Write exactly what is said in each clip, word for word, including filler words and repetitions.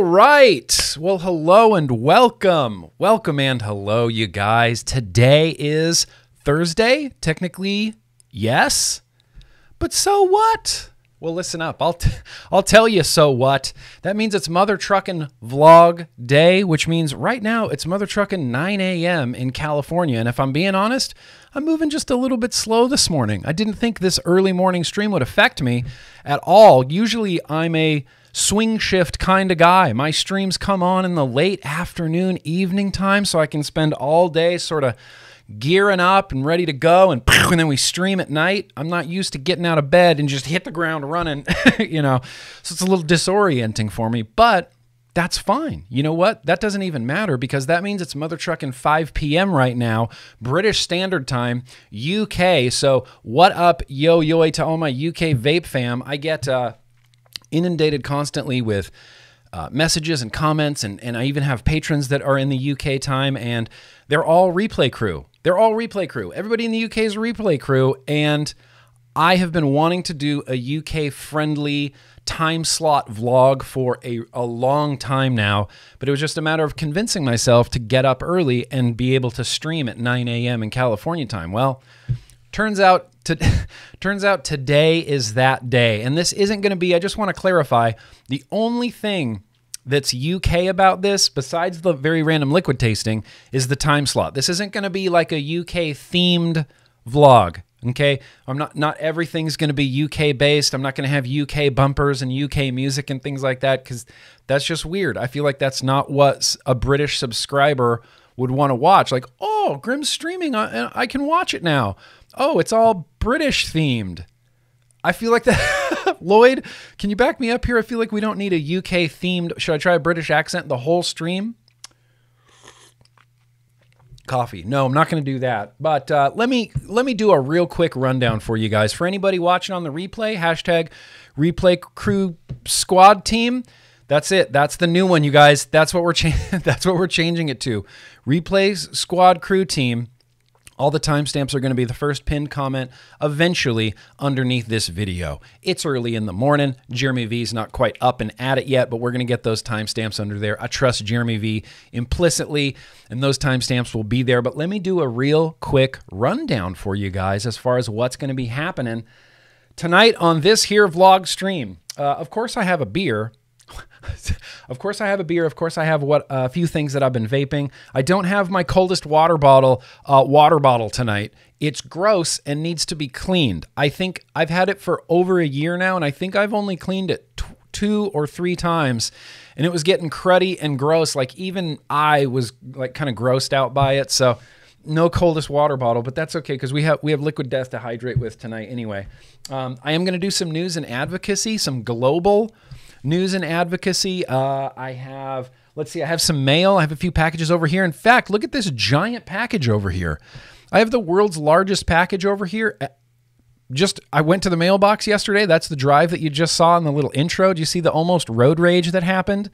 All right. Well, hello and welcome. Welcome and hello, you guys. Today is Thursday, technically, yes. But so what? Well, listen up. I'll, t I'll tell you so what. That means it's Mother Truckin' Vlog Day, which means right now it's Mother Truckin' nine A M in California. And if I'm being honest, I'm moving just a little bit slow this morning. I didn't think this early morning stream would affect me at all. Usually I'm a swing shift kind of guy. My streams come on in the late afternoon, evening time, so I can spend all day sort of gearing up and ready to go, and, and then we stream at night. I'm not used to getting out of bed and just hit the ground running, you know, so it's a little disorienting for me, but that's fine. You know what? That doesn't even matter because that means it's Mother Truckin' five P M right now, British Standard Time, U K. So what up, yo, yo, to all my U K vape fam. I get uh, inundated constantly with Uh, messages and comments, and, and I even have patrons that are in the U K time, and they're all replay crew. They're all replay crew. Everybody in the U K is a replay crew, and I have been wanting to do a U K-friendly time slot vlog for a, a long time now, but it was just a matter of convincing myself to get up early and be able to stream at nine A M in California time. Well, turns out To, turns out today is that day, and this isn't going to be, I just want to clarify, the only thing that's U K about this, besides the very random liquid tasting, is the time slot. This isn't going to be like a U K-themed vlog, okay? I'm not, not everything's going to be U K-based. I'm not going to have U K bumpers and U K music and things like that, because that's just weird. I feel like that's not what a British subscriber would want to watch. Like, oh, Grim's streaming, I, I can watch it now. Oh, it's all British themed. I feel like that. Lloyd, can you back me up here? I feel like we don't need a U K themed. Should I try a British accent the whole stream? Coffee. No, I'm not going to do that. But uh, let me let me do a real quick rundown for you guys. For anybody watching on the replay, hashtag replay crew squad team. That's it. That's the new one, you guys. That's what we're cha that's what we're changing it to. Replays squad crew team. All the timestamps are going to be the first pinned comment eventually underneath this video. It's early in the morning. Jeremy V's not quite up and at it yet, but we're going to get those timestamps under there. I trust Jeremy V implicitly, and those timestamps will be there. But let me do a real quick rundown for you guys as far as what's going to be happening tonight on this here vlog stream. Uh, of course, I have a beer. Of course I have a beer. Of course I have what a uh, few things that I've been vaping. I don't have my coldest water bottle uh, water bottle tonight. It's gross and needs to be cleaned. I think I've had it for over a year now, and I think I've only cleaned it t two or three times, and it was getting cruddy and gross. Like even I was like kind of grossed out by it. So no coldest water bottle, but that's okay because we have we have Liquid Death to hydrate with tonight anyway. Um, I am going to do some news and advocacy, some global news and advocacy. Uh, I have, let's see, I have some mail. I have a few packages over here. In fact, look at this giant package over here. I have the world's largest package over here. Just, I went to the mailbox yesterday. That's the drive that you just saw in the little intro. Do you see the almost road rage that happened?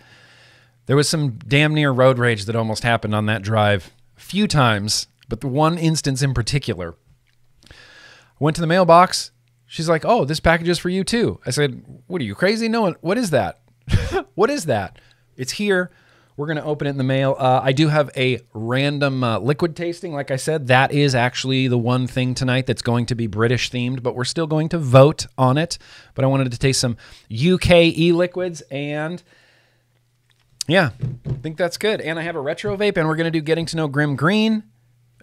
There was some damn near road rage that almost happened on that drive a few times, but the one instance in particular. Went to the mailbox. She's like, oh, this package is for you too. I said, what are you, crazy? No one, what is that? What is that? It's here. We're going to open it in the mail. Uh, I do have a random uh, liquid tasting. Like I said, that is actually the one thing tonight that's going to be British themed, but we're still going to vote on it. But I wanted to taste some U K e-liquids, and yeah, I think that's good. And I have a retro vape, and we're going to do Getting to Know Grim Green.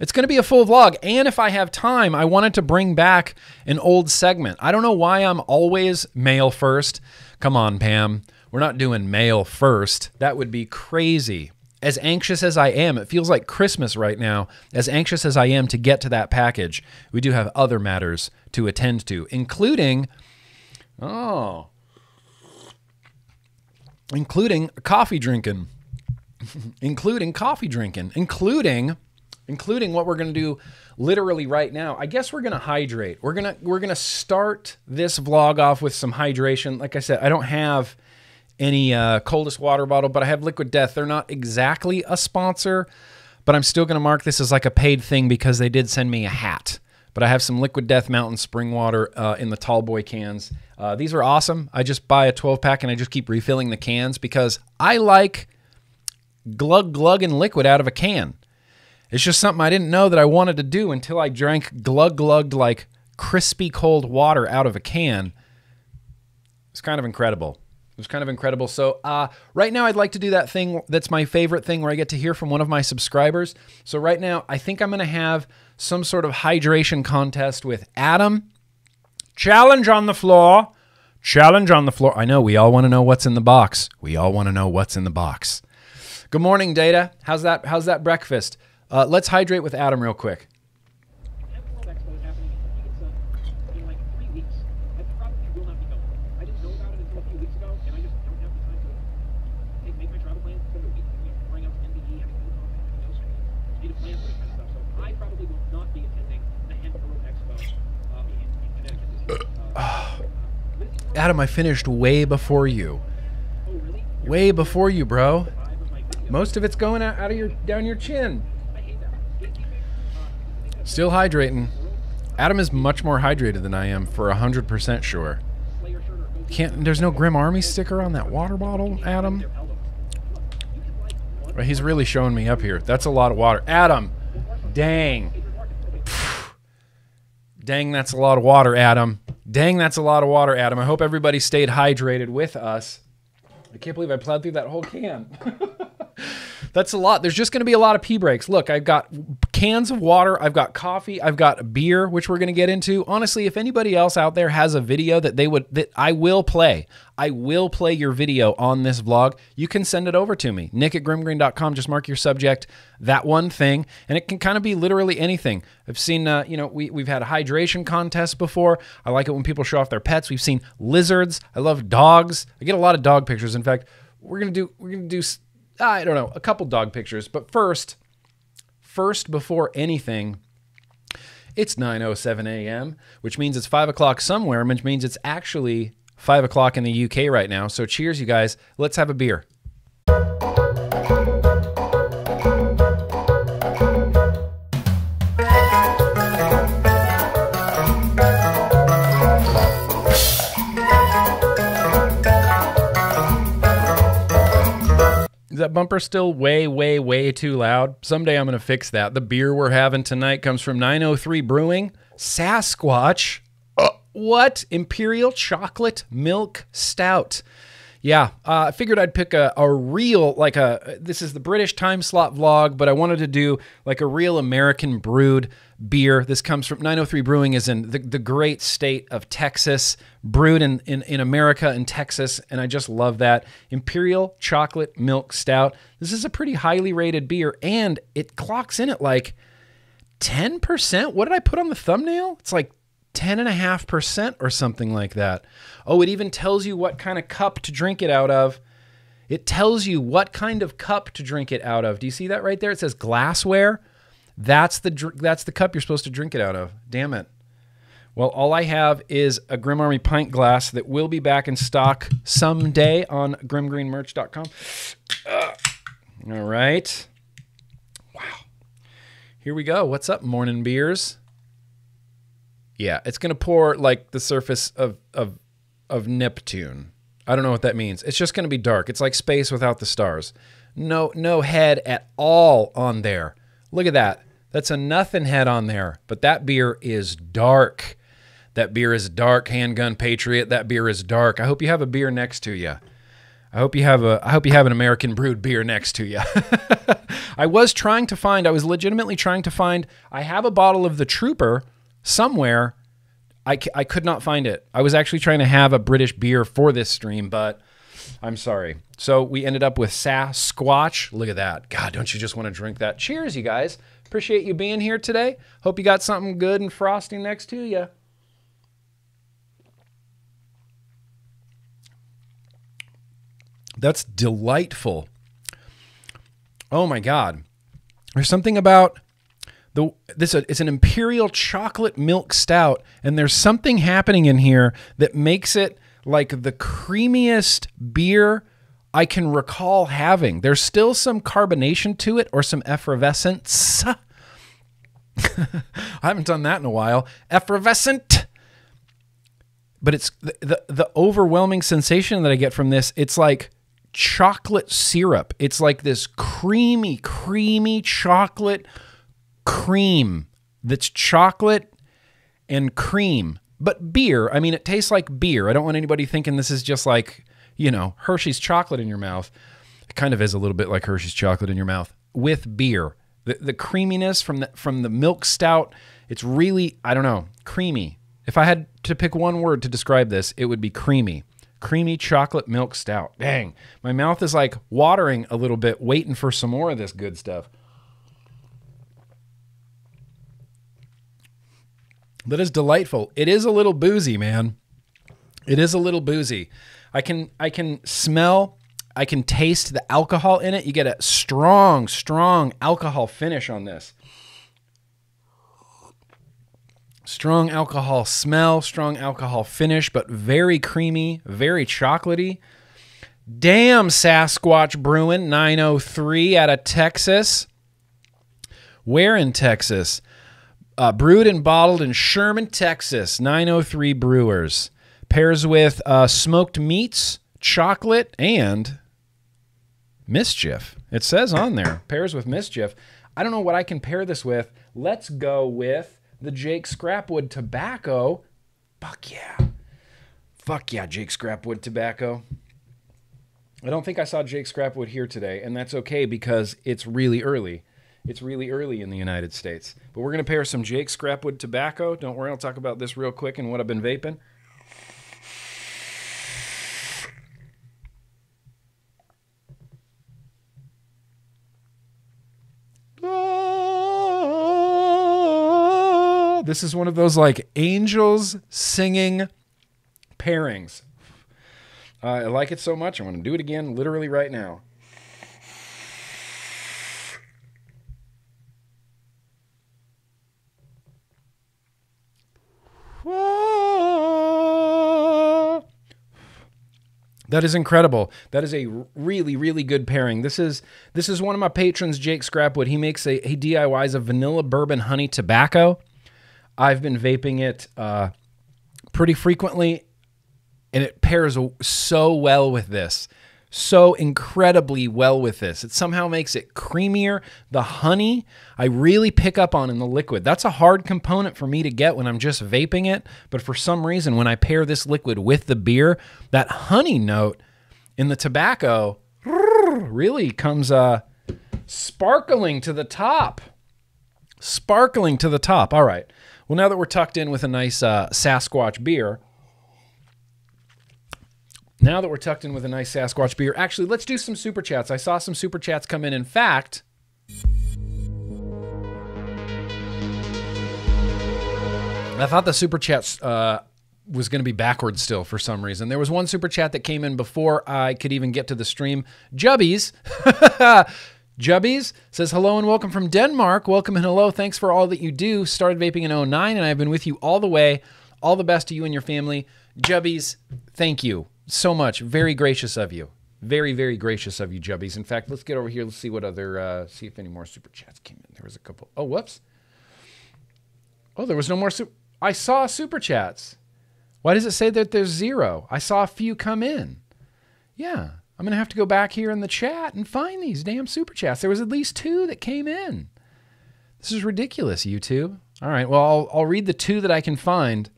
It's going to be a full vlog, and if I have time, I wanted to bring back an old segment. I don't know why I'm always mail first. Come on, Pam. We're not doing mail first. That would be crazy. As anxious as I am, it feels like Christmas right now, as anxious as I am to get to that package, we do have other matters to attend to, including, oh, including coffee drinking, including coffee drinking, including... including what we're going to do literally right now. I guess we're going to hydrate. We're going to we're going to start this vlog off with some hydration. Like I said, I don't have any uh, coldest water bottle, but I have Liquid Death. They're not exactly a sponsor, but I'm still going to mark this as like a paid thing because they did send me a hat. But I have some Liquid Death Mountain Spring Water uh, in the tall boy cans. Uh, these are awesome. I just buy a twelve pack and I just keep refilling the cans because I like glug glugging liquid out of a can. It's just something I didn't know that I wanted to do until I drank glug glugged like crispy cold water out of a can. It's kind of incredible. It was kind of incredible. So uh, right now I'd like to do that thing that's my favorite thing where I get to hear from one of my subscribers. So right now I think I'm going to have some sort of hydration contest with Adam. Challenge on the floor. Challenge on the floor. I know we all want to know what's in the box. We all want to know what's in the box. Good morning, Data. How's that, how's that breakfast? Uh, let's hydrate with Adam real quick. Adam, I finished way before you. Way before you, bro. Most of it's going out of your down your chin. Still hydrating. Adam is much more hydrated than I am, for one hundred percent sure. Can't, there's no Grim Army sticker on that water bottle, Adam? Well, he's really showing me up here. That's a lot of water. Adam, dang. Dang, that's a lot of water, Adam. Dang, that's a lot of water, Adam. I hope everybody stayed hydrated with us. I can't believe I plowed through that whole can. That's a lot. There's just going to be a lot of pee breaks. Look, I've got cans of water. I've got coffee. I've got beer, which we're going to get into. Honestly, if anybody else out there has a video that they would, that I will play, I will play your video on this vlog. You can send it over to me, nick at grim green dot com. Just mark your subject, that one thing, and it can kind of be literally anything. I've seen, uh, you know, we, we've had hydration contests before. I like it when people show off their pets. We've seen lizards. I love dogs. I get a lot of dog pictures. In fact, we're going to do, we're going to do, I don't know, a couple dog pictures. But first, first before anything, it's nine oh seven a m, which means it's five o'clock somewhere, which means it's actually five o'clock in the U K right now. So cheers, you guys. Let's have a beer. Is that bumper still way, way, way too loud? Someday I'm going to fix that. The beer we're having tonight comes from nine oh three Brewing. Sasquatch. Uh, what? Imperial Chocolate Milk Stout. Yeah, uh, I figured I'd pick a, a real, like a, this is the British time slot vlog, but I wanted to do like a real American brewed beer. This comes from, nine oh three Brewing is in the, the great state of Texas, brewed in, in, in America and Texas, and I just love that. Imperial Chocolate Milk Stout. This is a pretty highly rated beer, and it clocks in at like ten percent. What did I put on the thumbnail? It's like ten and a half percent or something like that. Oh, it even tells you what kind of cup to drink it out of. It tells you what kind of cup to drink it out of. Do you see that right there? It says glassware. That's the that's the cup you're supposed to drink it out of. Damn it. Well, all I have is a Grim Army pint glass that will be back in stock someday on grim green merch dot com. Uh, all right. Wow. Here we go. What's up, morning beers? Yeah, it's going to pour like the surface of, of, of Neptune. I don't know what that means. It's just going to be dark. It's like space without the stars. No, no head at all on there. Look at that. That's a nothing head on there. But that beer is dark. That beer is dark, Handgun Patriot. That beer is dark. I hope you have a beer next to you. I hope you have a, I hope you have an American brewed beer next to you. I was trying to find, I was legitimately trying to find, I have a bottle of the Trooper somewhere. I, I could not find it. I was actually trying to have a British beer for this stream, but I'm sorry. So we ended up with Sasquatch. Look at that. God, don't you just want to drink that? Cheers, you guys. Appreciate you being here today. Hope you got something good and frosty next to you. That's delightful. Oh my God. There's something about The, this it's an Imperial Chocolate Milk Stout, and there's something happening in here that makes it like the creamiest beer I can recall having. There's still some carbonation to it, or some effervescence. I haven't done that in a while. Effervescent. But it's the, the, the overwhelming sensation that I get from this. It's like chocolate syrup. It's like this creamy, creamy chocolate cream that's chocolate and cream. But beer, I mean, it tastes like beer. I don't want anybody thinking this is just like, you know, Hershey's chocolate in your mouth. It kind of is a little bit like Hershey's chocolate in your mouth with beer. The, the creaminess from the, from the milk stout, it's really, I don't know, creamy. If I had to pick one word to describe this, it would be creamy. Creamy chocolate milk stout. Dang, my mouth is like watering a little bit, waiting for some more of this good stuff. That is delightful. It is a little boozy, man. It is a little boozy. I can I can smell, I can taste the alcohol in it. You get a strong, strong alcohol finish on this. Strong alcohol smell, strong alcohol finish, but very creamy, very chocolatey. Damn, Sasquatch Brewing, nine oh three out of Texas. Where in Texas? Uh, brewed and bottled in Sherman, Texas. nine oh three Brewers. Pairs with uh, smoked meats, chocolate, and mischief. It says on there. Pairs with mischief. I don't know what I can pair this with. Let's go with the Jake Scrapwood Tobacco. Fuck yeah. Fuck yeah, Jake Scrapwood Tobacco. I don't think I saw Jake Scrapwood here today, and that's okay because it's really early. It's really early in the United States. But we're going to pair some Jake Scrapwood Tobacco. Don't worry, I'll talk about this real quick and what I've been vaping. Ah, this is one of those like angels singing pairings. Uh, I like it so much, I'm going to do it again literally right now. That is incredible. That is a really, really good pairing. This is this is one of my patrons, Jake Scrapwood. He makes a he D I Ys a vanilla bourbon honey tobacco. I've been vaping it uh, pretty frequently, and it pairs so well with this, so incredibly well with this. It somehow makes it creamier. The honey I really pick up on in the liquid. That's a hard component for me to get when I'm just vaping it, but for some reason when I pair this liquid with the beer, that honey note in the tobacco really comes uh, sparkling to the top. Sparkling to the top. All right. Well, now that we're tucked in with a nice uh, Sasquatch beer, Now that we're tucked in with a nice Sasquatch beer, actually, let's do some super chats. I saw some super chats come in. In fact, I thought the super chats uh, was going to be backwards still for some reason. There was one super chat that came in before I could even get to the stream. Jubbies. Jubbies says, hello and welcome from Denmark. Welcome and hello. Thanks for all that you do. Started vaping in oh nine, and I've been with you all the way. All the best to you and your family. Jubbies, thank you so much. Very gracious of you. Very, very gracious of you, Jubbies. In fact, let's get over here. Let's see what other, uh, see if any more super chats came in. There was a couple. Oh, whoops. Oh, there was no more. Super. I saw super chats. Why does it say that there's zero? I saw a few come in. Yeah. I'm going to have to go back here in the chat and find these damn super chats. There was at least two that came in. This is ridiculous, YouTube. All right. Well, I'll, I'll read the two that I can find.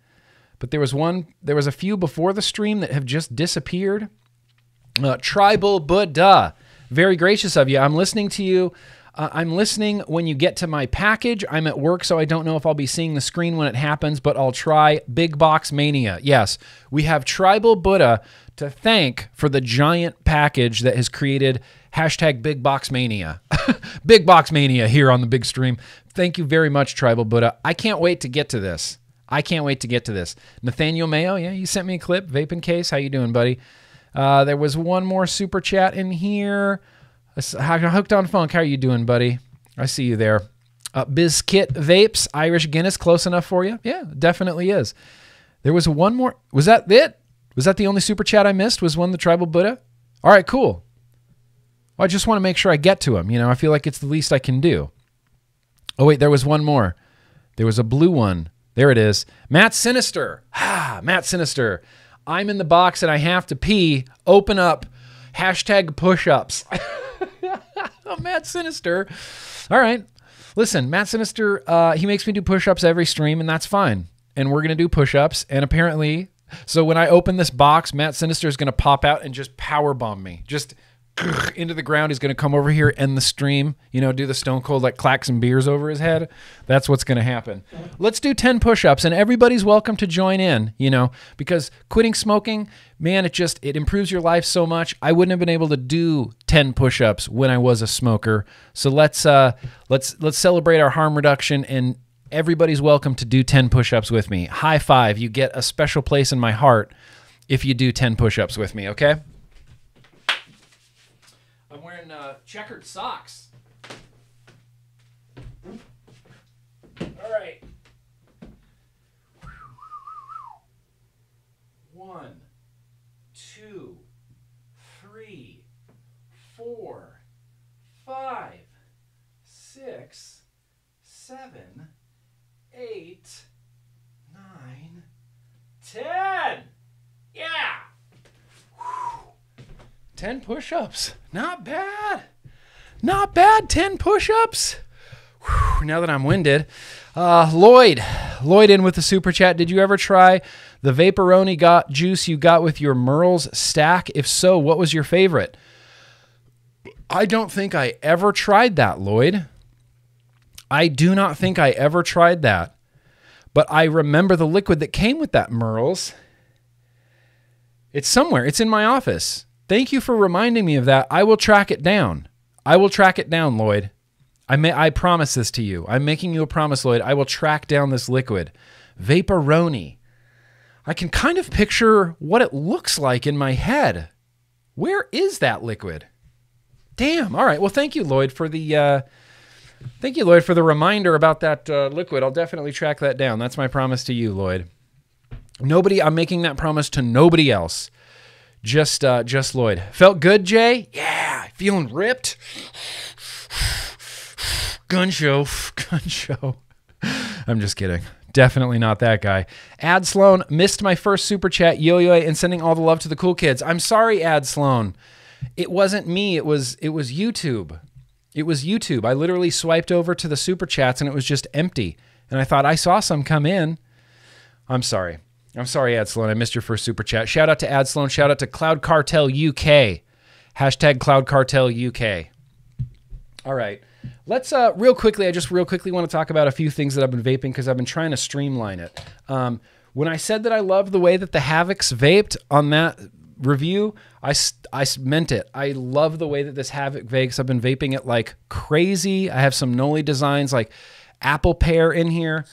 But there was one, there was a few before the stream that have just disappeared. Uh, Tribal Buddha, very gracious of you. I'm listening to you. Uh, I'm listening when you get to my package. I'm at work, so I don't know if I'll be seeing the screen when it happens, but I'll try. Big Box Mania. Yes, we have Tribal Buddha to thank for the giant package that has created hashtag Big Box Mania. Big Box Mania here on the big stream. Thank you very much, Tribal Buddha. I can't wait to get to this. I can't wait to get to this. Nathaniel Mayo, yeah, you sent me a clip. Vaping Case, how you doing, buddy? Uh, there was one more super chat in here. Hooked on Funk, how are you doing, buddy? I see you there. Uh, Bizkit Vapes, Irish Guinness, close enough for you? Yeah, definitely is. There was one more. Was that it? Was that the only super chat I missed? Was one the Tribal Buddha? All right, cool. Well, I just want to make sure I get to him. You know, I feel like it's the least I can do. Oh, wait, there was one more. There was a blue one. There it is. Matt Sinister. Ah, Matt Sinister. I'm in the box and I have to pee. Open up. Hashtag push-ups. Oh, Matt Sinister. All right. Listen, Matt Sinister, uh, he makes me do push-ups every stream, and that's fine. And we're going to do push-ups, and apparently... So when I open this box, Matt Sinister is going to pop out and just powerbomb me. Just into the ground. He's going to come over here, end the stream, you know, do the Stone Cold, like, clack some beers over his head. That's what's going to happen. Let's do ten push-ups, and everybody's welcome to join in, you know, because quitting smoking, man, it just, it improves your life so much. I wouldn't have been able to do ten push-ups when I was a smoker. So let's, uh, let's, let's celebrate our harm reduction, and everybody's welcome to do ten push-ups with me. High five. You get a special place in my heart if you do ten push-ups with me, okay? I'm wearing uh, checkered socks. All right. One, two, three, four, five, six, seven, eight, nine, ten. Yeah. Whew. ten push-ups. Not bad. Not bad. ten push-ups. Now that I'm winded. Uh, Lloyd. Lloyd in with the super chat. Did you ever try the Vaporoni got juice you got with your Merle's stack? If so, what was your favorite? I don't think I ever tried that, Lloyd. I do not think I ever tried that, but I remember the liquid that came with that Merle's. It's somewhere. It's in my office. Thank you for reminding me of that. I will track it down. I will track it down, Lloyd. I may, I promise this to you. I'm making you a promise, Lloyd. I will track down this liquid. Vaporoni. I can kind of picture what it looks like in my head. Where is that liquid? Damn. All right. Well, thank you, Lloyd, for the... Uh, Thank you, Lloyd, for the reminder about that uh, liquid. I'll definitely track that down. That's my promise to you, Lloyd. Nobody, I'm making that promise to nobody else. Just, uh, just Lloyd. Felt good, Jay? Yeah, feeling ripped. Gun show, gun show. I'm just kidding. Definitely not that guy. Ad Sloan, missed my first super chat, yo-yo, and sending all the love to the cool kids. I'm sorry, Ad Sloan. It wasn't me. It was, it was YouTube. It was YouTube. I literally swiped over to the super chats and it was just empty. And I thought I saw some come in. I'm sorry. I'm sorry, Ad Sloan. I missed your first super chat. Shout out to Ad Sloan. Shout out to Cloud Cartel U K. Hashtag Cloud Cartel U K. All right. Let's uh, real quickly. I just real quickly want to talk about a few things that I've been vaping because I've been trying to streamline it. Um, when I said that I love the way that the Havocs vaped on that review, I, I meant it. I love the way that this Havoc vapes. I've been vaping it like crazy. I have some Noli designs like apple pear in here.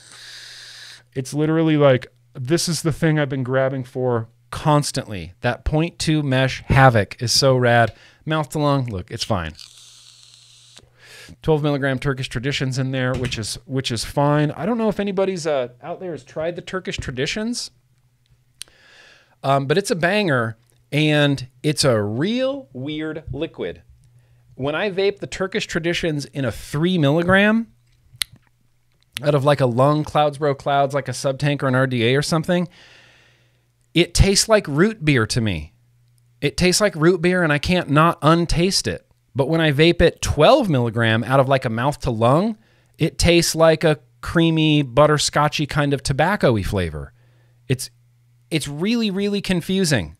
It's literally like, this is the thing I've been grabbing for constantly. That point two mesh Havoc is so rad. Mouth to lung, look, it's fine. twelve milligram Turkish traditions in there, which is, which is fine. I don't know if anybody's uh, out there has tried the Turkish traditions, um, but it's a banger. And it's a real weird liquid. When I vape the Turkish traditions in a three milligram out of like a lung clouds, bro clouds, like a sub tank or an R D A or something, it tastes like root beer to me. It tastes like root beer and I can't not untaste it. But when I vape it twelve milligram out of like a mouth to lung, it tastes like a creamy butterscotchy kind of tobacco-y flavor. It's It's really, really confusing.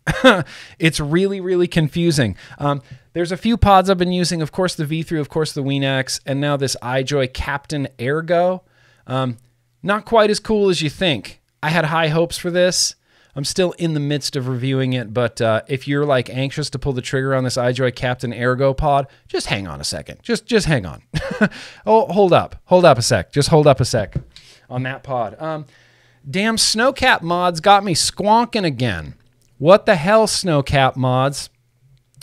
It's really, really confusing. Um, there's a few pods I've been using. Of course, the V three, of course, the Weenax, and now this iJoy Captain Ergo. Um, not quite as cool as you think. I had high hopes for this. I'm still in the midst of reviewing it, but uh, if you're like anxious to pull the trigger on this iJoy Captain Ergo pod, just hang on a second. Just, just hang on. Oh, hold up. Hold up a sec. Just hold up a sec on that pod. Um, Damn, Snowcap mods got me squonking again. What the hell, Snowcap mods?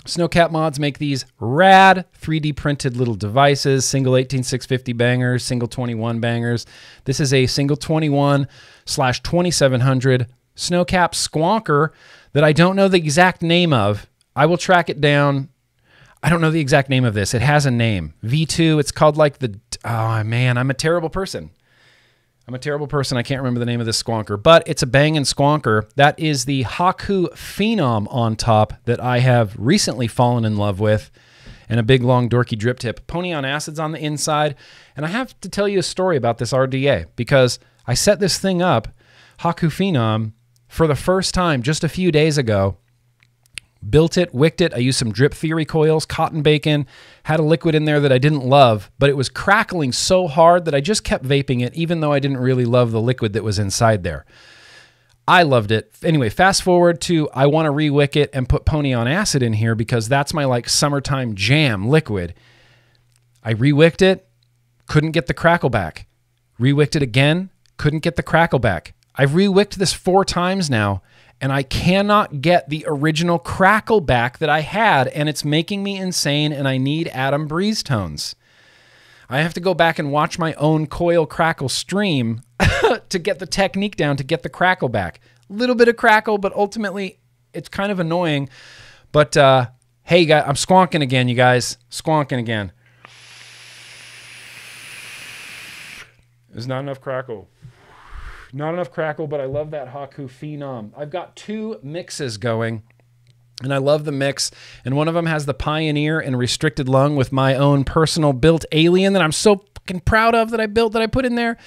Snowcap mods make these rad three D printed little devices, single eighteen six fifty bangers, single twenty-one bangers. This is a single twenty-one slash twenty-seven hundred Snowcap squonker that I don't know the exact name of. I will track it down. I don't know the exact name of this. It has a name. V two, it's called like the... Oh, man, I'm a terrible person. I'm a terrible person. I can't remember the name of this squonker, but it's a banging squonker. That is the Haku Phenom on top that I have recently fallen in love with, and a big, long, dorky drip tip. Pony on Acid's on the inside. And I have to tell you a story about this R D A, because I set this thing up, Haku Phenom, for the first time just a few days ago. Built it, wicked it. I used some drip theory coils, cotton bacon, had a liquid in there that I didn't love, but it was crackling so hard that I just kept vaping it, even though I didn't really love the liquid that was inside there. I loved it. Anyway, fast forward to, I want to re-wick it and put Pony on Acid in here, because that's my like summertime jam liquid. I re-wicked it, couldn't get the crackle back. Re-wicked it again, couldn't get the crackle back. I've re-wicked this four times now, and I cannot get the original crackle back that I had, and it's making me insane, and I need Adam Breeze tones. I have to go back and watch my own coil crackle stream to get the technique down, to get the crackle back. A little bit of crackle, but ultimately it's kind of annoying. But uh, hey, guys, I'm squonking again, you guys. Squonking again. There's not enough crackle. Not enough crackle, but I love that Haku Phenom. I've got two mixes going, and I love the mix. And one of them has the Pioneer and Restricted Lung with my own personal built alien that I'm so fucking proud of that I built, that I put in there.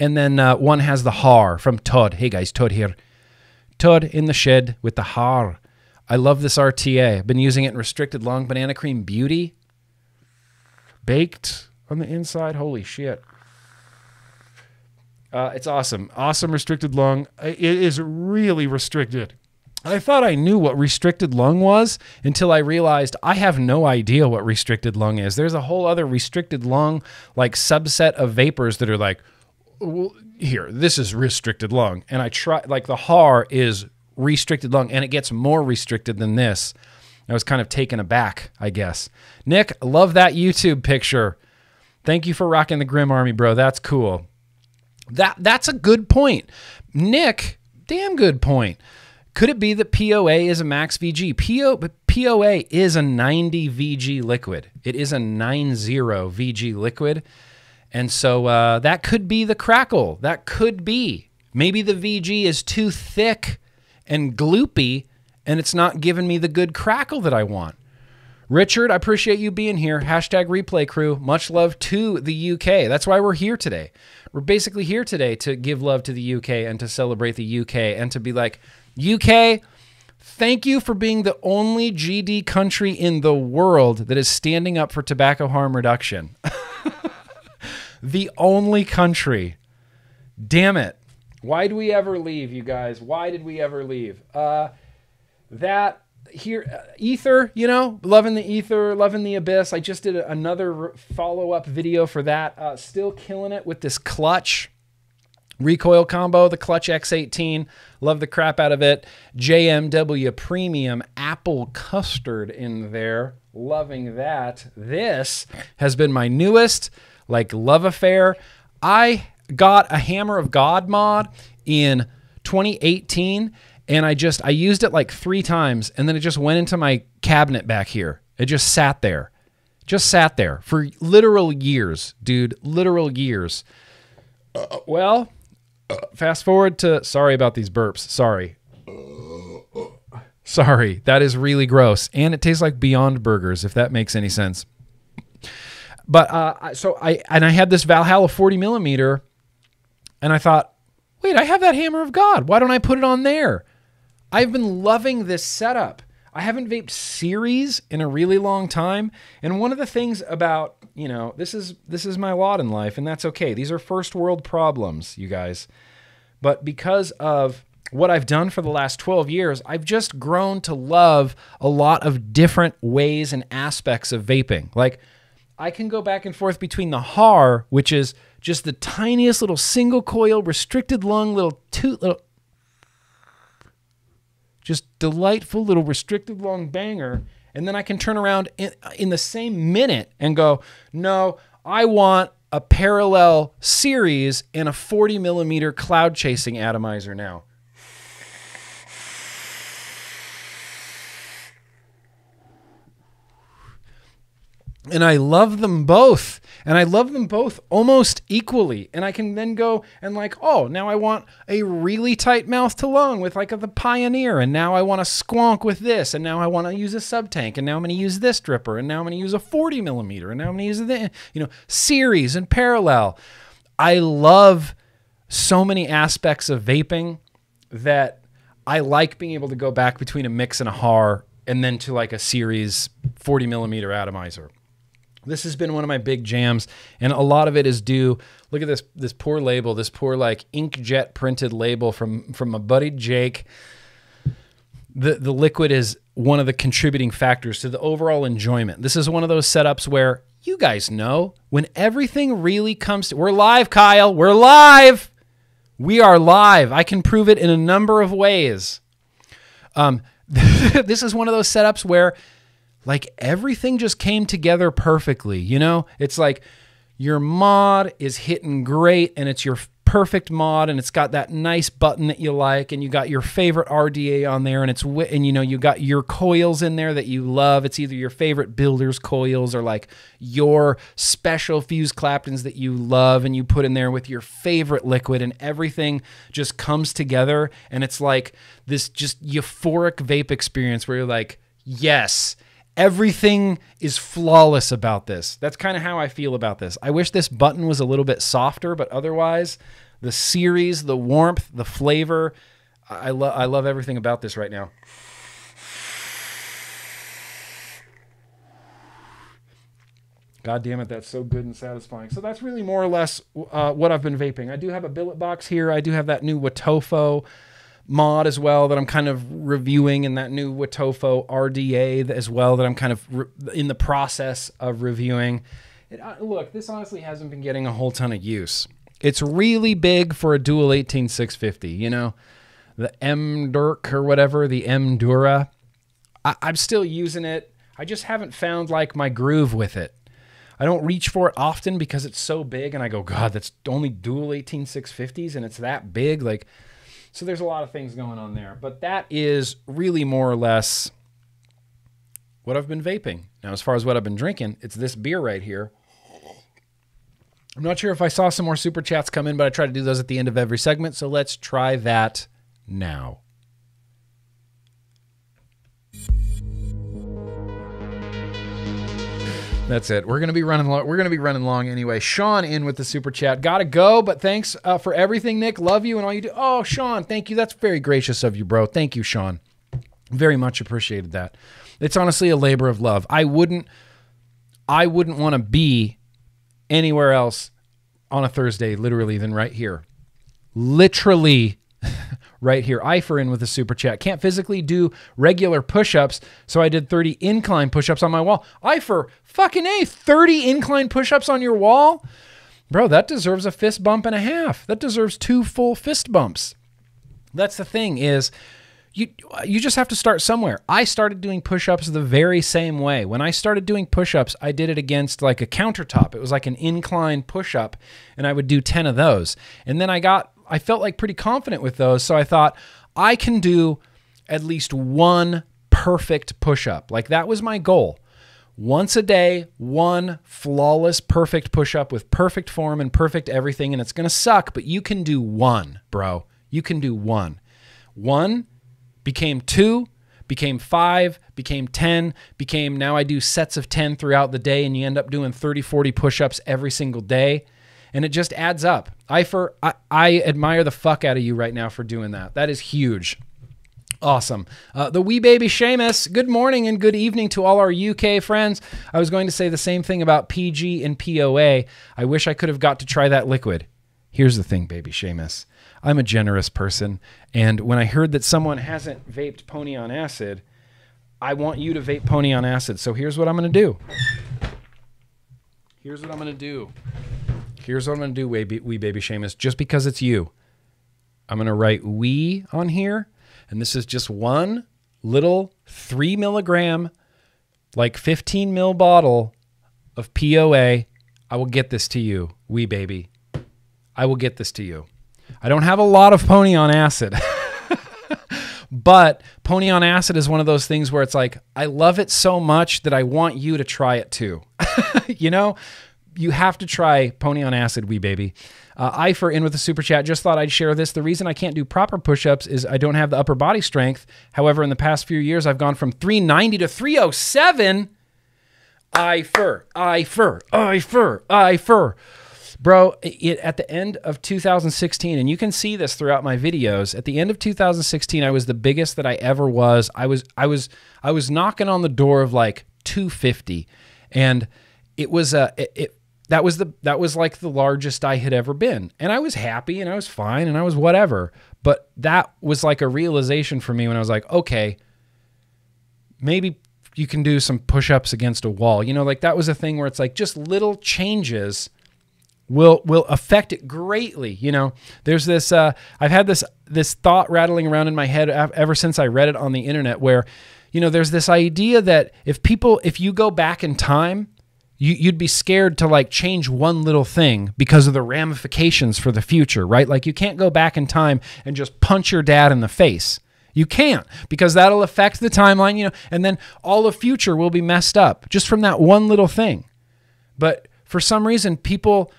And then uh, one has the Har from Todd. Hey guys, Todd here. Todd in the shed with the Har. I love this R T A. I've been using it in Restricted Lung. Banana Cream Beauty. Baked on the inside. Holy shit. Uh, it's awesome. Awesome Restricted Lung. It is really restricted. I thought I knew what Restricted Lung was until I realized I have no idea what Restricted Lung is. There's a whole other Restricted Lung like subset of vapors that are like, well, here, this is Restricted Lung. And I try, like the Har is Restricted Lung, and it gets more restricted than this. I was kind of taken aback, I guess. Nick, love that YouTube picture. Thank you for rocking the Grim Army, bro. That's cool. That that's a good point. Nick, damn good point. Could it be that P O A is a max V G? P O, P O A is a ninety V G liquid. It is a ninety V G liquid. And so uh, that could be the crackle. That could be. Maybe the V G is too thick and gloopy, and it's not giving me the good crackle that I want. Richard, I appreciate you being here. Hashtag replay crew. Much love to the U K. That's why we're here today. We're basically here today to give love to the U K and to celebrate the U K and to be like, U K, thank you for being the only G D country in the world that is standing up for tobacco harm reduction. The only country. Damn it. Why do we ever leave, you guys? Why did we ever leave? Uh, that... Here, uh, ether, you know, loving the ether, loving the abyss. I just did another follow-up video for that. Uh, still killing it with this clutch recoil combo, the Clutch X eighteen. Love the crap out of it. J M W Premium Apple Custard in there. Loving that. This has been my newest, like, love affair. I got a Hammer of God mod in twenty eighteen. And I just, I used it like three times, and then it just went into my cabinet back here. It just sat there. Just sat there for literal years, dude. Literal years. Uh, well, uh, fast forward to, sorry about these burps. Sorry. Sorry. That is really gross. And it tastes like Beyond Burgers, if that makes any sense. But, uh, so I, and I had this Valhalla forty millimeter, and I thought, wait, I have that Hammer of God. Why don't I put it on there? I've been loving this setup. I haven't vaped series in a really long time. And one of the things about, you know, this is this is my lot in life, and that's okay. These are first world problems, you guys. But because of what I've done for the last twelve years, I've just grown to love a lot of different ways and aspects of vaping. Like, I can go back and forth between the Har, which is just the tiniest little single coil, restricted lung, little toot, little, just delightful little restricted lung banger. And then I can turn around in, in the same minute and go, no, I want a parallel series and a forty millimeter cloud chasing atomizer now. And I love them both. And I love them both almost equally. And I can then go and like, oh, now I want a really tight mouth to lung with like a, the Pioneer. And now I want a squonk with this. And now I want to use a sub tank. And now I'm going to use this dripper. And now I'm going to use a forty millimeter. And now I'm going to use the, you know, series and parallel. I love so many aspects of vaping that I like being able to go back between a mix and a har and then to like a series forty millimeter atomizer. This has been one of my big jams, and a lot of it is due. Look at this this poor label, this poor like inkjet printed label from from my buddy Jake. The the liquid is one of the contributing factors to the overall enjoyment. This is one of those setups where you guys know when everything really comes to, we're live, Kyle. We're live. We are live. I can prove it in a number of ways. Um, this is one of those setups where like everything just came together perfectly, you know? It's like your mod is hitting great and it's your perfect mod and it's got that nice button that you like and you got your favorite R D A on there and it's, and you know, you got your coils in there that you love. It's either your favorite builder's coils or like your special fuse Claptons that you love and you put in there with your favorite liquid and everything just comes together and it's like this just euphoric vape experience where you're like, yes, everything is flawless about this. That's kind of how I feel about this. I wish this button was a little bit softer, but otherwise, the series, the warmth, the flavor, I, lo I love everything about this right now. God damn it, that's so good and satisfying. So that's really more or less uh, what I've been vaping. I do have a billet box here. I do have that new Wotofo mod as well that I'm kind of reviewing, and that new Wotofo R D A as well that I'm kind of re in the process of reviewing. It, uh, look, this honestly hasn't been getting a whole ton of use. It's really big for a dual eighteen six fifty, you know, the M-Dirk or whatever, the M-Dura. I I'm still using it. I just haven't found like my groove with it. I don't reach for it often because it's so big and I go, God, that's only dual eighteen six fifties and it's that big. Like, so there's a lot of things going on there, but that is really more or less what I've been vaping. Now, as far as what I've been drinking, it's this beer right here. I'm not sure if I saw some more super chats come in, but I try to do those at the end of every segment. So let's try that now. That's it. We're going to be running long. We're going to be running long anyway. Sean in with the super chat. Got to go, but thanks uh, for everything, Nick. Love you and all you do. Oh, Sean, thank you. That's very gracious of you, bro. Thank you, Sean. Very much appreciated that. It's honestly a labor of love. I wouldn't I wouldn't want to be anywhere else on a Thursday, literally, than right here. Literally right here. Ifer in with a super chat. Can't physically do regular push-ups, so I did thirty incline push-ups on my wall. Ifer, fucking A, thirty incline push-ups on your wall? Bro, that deserves a fist bump and a half. That deserves two full fist bumps. That's the thing is, you, you just have to start somewhere. I started doing push-ups the very same way. When I started doing push-ups, I did it against like a countertop. It was like an incline push-up, and I would do ten of those. And then I got I felt like pretty confident with those. So I thought I can do at least one perfect push-up. Like that was my goal. Once a day, one flawless, perfect push-up with perfect form and perfect everything. And it's going to suck, but you can do one, bro. You can do one. One became two, became five, became ten, became now I do sets of ten throughout the day, and you end up doing thirty, forty push-ups every single day. And it just adds up. Ifer, I, I admire the fuck out of you right now for doing that. That is huge. Awesome. Uh, the wee baby Seamus, good morning and good evening to all our U K friends. I was going to say the same thing about P G and P O A. I wish I could have got to try that liquid. Here's the thing, baby Seamus. I'm a generous person. And when I heard that someone hasn't vaped Pony on Acid, I want you to vape Pony on Acid. So here's what I'm going to do. Here's what I'm going to do. Here's what I'm going to do, wee baby Seamus, just because it's you. I'm going to write wee on here, and this is just one little three milligram, like fifteen mil bottle of P O A. I will get this to you, wee baby. I will get this to you. I don't have a lot of Pony on Acid, But Pony on Acid is one of those things where it's like, I love it so much that I want you to try it too. You know, you have to try Pony on Acid, wee baby. Uh, Ifer in with a super chat. Just thought I'd share this. The reason I can't do proper push-ups is I don't have the upper body strength. However, in the past few years, I've gone from three ninety to three oh seven. Ifer, Ifer, Ifer, Ifer. Bro, it, at the end of two thousand sixteen, and you can see this throughout my videos, at the end of two thousand sixteen, I was the biggest that I ever was. I was, I was, I was knocking on the door of like two fifty, and it was a, it, it that was the, that was like the largest I had ever been, and I was happy, and I was fine, and I was whatever. But that was like a realization for me when I was like, okay, maybe you can do some push-ups against a wall. You know, like that was a thing where it's like just little changes will will affect it greatly. You know, there's this, uh, I've had this, this thought rattling around in my head ever since I read it on the internet where, you know, there's this idea that if people, if you go back in time, you, you'd be scared to like change one little thing because of the ramifications for the future, right? Like you can't go back in time and just punch your dad in the face. You can't, because that'll affect the timeline, you know, and then all of future will be messed up just from that one little thing. But for some reason, people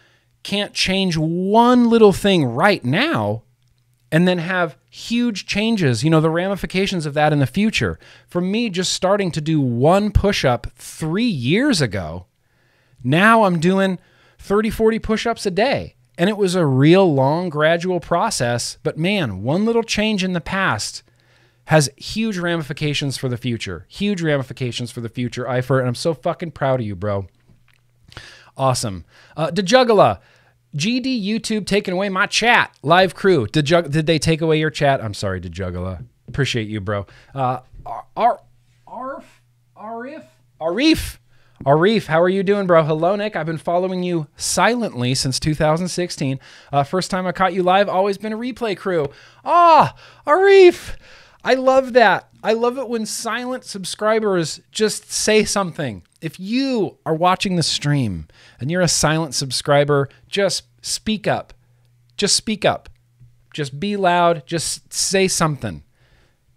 can't change one little thing right now and then have huge changes, you know, the ramifications of that in the future. For me, just starting to do one push-up three years ago, now I'm doing thirty, forty push-ups a day. And it was a real long, gradual process. But man, one little change in the past has huge ramifications for the future. Huge ramifications for the future, Ifer. And I'm so fucking proud of you, bro. Awesome. Uh, DeJugala, G D YouTube taking away my chat. Live crew, DeJug did they take away your chat? I'm sorry, DeJugala. Appreciate you, bro. Uh, Ar Arif, Arif, Arif, Arif, how are you doing, bro? Hello, Nick. I've been following you silently since two thousand sixteen. Uh, first time I caught you live, always been a replay crew. Ah, Arif. I love that. I love it when silent subscribers just say something. If you are watching the stream and you're a silent subscriber, just speak up. Just speak up. Just be loud. Just say something.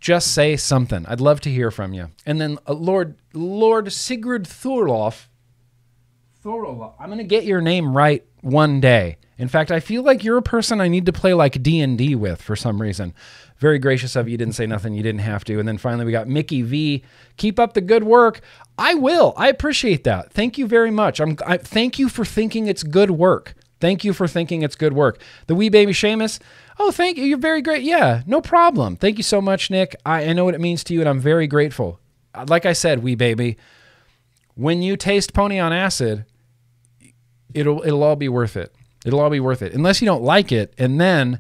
Just say something. I'd love to hear from you. And then uh, Lord Lord Sigurd Thorlof, Thorlof, I'm going to get your name right one day. In fact, I feel like you're a person I need to play like D and D with for some reason. Very gracious of you. Didn't say nothing. You didn't have to. And then finally we got Mickey V. Keep up the good work. I will. I appreciate that. Thank you very much. I'm, I thank you for thinking it's good work. Thank you for thinking it's good work. The wee baby Seamus. Oh, thank you. You're very great. Yeah, no problem. Thank you so much, Nick. I, I know what it means to you, and I'm very grateful. Like I said, wee baby, when you taste Pony on Acid, it'll it'll all be worth it. It'll all be worth it. Unless you don't like it. And then,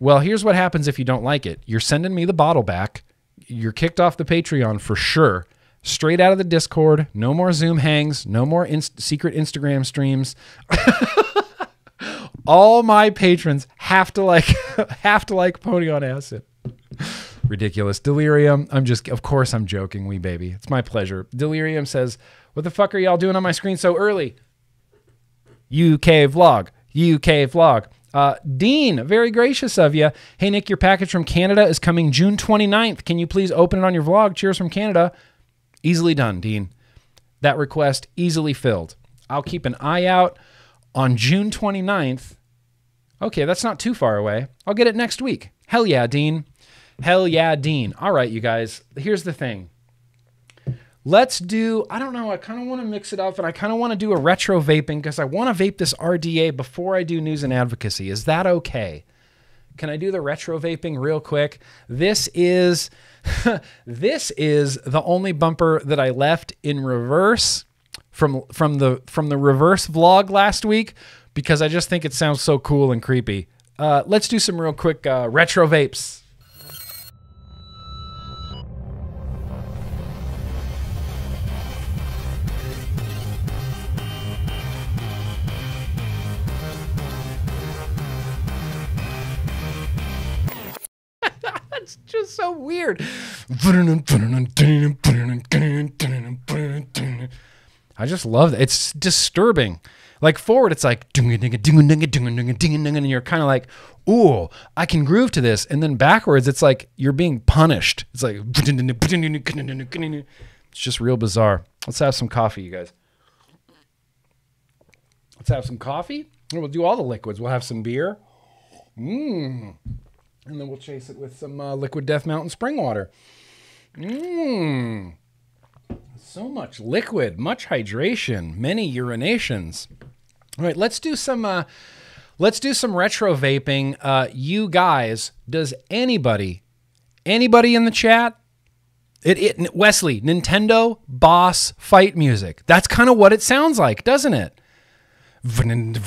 well, here's what happens if you don't like it. You're sending me the bottle back. You're kicked off the Patreon for sure. Straight out of the Discord. No more Zoom hangs. No more inst- secret Instagram streams. All my patrons have to like, have to like Pony on Acid. Ridiculous. Delirium. I'm just, of course I'm joking, wee baby. It's my pleasure. Delirium says, what the fuck are y'all doing on my screen so early? U K vlog. U K vlog. Uh, Dean, very gracious of you. Hey, Nick, your package from Canada is coming June twenty-ninth. Can you please open it on your vlog? Cheers from Canada. Easily done, Dean. That request easily filled. I'll keep an eye out on June twenty-ninth. Okay, that's not too far away. I'll get it next week. Hell yeah, Dean. Hell yeah, Dean. All right, you guys. Here's the thing. Let's do, I don't know, I kind of want to mix it up, and I kind of want to do a retro vaping because I want to vape this R D A before I do news and advocacy. Is that okay? Can I do the retro vaping real quick? This is, this is the only bumper that I left in reverse from, from, the, from the reverse vlog last week because I just think it sounds so cool and creepy. Uh, let's do some real quick uh, retro vapes. It's just so weird. I just love that. It's disturbing. Like forward, it's like ding ding ding ding ding ding ding, and you're kind of like, ooh, I can groove to this. And then backwards, it's like you're being punished. It's like, it's just real bizarre. Let's have some coffee, you guys. Let's have some coffee. We'll do all the liquids. We'll have some beer. Mmm. And then we'll chase it with some uh, Liquid Death Mountain spring water. Mmm. So much liquid, much hydration, many urinations. All right, let's do some uh, let's do some retro vaping. Uh, you guys, does anybody, anybody in the chat? It, it Wesley, Nintendo boss fight music. That's kind of what it sounds like, doesn't it? And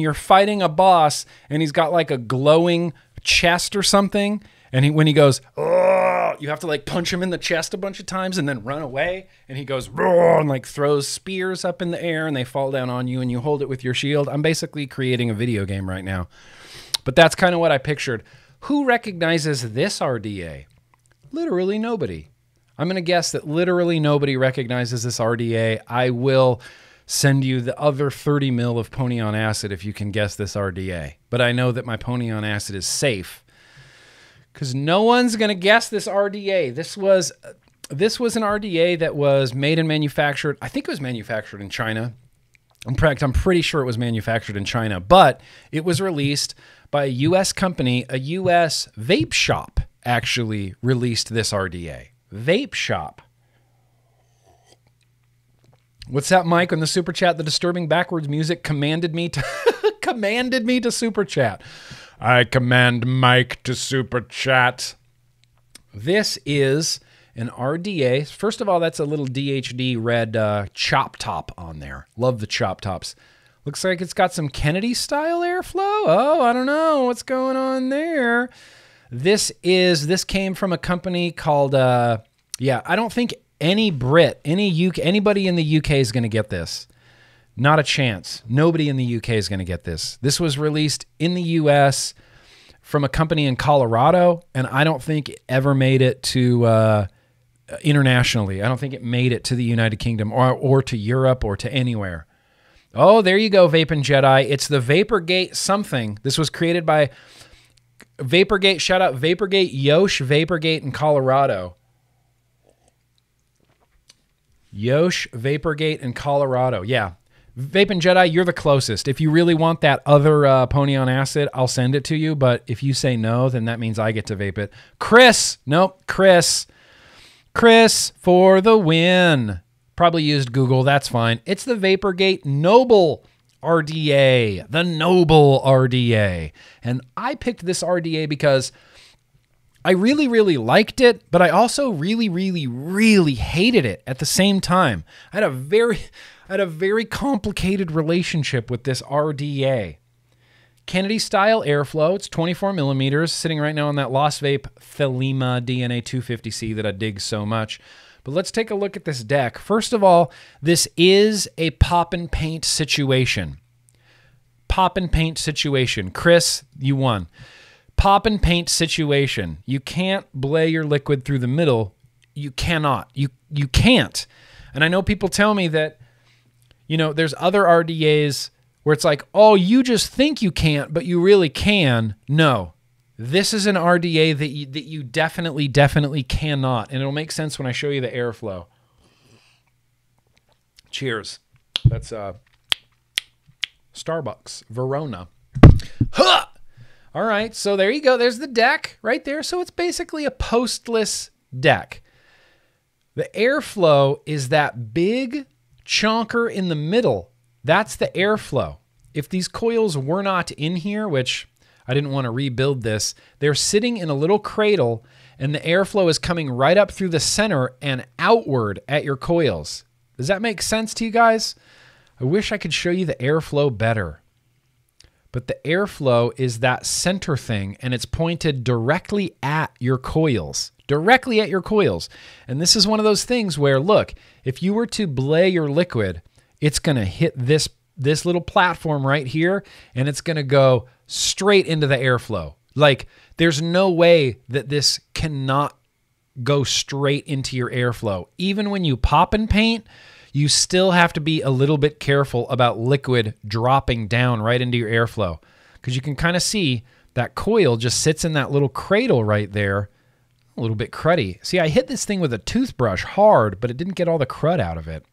you're fighting a boss, and he's got like a glowing chest or something. And he, when he goes, oh, you have to like punch him in the chest a bunch of times and then run away. And he goes, oh, and like throws spears up in the air and they fall down on you and you hold it with your shield. I'm basically creating a video game right now. But that's kind of what I pictured. Who recognizes this R D A? Literally nobody. I'm going to guess that literally nobody recognizes this R D A. I will send you the other thirty mil of Pony on Acid if you can guess this R D A. But I know that my Pony on Acid is safe, because no one's going to guess this R D A. This was, this was an R D A that was made and manufactured. I think it was manufactured in China. In fact, I'm pretty sure it was manufactured in China. But it was released by a U S company. A U S vape shop actually released this R D A. Vape shop. What's that, Mike? In the super chat, the disturbing backwards music commanded me to commanded me to super chat. I command Mike to super chat. This is an R D A. First of all, that's a little D H D red uh, chop top on there. Love the chop tops. Looks like it's got some Kennedy style airflow. Oh, I don't know what's going on there. This is, this came from a company called, uh, yeah, I don't think any Brit, any U K, anybody in the U K is going to get this. Not a chance. Nobody in the U K is going to get this. This was released in the U S from a company in Colorado, and I don't think it ever made it to uh, internationally. I don't think it made it to the United Kingdom or, or to Europe or to anywhere. Oh, there you go, Vaping Jedi. It's the Vapergate something. This was created by Vapergate, shout out Vapergate Yosh, Vapergate in Colorado. Yosh, Vapergate in Colorado. Yeah. Vaping Jedi, you're the closest. If you really want that other uh, Pony on Acid, I'll send it to you. But if you say no, then that means I get to vape it. Chris. Nope. Chris. Chris for the win. Probably used Google. That's fine. It's the Vapergate Noble R D A. The Noble R D A. And I picked this R D A because I really, really liked it, but I also really, really, really hated it at the same time. I had a very... I had a very complicated relationship with this R D A. Kennedy style airflow. It's twenty-four millimeters, sitting right now on that Lost Vape Thelema D N A two fifty C that I dig so much. But let's take a look at this deck. First of all, this is a pop and paint situation. Pop and paint situation. Chris, you won. Pop and paint situation. You can't blay your liquid through the middle. You cannot. You, you can't. And I know people tell me that, you know, there's other R D As where it's like, oh, you just think you can't, but you really can. No, this is an R D A that you, that you definitely, definitely cannot. And it'll make sense when I show you the airflow. Cheers. That's uh, Starbucks, Verona. Huh! All right, so there you go. There's the deck right there. So it's basically a postless deck. The airflow is that big chonker in the middle. That's the airflow. If these coils were not in here, which I didn't want to rebuild this, they're sitting in a little cradle and the airflow is coming right up through the center and outward at your coils. Does that make sense to you guys? I wish I could show you the airflow better. But the airflow is that center thing and it's pointed directly at your coils. Directly at your coils. And this is one of those things where, look, if you were to blay your liquid, it's going to hit this, this little platform right here, and it's going to go straight into the airflow. Like, there's no way that this cannot go straight into your airflow. Even when you pop and paint, you still have to be a little bit careful about liquid dropping down right into your airflow, because you can kind of see that coil just sits in that little cradle right there, a little bit cruddy. See, I hit this thing with a toothbrush hard, but it didn't get all the crud out of it.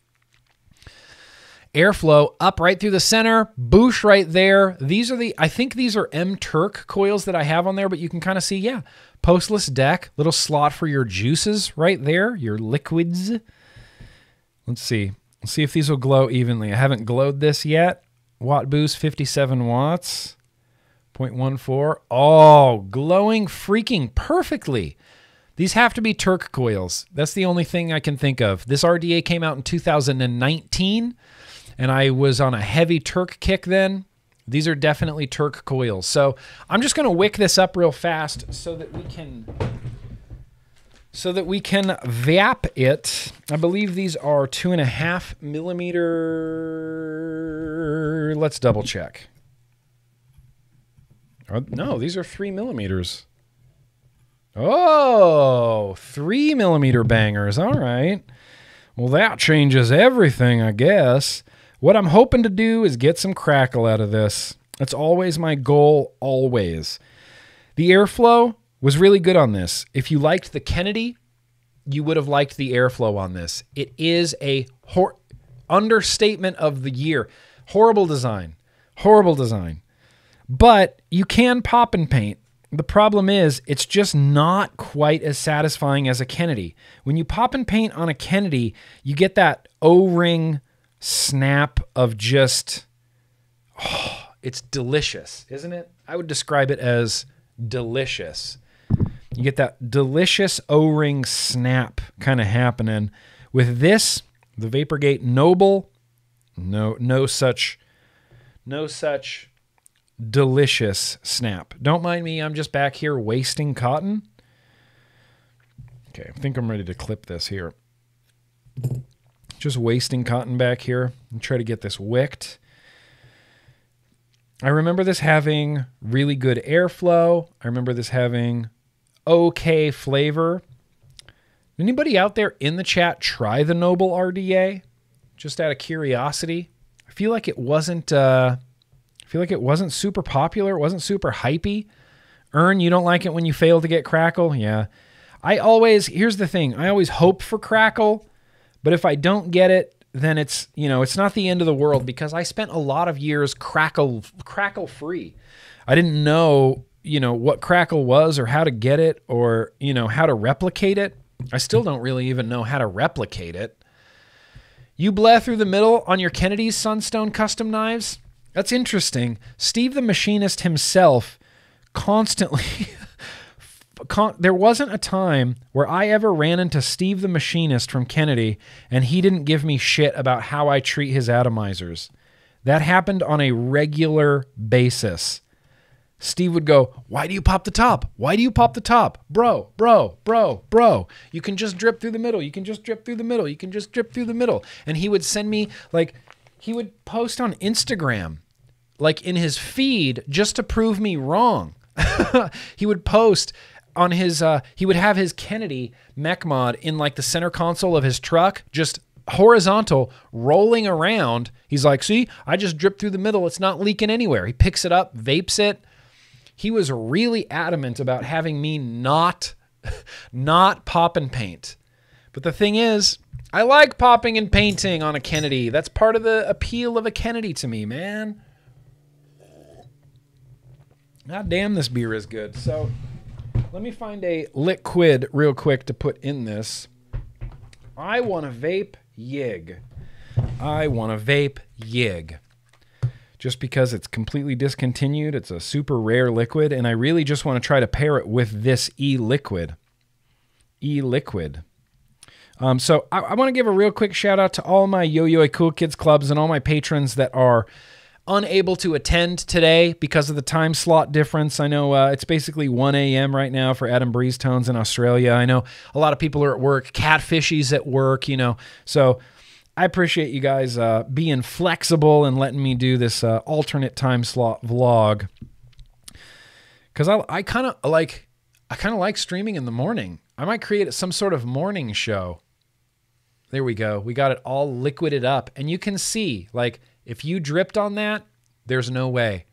Airflow up right through the center, boosh right there. These are the, I think these are M Turk coils that I have on there, but you can kind of see, yeah, postless deck, little slot for your juices right there, your liquids. Let's see. Let's see if these will glow evenly. I haven't glowed this yet. Watt boost, fifty-seven watts, zero point one four. Oh, glowing freaking perfectly. These have to be Turk coils. That's the only thing I can think of. This R D A came out in two thousand nineteen. And I was on a heavy Turk kick then. These are definitely Turk coils. So I'm just gonna wick this up real fast so that we can, so that we can vap it. I believe these are two and a half millimeter. Let's double check. Oh, no, these are three millimeters. Oh, three millimeter bangers, all right. Well, that changes everything, I guess. What I'm hoping to do is get some crackle out of this. That's always my goal, always. The airflow was really good on this. If you liked the Kennedy, you would have liked the airflow on this. It is a hor- understatement of the year. Horrible design, horrible design. But you can pop and paint. The problem is it's just not quite as satisfying as a Kennedy. When you pop and paint on a Kennedy, you get that O-ring snap of just, oh, it's delicious, isn't it? I would describe it as delicious. You get that delicious O-ring snap kind of happening. With this, the Vapergate Noble, no, no such, no such delicious snap. Don't mind me, I'm just back here wasting cotton. Okay, I think I'm ready to clip this here. Just wasting cotton back here and try to get this wicked. I remember this having really good airflow. I remember this having okay flavor. Anybody out there in the chat try the Noble R D A? Just out of curiosity. I feel like it wasn't uh, I feel like it wasn't super popular. It wasn't super hypey. Earn, you don't like it when you fail to get crackle? Yeah. I always, here's the thing, I always hope for crackle. But if I don't get it, then it's, you know, it's not the end of the world, because I spent a lot of years crackle crackle free. I didn't know, you know, what crackle was or how to get it or, you know, how to replicate it. I still don't really even know how to replicate it. You bleh through the middle on your Kennedy's Sunstone custom knives? That's interesting. Steve the Machinist himself constantly... There wasn't a time where I ever ran into Steve the Machinist from Kennedy and he didn't give me shit about how I treat his atomizers. That happened on a regular basis. Steve would go, why do you pop the top? Why do you pop the top? Bro, bro, bro, bro. You can just drip through the middle. You can just drip through the middle. You can just drip through the middle. And he would send me, like, he would post on Instagram, like in his feed, just to prove me wrong. He would post... on his, uh, he would have his Kennedy mech mod in like the center console of his truck, just horizontal, rolling around. He's like, see, I just dripped through the middle. It's not leaking anywhere. He picks it up, vapes it. He was really adamant about having me not, not pop and paint. But the thing is, I like popping and painting on a Kennedy. That's part of the appeal of a Kennedy to me, man. God damn, this beer is good. So... let me find a liquid real quick to put in this. I want to vape yig. I want to vape yig. Just because it's completely discontinued, it's a super rare liquid, and I really just want to try to pair it with this e-liquid. E-liquid. Um, so I, I want to give a real quick shout out to all my Yo-Yo Cool Kids clubs and all my patrons that are... unable to attend today because of the time slot difference. I know uh, it's basically one A M right now for Adam Breezetones in Australia. I know a lot of people are at work, Catfishy's at work, you know. So I appreciate you guys uh, being flexible and letting me do this uh, alternate time slot vlog. Because I, I kind of like, I kind of like streaming in the morning. I might create some sort of morning show. There we go. We got it all liquided up. And you can see, like, if you dripped on that, there's no way.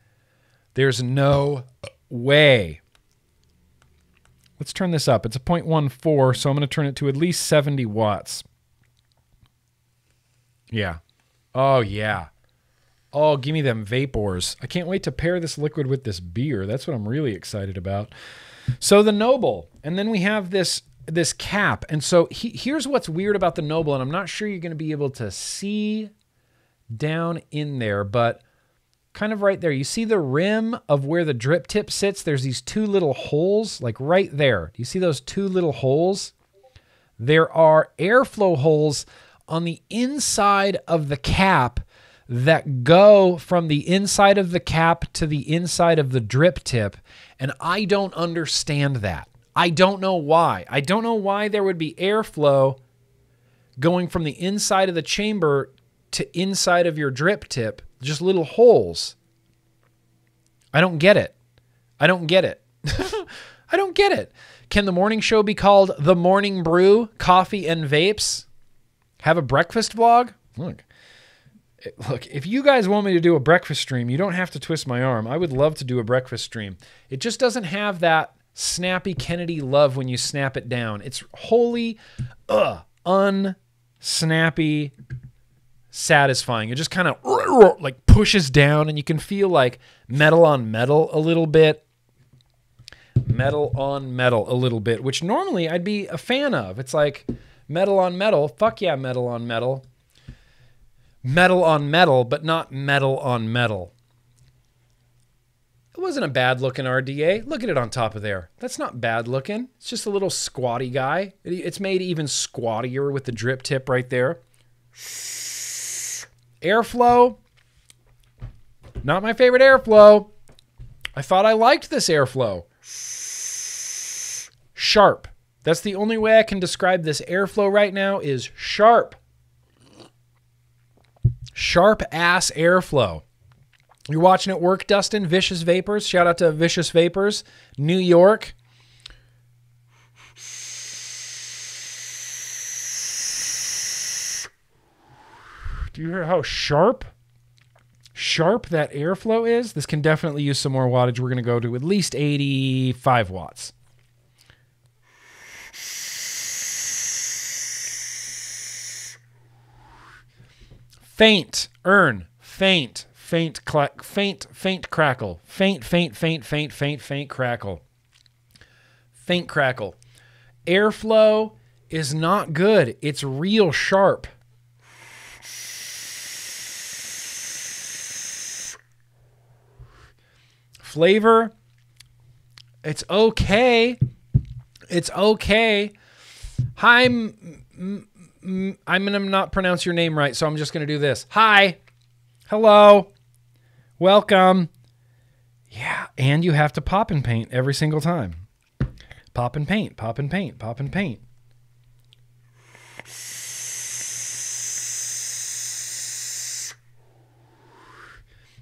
There's no way. Let's turn this up. It's a point one four, so I'm going to turn it to at least seventy watts. Yeah. Oh, yeah. Oh, give me them vapors. I can't wait to pair this liquid with this beer. That's what I'm really excited about. So the Noble, and then we have this this cap. And so he, here's what's weird about the Noble, and I'm not sure you're going to be able to see down in there, but kind of right there. You see the rim of where the drip tip sits? There's these two little holes, like right there. Do you see those two little holes? There are airflow holes on the inside of the cap that go from the inside of the cap to the inside of the drip tip. And I don't understand that. I don't know why. I don't know why there would be airflow going from the inside of the chamber to inside of your drip tip, just little holes. I don't get it. I don't get it. I don't get it. Can the morning show be called The Morning Brew, Coffee and Vapes? Have a breakfast vlog? Look, look, if you guys want me to do a breakfast stream, you don't have to twist my arm. I would love to do a breakfast stream. It just doesn't have that snappy Kennedy love when you snap it down. It's wholly uh, unsnappy, satisfying. It just kind of like pushes down, and you can feel like metal on metal a little bit, metal on metal a little bit, which normally I'd be a fan of. It's like metal on metal. Fuck yeah, metal on metal. Metal on metal, but not metal on metal. It wasn't a bad looking R D A. Look at it on top of there. That's not bad looking. It's just a little squatty guy. It's made even squattier with the drip tip right there. Airflow. Not my favorite airflow. I thought I liked this airflow. Sharp. That's the only way I can describe this airflow right now, is sharp. Sharp ass airflow. You're watching at work, Dustin. Vicious Vapors. Shout out to Vicious Vapors, New York. Do you hear how sharp, sharp that airflow is? This can definitely use some more wattage. We're going to go to at least eighty-five watts. Faint, earn, faint. Faint, clack, faint, faint crackle. Faint, faint, faint, faint, faint, faint crackle. Faint crackle. Airflow is not good. It's real sharp. Flavor, it's okay. It's okay. Hi, m m m I'm going to not pronounce your name right, so I'm just going to do this. Hi. Hello. Welcome. Yeah, and you have to pop and paint every single time. Pop and paint, pop and paint, pop and paint.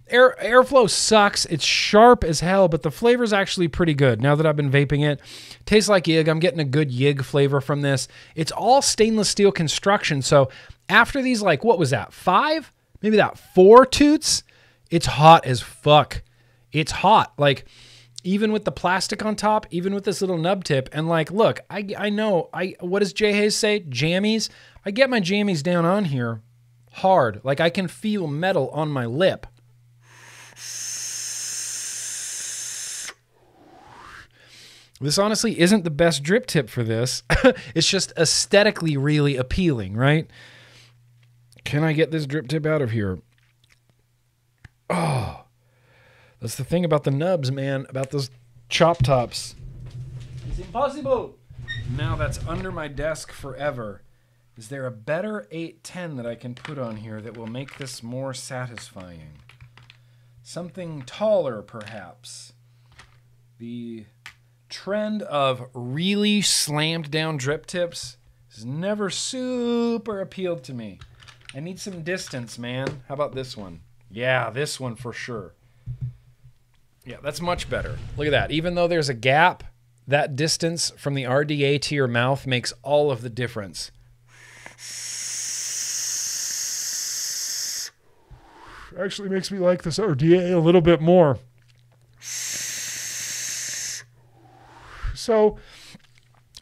Air, airflow sucks. It's sharp as hell, but the flavor's actually pretty good. Now that I've been vaping it, tastes like yig. I'm getting a good yig flavor from this. It's all stainless steel construction, so after these, like, what was that, five? Maybe that four toots? It's hot as fuck. It's hot. Like, even with the plastic on top, even with this little nub tip, and like, look, I, I know, I what does Jay Hayes say? Jammies? I get my jammies down on here hard. Like, I can feel metal on my lip. This honestly isn't the best drip tip for this. It's just aesthetically really appealing, right? Can I get this drip tip out of here? Oh, that's the thing about the nubs, man, about those chop tops. It's impossible. Now that's under my desk forever. Is there a better eight ten that I can put on here that will make this more satisfying? Something taller, perhaps. The trend of really slammed down drip tips has never super appealed to me. I need some distance, man. How about this one? Yeah, this one for sure. Yeah, that's much better. Look at that. Even though there's a gap, that distance from the R D A to your mouth makes all of the difference. actually makes me like this R D A a little bit more. So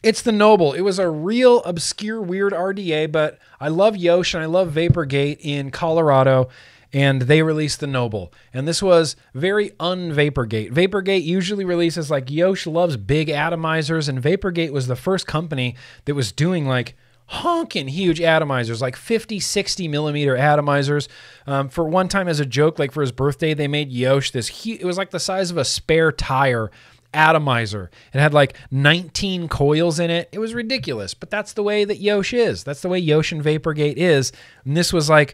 it's the Noble. It was a real obscure, weird R D A, but I love Yosh and I love Vapergate in Colorado, and they released the Noble. And this was very un-Vapergate. Vapergate usually releases, like, Yosh loves big atomizers, and Vapergate was the first company that was doing, like, honking huge atomizers, like fifty, sixty millimeter atomizers. Um, for one time, as a joke, like for his birthday, they made Yosh this huge, it was like the size of a spare tire atomizer. It had like nineteen coils in it. It was ridiculous, but that's the way that Yosh is. That's the way Yosh and Vapergate is. And this was like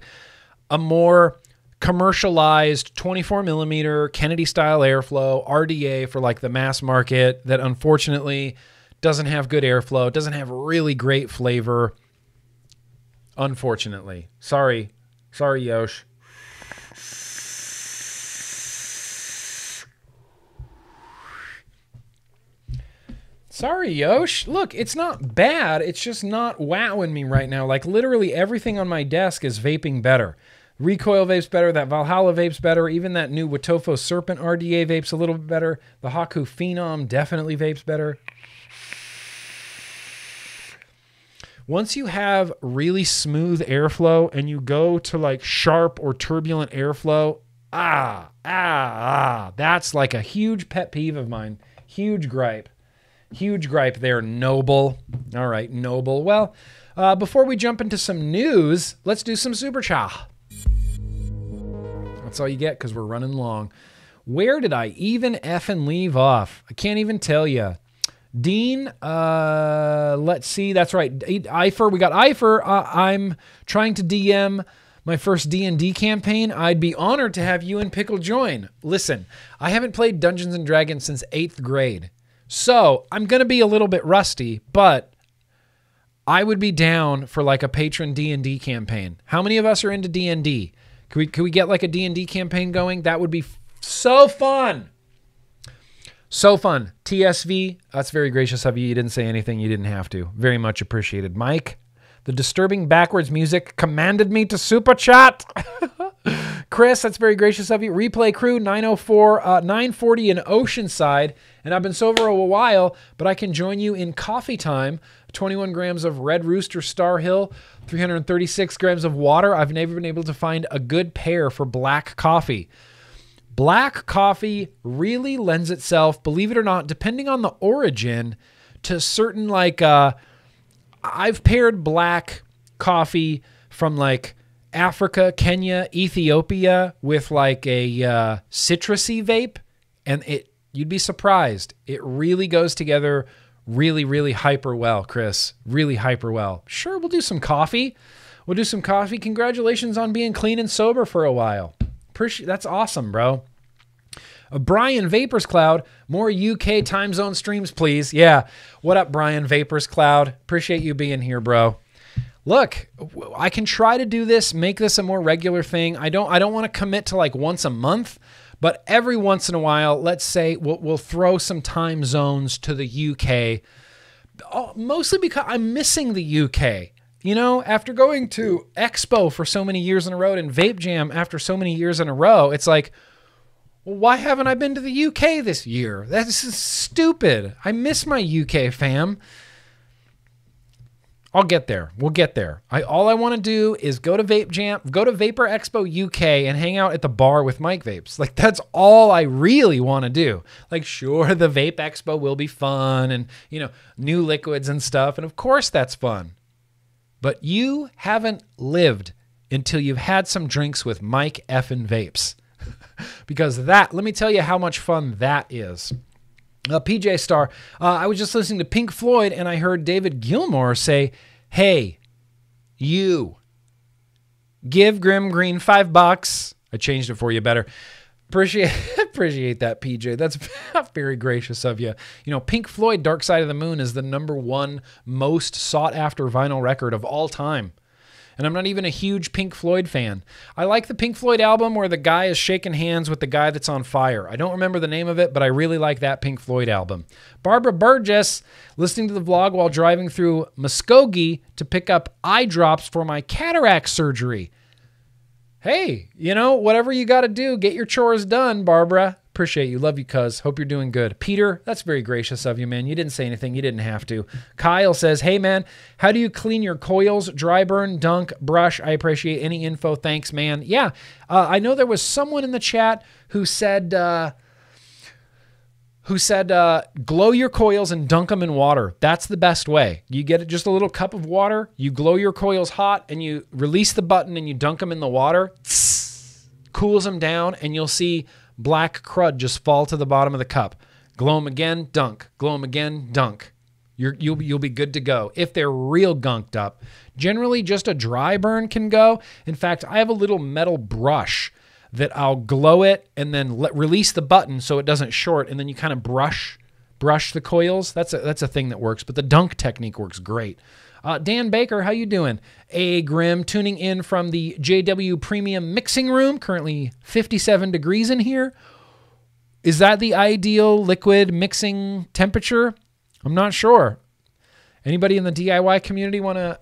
a more commercialized twenty-four millimeter Kennedy style airflow R D A for like the mass market that unfortunately doesn't have good airflow, doesn't have really great flavor, unfortunately. Sorry, sorry, Yosh. Sorry, Yosh. Look, it's not bad. It's just not wowing me right now. Like, literally everything on my desk is vaping better. Recoil vapes better, that Valhalla vapes better, even that new Wotofo Serpent R D A vapes a little bit better. The Haku Phenom definitely vapes better. Once you have really smooth airflow and you go to like sharp or turbulent airflow, ah, ah, ah, that's like a huge pet peeve of mine. Huge gripe. Huge gripe there, Noble. All right, Noble. Well, uh, before we jump into some news, let's do some Super Cha. That's all you get because we're running long. Where did I even effing leave off? I can't even tell you. Dean, uh, let's see. That's right. Eifer, we got Eifer. Uh, I'm trying to D M my first D and D campaign. I'd be honored to have you and Pickle join. Listen, I haven't played Dungeons and Dragons since eighth grade. So I'm going to be a little bit rusty, but I would be down for like a patron D and D campaign. How many of us are into D and D? Can we, can we get like a D and D campaign going? That would be so fun. So fun. T S V, that's very gracious of you. You didn't say anything. You didn't have to. Very much appreciated. Mike, the disturbing backwards music commanded me to super chat. Chris, that's very gracious of you. Replay Crew, nine oh four, uh, nine forty in Oceanside. And I've been sober a while, but I can join you in coffee time. twenty-one grams of Red Rooster Star Hill, three hundred thirty-six grams of water. I've never been able to find a good pair for black coffee. Black coffee really lends itself, believe it or not, depending on the origin, to certain like... Uh, I've paired black coffee from like... Africa, Kenya, Ethiopia with like a uh, citrusy vape, and it you'd be surprised. It really goes together really, really hyper well, Chris. Really hyper well. Sure, we'll do some coffee. We'll do some coffee. Congratulations on being clean and sober for a while. Appreciate that's awesome, bro. Uh, Brian Vapors Cloud, more U K time zone streams, please. Yeah. What up, Brian Vapors Cloud? Appreciate you being here, bro. Look, I can try to do this, make this a more regular thing. I don't I don't want to commit to like once a month, but every once in a while, let's say we'll, we'll throw some time zones to the U K, oh, mostly because I'm missing the U K. You know, after going to Expo for so many years in a row and Vape Jam after so many years in a row, it's like, well, why haven't I been to the U K this year? That's just stupid. I miss my U K, fam. I'll get there. We'll get there. I, all I want to do is go to Vape Jam, go to Vapor Expo U K and hang out at the bar with Mike Vapes. Like, that's all I really want to do. Like, sure, the Vape Expo will be fun and, you know, new liquids and stuff. And of course that's fun. But you haven't lived until you've had some drinks with Mike effing Vapes. Because that, let me tell you how much fun that is. Uh, P J Star, uh, I was just listening to Pink Floyd and I heard David Gilmour say, hey, you, give Grim Green five bucks. I changed it for you better. Appreciate, appreciate that, P J. That's very gracious of you. You know, Pink Floyd, Dark Side of the Moon is the number one most sought after vinyl record of all time. And I'm not even a huge Pink Floyd fan. I like the Pink Floyd album where the guy is shaking hands with the guy that's on fire. I don't remember the name of it, but I really like that Pink Floyd album. Barbara Burgess, listening to the vlog while driving through Muskogee to pick up eye drops for my cataract surgery. hey, you know, whatever you got to do, get your chores done, Barbara. Appreciate you. Love you, cuz. Hope you're doing good. Peter, that's very gracious of you, man. You didn't say anything. You didn't have to. Kyle says, hey, man, how do you clean your coils? Dry burn, dunk, brush. I appreciate any info. Thanks, man. Yeah, uh, I know there was someone in the chat who said... Uh, who said, uh, glow your coils and dunk them in water. That's the best way. You get just a little cup of water, you glow your coils hot, and you release the button and you dunk them in the water. Tss, cools them down, and you'll see black crud just fall to the bottom of the cup. Glow them again, dunk. Glow them again, dunk. You're, you'll, you'll be good to go if they're real gunked up. Generally, just a dry burn can go. In fact, I have a little metal brush that I'll glow it and then let, release the button so it doesn't short, and then you kind of brush brush the coils. That's a, that's a thing that works, but the dunk technique works great. Uh, Dan Baker, how you doing? A Grim tuning in from the J W Premium Mixing Room, currently fifty-seven degrees in here. Is that the ideal liquid mixing temperature? I'm not sure. Anybody in the D I Y community want to...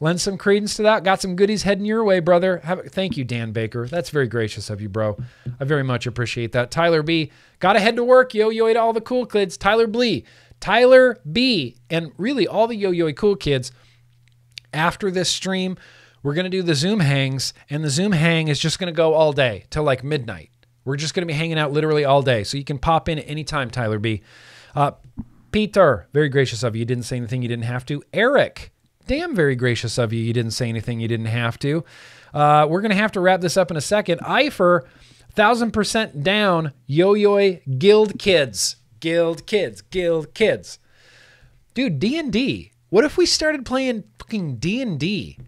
lend some credence to that. Got some goodies heading your way, brother. Have, thank you, Dan Baker. That's very gracious of you, bro. I very much appreciate that. Tyler B. Gotta head to work, yo-yo to all the cool kids. Tyler Blee. Tyler B. And really all the yo-yo cool kids. After this stream, we're going to do the Zoom hangs. And the Zoom hang is just going to go all day till like midnight. We're just going to be hanging out literally all day. So you can pop in at any time, Tyler B. Uh, Peter, very gracious of you. You didn't say anything you didn't have to. Eric. Damn, very gracious of you. You didn't say anything you didn't have to. Uh, we're going to have to wrap this up in a second. Eifer, one thousand percent down. Yo-Yo Guild Kids. Guild Kids. Guild Kids. Dude, D and D. What if we started playing fucking D and D?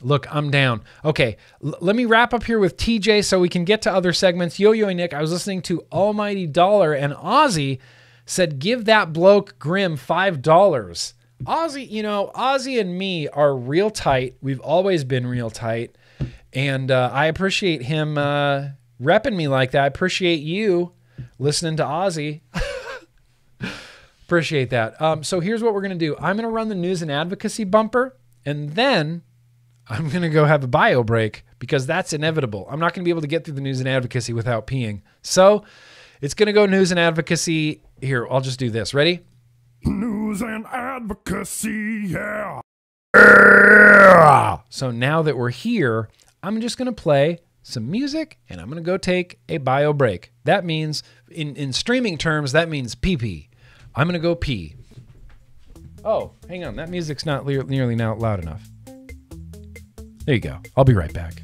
Look, I'm down. Okay, L let me wrap up here with T J so we can get to other segments. Yo-Yo Nick, I was listening to Almighty Dollar and Ozzy said, give that bloke Grim five dollars. Ozzy, you know, Ozzy and me are real tight. We've always been real tight. And uh, I appreciate him uh, repping me like that. I appreciate you listening to Ozzy. Appreciate that. Um, so here's what we're going to do. I'm going to run the news and advocacy bumper. And then I'm going to go have a bio break because that's inevitable. I'm not going to be able to get through the news and advocacy without peeing. So it's going to go news and advocacy. Here, I'll just do this. Ready? News and advocacy, yeah. Yeah. So now that we're here, I'm just going to play some music and I'm going to go take a bio break. That means, in, in streaming terms, that means pee-pee. I'm going to go pee. Oh, hang on. That music's not le- nearly now loud enough. There you go. I'll be right back.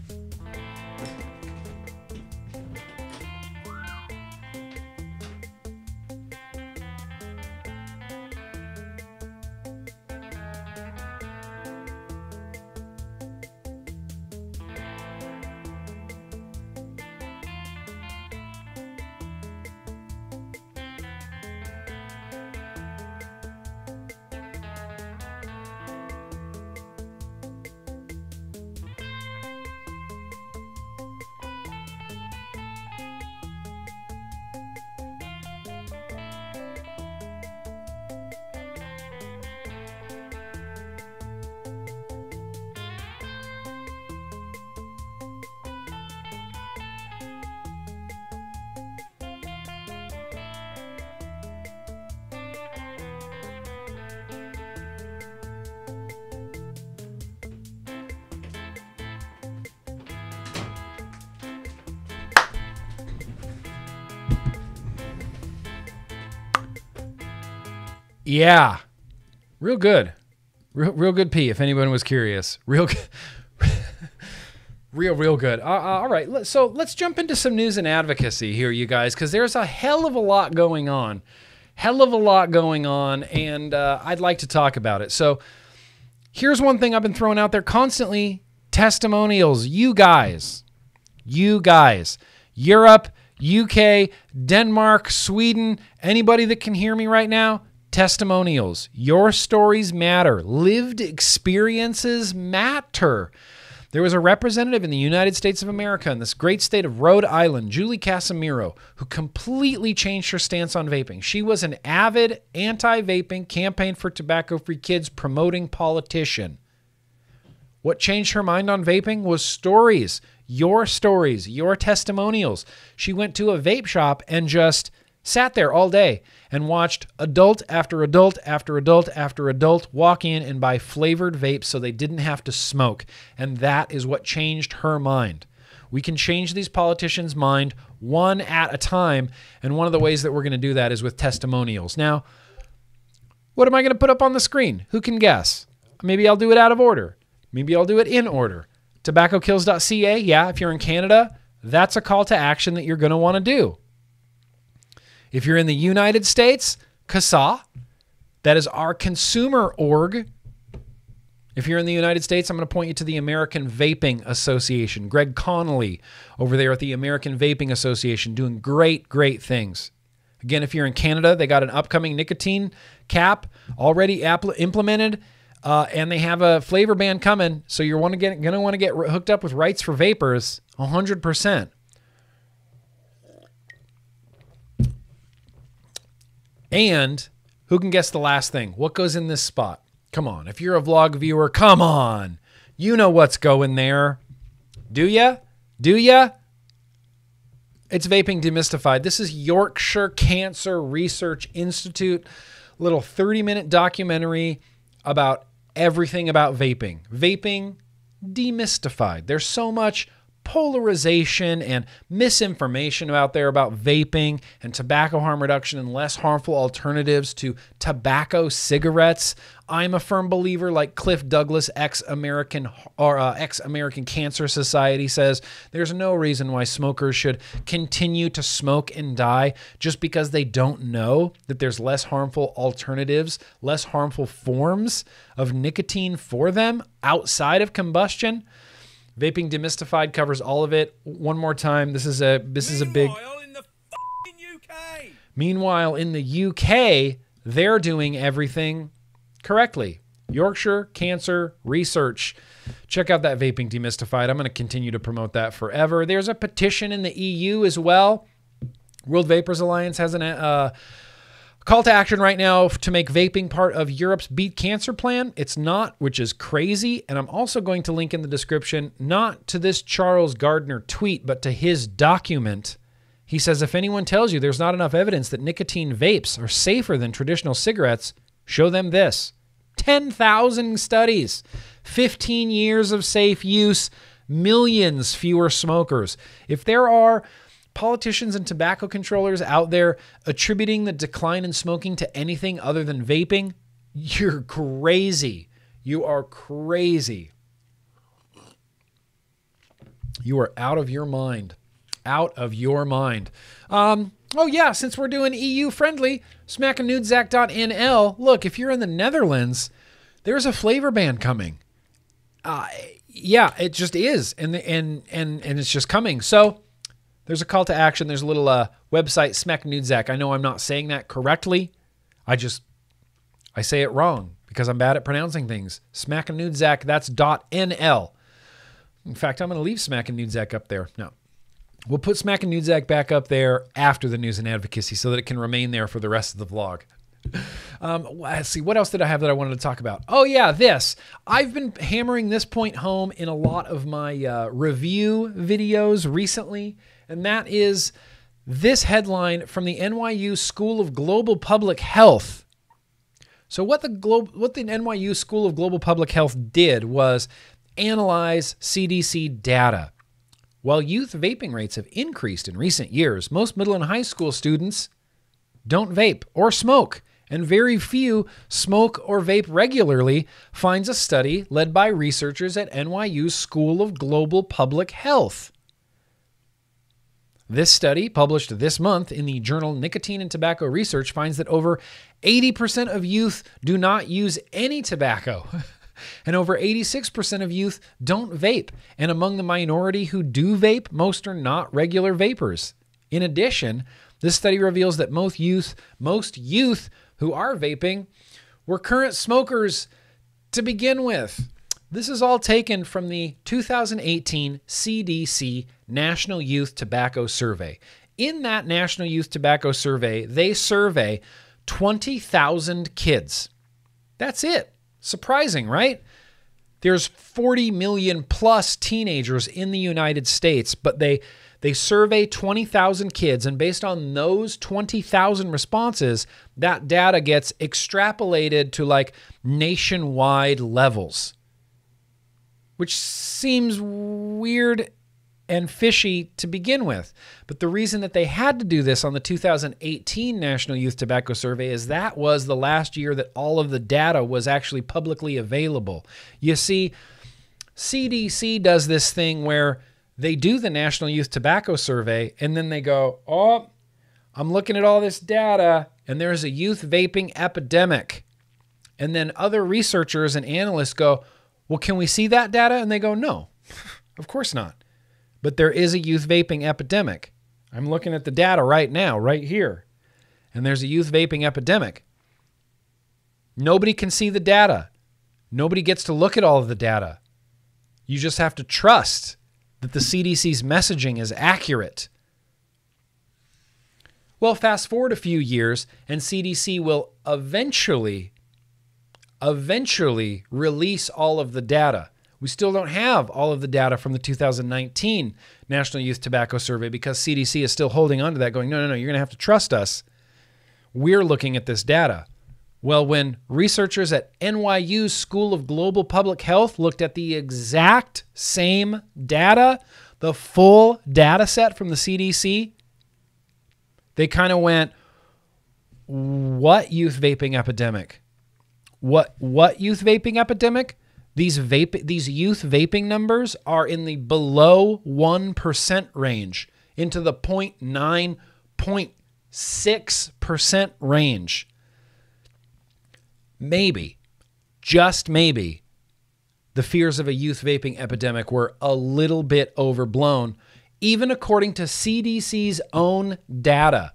Yeah, real good, real, real good pee. If anyone was curious, real, real, real good. Uh, uh, all right, so let's jump into some news and advocacy here, you guys, because there's a hell of a lot going on, hell of a lot going on, and uh, I'd like to talk about it. So here's one thing I've been throwing out there constantly: testimonials. You guys, you guys, Europe, U K, Denmark, Sweden, anybody that can hear me right now. Testimonials. Your stories matter. Lived experiences matter. There was a representative in the United States of America in this great state of Rhode Island, Julie Casimiro, who completely changed her stance on vaping. She was an avid anti-vaping campaign for tobacco-free kids promoting politician. What changed her mind on vaping was stories, your stories, your testimonials. She went to a vape shop and just sat there all day and watched adult after adult after adult after adult walk in and buy flavored vapes so they didn't have to smoke. And that is what changed her mind. We can change these politicians' mind one at a time. And one of the ways that we're going to do that is with testimonials. Now, what am I going to put up on the screen? Who can guess? Maybe I'll do it out of order. Maybe I'll do it in order. tobacco kills dot c a, yeah, if you're in Canada, that's a call to action that you're going to want to do. If you're in the United States, CASA, that is our consumer org. If you're in the United States, I'm going to point you to the American Vaping Association. Greg Connolly over there at the American Vaping Association doing great, great things. Again, if you're in Canada, they got an upcoming nicotine cap already implemented, uh, and they have a flavor ban coming. So you're want to get, going to want to get hooked up with rights for vapors one hundred percent. And who can guess the last thing? What goes in this spot? Come on. If you're a vlog viewer, come on. You know what's going there. Do ya? Do ya? It's Vaping Demystified. This is Yorkshire Cancer Research Institute. Little thirty minute documentary about everything about vaping. Vaping Demystified. There's so much polarization and misinformation out there about vaping and tobacco harm reduction and less harmful alternatives to tobacco cigarettes. I'm a firm believer, like Cliff Douglas, ex-American or uh, ex-American Cancer Society says, there's no reason why smokers should continue to smoke and die just because they don't know that there's less harmful alternatives, less harmful forms of nicotine for them outside of combustion. Vaping Demystified covers all of it. One more time, this is a this is a big. Meanwhile in the fucking U K. Meanwhile in the U K, they're doing everything correctly. Yorkshire Cancer Research. Check out that Vaping Demystified. I'm going to continue to promote that forever. There's a petition in the E U as well. World Vapers Alliance has an uh, call to action right now to make vaping part of Europe's Beat Cancer plan. It's not, which is crazy. And I'm also going to link in the description, not to this Charles Gardner tweet, but to his document. He says, if anyone tells you there's not enough evidence that nicotine vapes are safer than traditional cigarettes, show them this. ten thousand studies, fifteen years of safe use, millions fewer smokers. If there are politicians and tobacco controllers out there attributing the decline in smoking to anything other than vaping, you're crazy. You are crazy. You are out of your mind. Out of your mind. Um, oh yeah, since we're doing E U friendly, smack a nude zack dot n l. Look, if you're in the Netherlands, there's a flavor ban coming. Uh, yeah, it just is. And, and, and, and it's just coming. So there's a call to action. There's a little uh, website, Smack Nude Zack. I know I'm not saying that correctly. I just, I say it wrong because I'm bad at pronouncing things. Smack a Nude Zack, that's .nl. In fact, I'm going to leave Smack a Nude Zack up there. No. We'll put Smack a Nude Zack back up there after the news and advocacy so that it can remain there for the rest of the vlog. Um, let's see, what else did I have that I wanted to talk about? Oh yeah, this. I've been hammering this point home in a lot of my uh, review videos recently. And that is this headline from the N Y U School of Global Public Health. So what the, Glo- what the N Y U School of Global Public Health did was analyze C D C data. While youth vaping rates have increased in recent years, most middle and high school students don't vape or smoke, and very few smoke or vape regularly, finds a study led by researchers at N Y U School of Global Public Health. This study, published this month in the journal Nicotine and Tobacco Research, finds that over eighty percent of youth do not use any tobacco, and over eighty-six percent of youth don't vape. And among the minority who do vape, most are not regular vapers. In addition, this study reveals that most youth, most youth who are vaping were current smokers to begin with. This is all taken from the two thousand eighteen C D C National Youth Tobacco Survey. In that National Youth Tobacco Survey, they survey twenty thousand kids. That's it. Surprising, right? There's forty million plus teenagers in the United States, but they they survey twenty thousand kids, and based on those twenty thousand responses, that data gets extrapolated to like nationwide levels, which seems weird and fishy to begin with. But the reason that they had to do this on the two thousand eighteen National Youth Tobacco Survey is that was the last year that all of the data was actually publicly available. You see, C D C does this thing where they do the National Youth Tobacco Survey, and then they go, oh, I'm looking at all this data, and there's a youth vaping epidemic. And then other researchers and analysts go, well, can we see that data? And they go, no, of course not. But there is a youth vaping epidemic. I'm looking at the data right now, right here. And there's a youth vaping epidemic. Nobody can see the data. Nobody gets to look at all of the data. You just have to trust that the C D C's messaging is accurate. Well, fast forward a few years, and C D C will eventually, eventually release all of the data. We still don't have all of the data from the two thousand nineteen National Youth Tobacco Survey because C D C is still holding on to that going, no, no, no, you're going to have to trust us. We're looking at this data. Well, when researchers at N Y U School of Global Public Health looked at the exact same data, the full data set from the C D C, they kind of went, what youth vaping epidemic? What, what youth vaping epidemic? These vape, these youth vaping numbers are in the below one percent range, into the zero point nine, zero point six percent range. Maybe, just maybe, the fears of a youth vaping epidemic were a little bit overblown, even according to C D C's own data.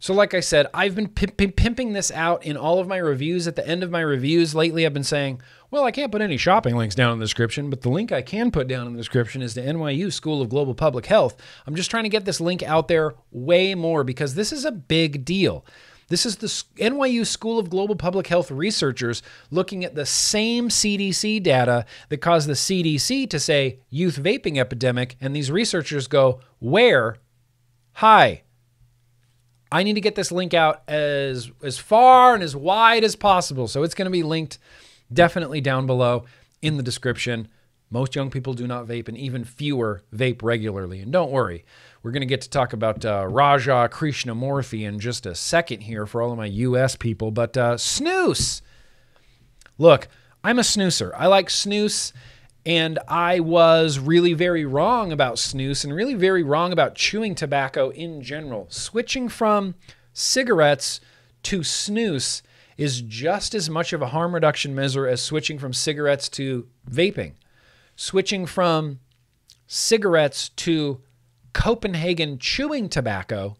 So like I said, I've been pimping this out in all of my reviews. At the end of my reviews lately, I've been saying, well, I can't put any shopping links down in the description, but the link I can put down in the description is the N Y U School of Global Public Health. I'm just trying to get this link out there way more because this is a big deal. This is the N Y U School of Global Public Health researchers looking at the same C D C data that caused the C D C to say youth vaping epidemic, and these researchers go, where? Hi. I need to get this link out as, as far and as wide as possible. So it's going to be linked definitely down below in the description. Most young people do not vape, and even fewer vape regularly. And don't worry, we're going to get to talk about uh, Raja Krishnamurthy in just a second here for all of my U S people. But uh, snus. Look, I'm a snoozer. I like snus. And I was really very wrong about snus and really very wrong about chewing tobacco in general. Switching from cigarettes to snus is just as much of a harm reduction measure as switching from cigarettes to vaping. Switching from cigarettes to Copenhagen chewing tobacco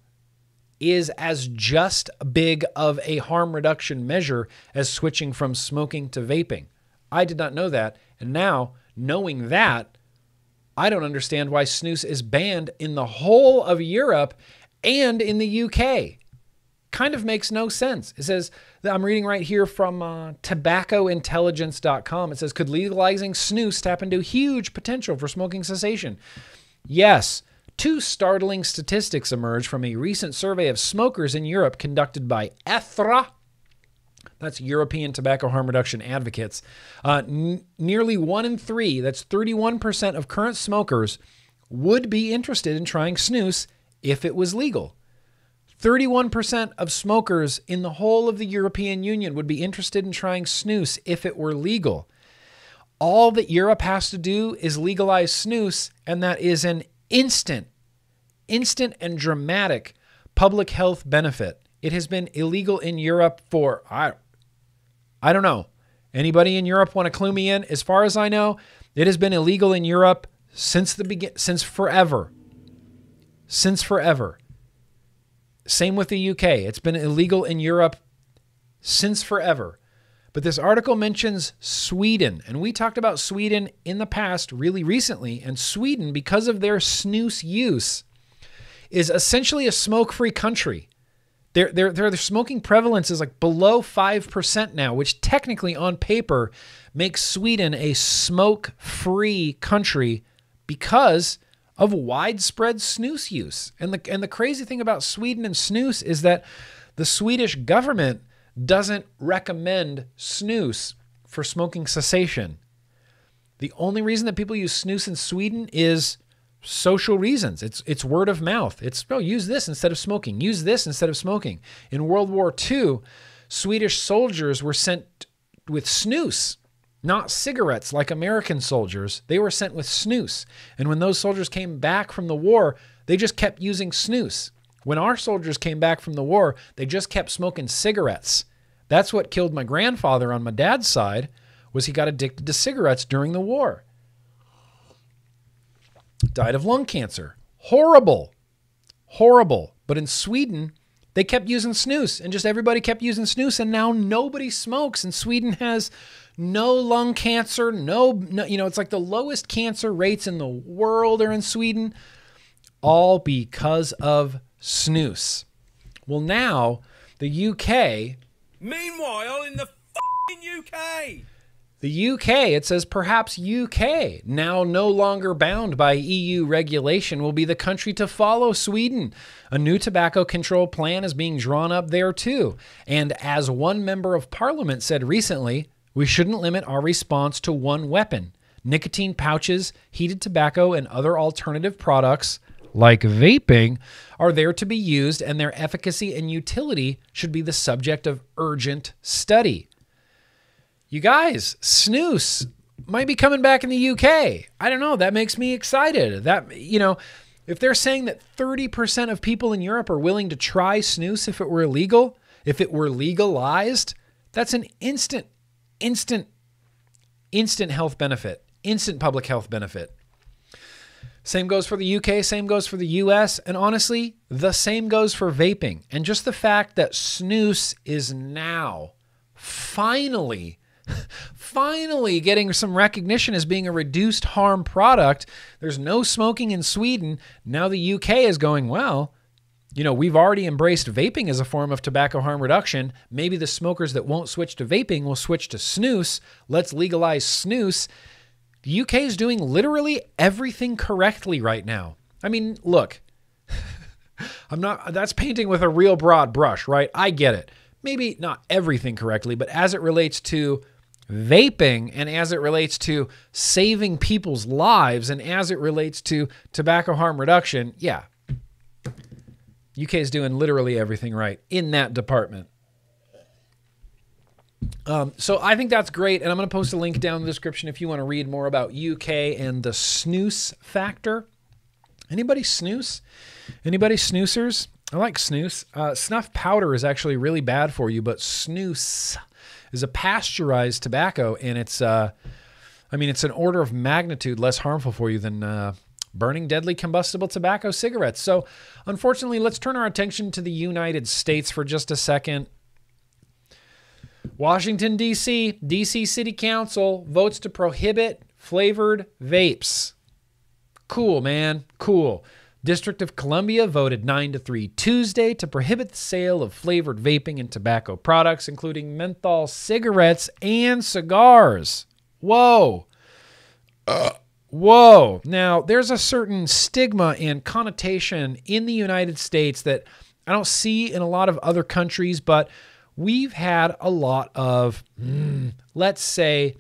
is as just big of a harm reduction measure as switching from smoking to vaping. I did not know that, and now, knowing that, I don't understand why snus is banned in the whole of Europe and in the U K. Kind of makes no sense. It says, I'm reading right here from uh, tobacco intelligence dot com. It says, could legalizing snus tap into huge potential for smoking cessation? Yes. Two startling statistics emerge from a recent survey of smokers in Europe conducted by E T H R A. That's European Tobacco Harm Reduction Advocates. Uh, nearly one in three, that's thirty-one percent of current smokers, would be interested in trying snus if it was legal. thirty-one percent of smokers in the whole of the European Union would be interested in trying snus if it were legal. All that Europe has to do is legalize snus, and that is an instant, instant and dramatic public health benefit. It has been illegal in Europe for, I, I don't know. Anybody in Europe want to clue me in? As far as I know, it has been illegal in Europe since the begin, since forever. Since forever. Same with the U K. It's been illegal in Europe since forever. But this article mentions Sweden, and we talked about Sweden in the past really recently, and Sweden, because of their snus use, is essentially a smoke-free country. Their, their, their smoking prevalence is like below five percent now, which technically on paper makes Sweden a smoke-free country because of widespread snus use. And the, and the crazy thing about Sweden and snus is that the Swedish government doesn't recommend snus for smoking cessation. The only reason that people use snus in Sweden is social reasons. It's, it's word of mouth. It's, oh, use this instead of smoking. Use this instead of smoking. In World War Two, Swedish soldiers were sent with snus, not cigarettes like American soldiers. They were sent with snus. And when those soldiers came back from the war, they just kept using snus. When our soldiers came back from the war, they just kept smoking cigarettes. That's what killed my grandfather on my dad's side, was he got addicted to cigarettes during the war. Died of lung cancer. Horrible. Horrible. But in Sweden, they kept using snus, and just everybody kept using snus, and now nobody smokes, and Sweden has no lung cancer, no, no, you know, it's like the lowest cancer rates in the world are in Sweden, all because of snus. Well, now the U K. Meanwhile, in the fucking U K. The U K, it says perhaps U K, now no longer bound by E U regulation, will be the country to follow Sweden. A new tobacco control plan is being drawn up there too. And as one member of parliament said recently, we shouldn't limit our response to one weapon. Nicotine pouches, heated tobacco, and other alternative products like vaping are there to be used, and their efficacy and utility should be the subject of urgent study. You guys, snus might be coming back in the U K. I don't know. That makes me excited. That, you know, if they're saying that thirty percent of people in Europe are willing to try snus if it were illegal, if it were legalized, that's an instant, instant, instant health benefit, instant public health benefit. Same goes for the U K, same goes for the U S, and honestly, the same goes for vaping. And just the fact that snus is now finally... finally getting some recognition as being a reduced harm product. There's no smoking in Sweden. Now the U K is going, well, you know, we've already embraced vaping as a form of tobacco harm reduction. Maybe the smokers that won't switch to vaping will switch to snus. Let's legalize snus. The U K is doing literally everything correctly right now. I mean, look, I'm not, that's painting with a real broad brush, right? I get it. Maybe not everything correctly, but as it relates to vaping, and as it relates to saving people's lives, and as it relates to tobacco harm reduction, yeah, U K is doing literally everything right in that department. Um, so I think that's great, and I'm going to post a link down in the description if you want to read more about U K and the snus factor. Anybody snus? Anybody snoozers? I like snus. Uh, snuff powder is actually really bad for you, but snus is a pasteurized tobacco, and it's, uh, I mean, it's an order of magnitude less harmful for you than uh, burning deadly combustible tobacco cigarettes. So, unfortunately, let's turn our attention to the United States for just a second. Washington, D C, D C City Council votes to prohibit flavored vapes. Cool, man. Cool. District of Columbia voted nine to three Tuesday to prohibit the sale of flavored vaping and tobacco products, including menthol cigarettes and cigars. Whoa. Uh, whoa. Now, there's a certain stigma and connotation in the United States that I don't see in a lot of other countries, but we've had a lot of, mm, let's say,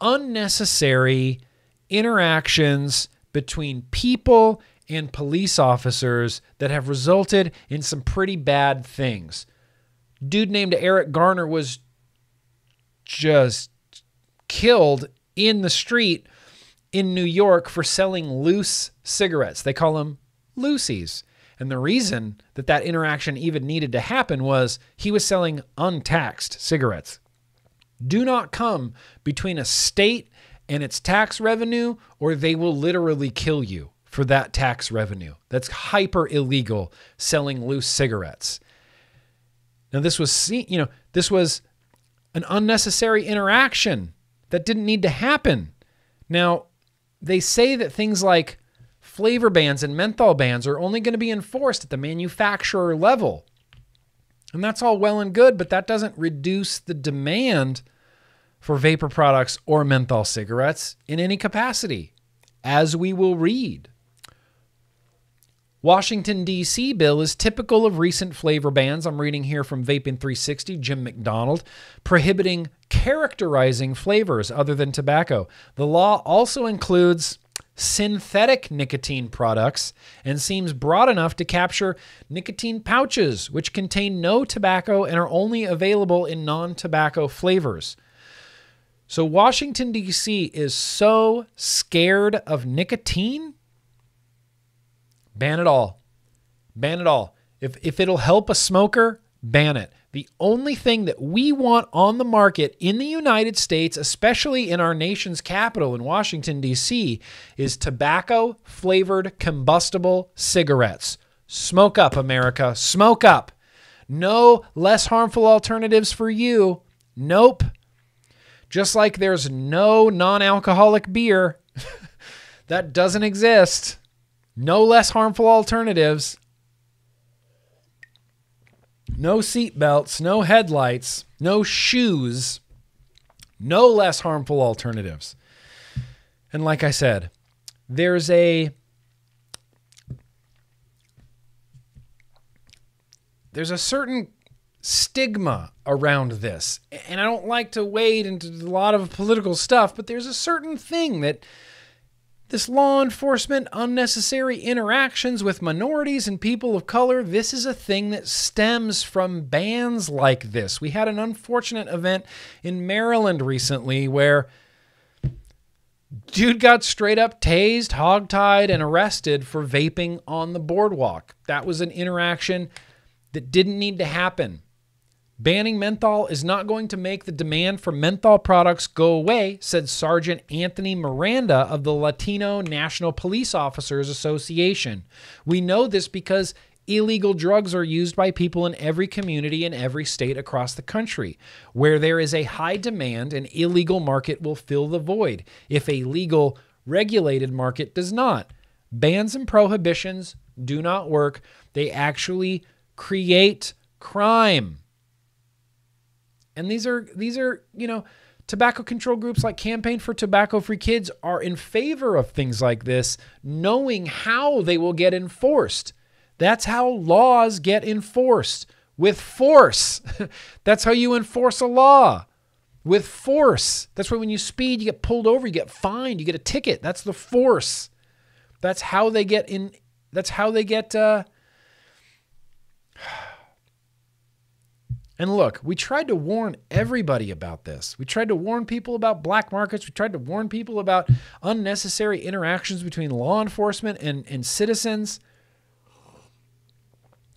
unnecessary interactions between people and police officers that have resulted in some pretty bad things. Dude named Eric Garner was just killed in the street in New York for selling loose cigarettes. They call them loosies. And the reason that that interaction even needed to happen was he was selling untaxed cigarettes. Do not come between a state and its tax revenue, or they will literally kill you for that tax revenue. That's hyper illegal, selling loose cigarettes. Now this was, you know, this was an unnecessary interaction that didn't need to happen. Now they say that things like flavor bans and menthol bans are only going to be enforced at the manufacturer level. And that's all well and good, but that doesn't reduce the demand for vapor products or menthol cigarettes in any capacity, as we will read. Washington, D C bill is typical of recent flavor bans. I'm reading here from Vaping three sixty, Jim McDonald, prohibiting characterizing flavors other than tobacco. The law also includes synthetic nicotine products and seems broad enough to capture nicotine pouches, which contain no tobacco and are only available in non-tobacco flavors. So Washington, D C is so scared of nicotine. Ban it all. Ban it all. If, if it'll help a smoker, ban it. The only thing that we want on the market in the United States, especially in our nation's capital in Washington, D C, is tobacco-flavored combustible cigarettes. Smoke up, America. Smoke up. No less harmful alternatives for you. Nope. Just like there's no non-alcoholic beer. That doesn't exist. No less harmful alternatives. No seat belts, no headlights, no shoes. No less harmful alternatives. And like I said, there's a there's a certain stigma around this. And I don't like to wade into a lot of political stuff, but there's a certain thing that this law enforcement, unnecessary interactions with minorities and people of color, this is a thing that stems from bans like this. We had an unfortunate event in Maryland recently where dude got straight up tased, hogtied, and arrested for vaping on the boardwalk. That was an interaction that didn't need to happen. Banning menthol is not going to make the demand for menthol products go away, said Sergeant Anthony Miranda of the Latino National Police Officers Association. We know this because illegal drugs are used by people in every community and every state across the country. Where there is a high demand, an illegal market will fill the void if a legal, regulated market does not. Bans and prohibitions do not work. They actually create crime. And these are, these are, you know, tobacco control groups like Campaign for Tobacco Free Kids are in favor of things like this, knowing how they will get enforced. That's how laws get enforced, with force. That's how you enforce a law, with force. That's why when you speed, you get pulled over, you get fined, you get a ticket. That's the force. That's how they get in. That's how they get, uh, And look, we tried to warn everybody about this. We tried to warn people about black markets. We tried to warn people about unnecessary interactions between law enforcement and, and citizens.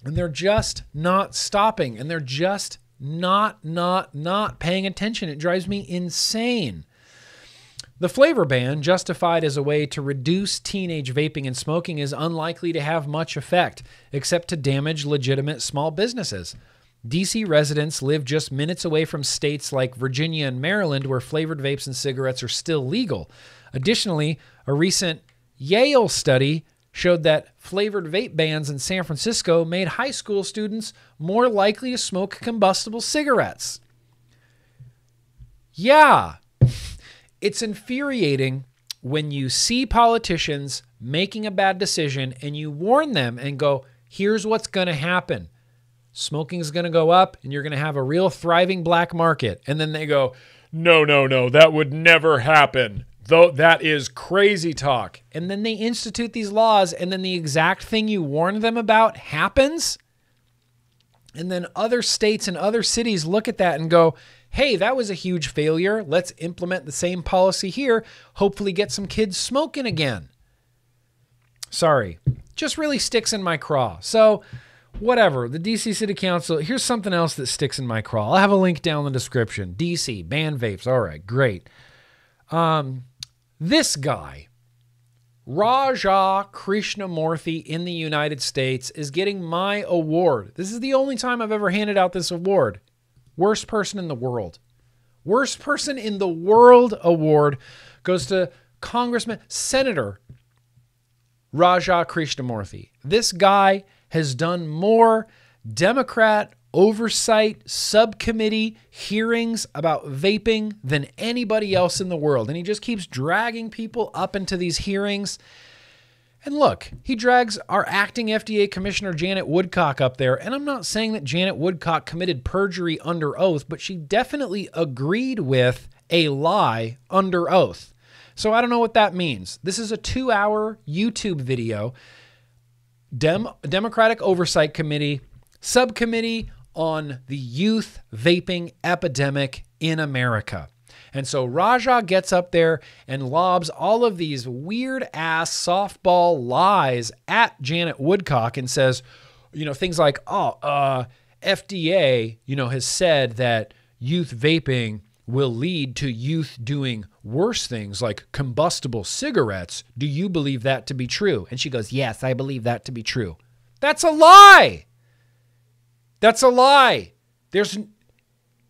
And they're just not stopping. And they're just not, not, not paying attention. It drives me insane. The flavor ban, justified as a way to reduce teenage vaping and smoking, is unlikely to have much effect, except to damage legitimate small businesses. D C residents live just minutes away from states like Virginia and Maryland where flavored vapes and cigarettes are still legal. Additionally, a recent Yale study showed that flavored vape bans in San Francisco made high school students more likely to smoke combustible cigarettes. Yeah, it's infuriating when you see politicians making a bad decision and you warn them and go, here's what's going to happen. Smoking is going to go up and you're going to have a real thriving black market. And then they go, no, no, no, that would never happen. Though that is crazy talk. And then they institute these laws and then the exact thing you warned them about happens. And then other states and other cities look at that and go, hey, that was a huge failure. Let's implement the same policy here. Hopefully get some kids smoking again. Sorry, just really sticks in my craw. So whatever, the D C City Council, here's something else that sticks in my craw. I'll have a link down in the description. D C, ban vapes. All right, great. Um, this guy, Raja Krishnamoorthy in the United States, is getting my award. This is the only time I've ever handed out this award. Worst person in the world. Worst person in the world award goes to Congressman, Senator Raja Krishnamoorthy. This guy has done more Democrat oversight subcommittee hearings about vaping than anybody else in the world. And he just keeps dragging people up into these hearings. And look, he drags our acting F D A commissioner, Janet Woodcock, up there. And I'm not saying that Janet Woodcock committed perjury under oath, but she definitely agreed with a lie under oath. So I don't know what that means. This is a two-hour YouTube video. Dem- Democratic Oversight Committee, subcommittee on the youth vaping epidemic in America. And so Raja gets up there and lobs all of these weird ass softball lies at Janet Woodcock and says, you know, things like, oh, uh, F D A, you know, has said that youth vaping will lead to youth doing worse things like combustible cigarettes. Do you believe that to be true? And she goes, yes, I believe that to be true. That's a lie. That's a lie. There's,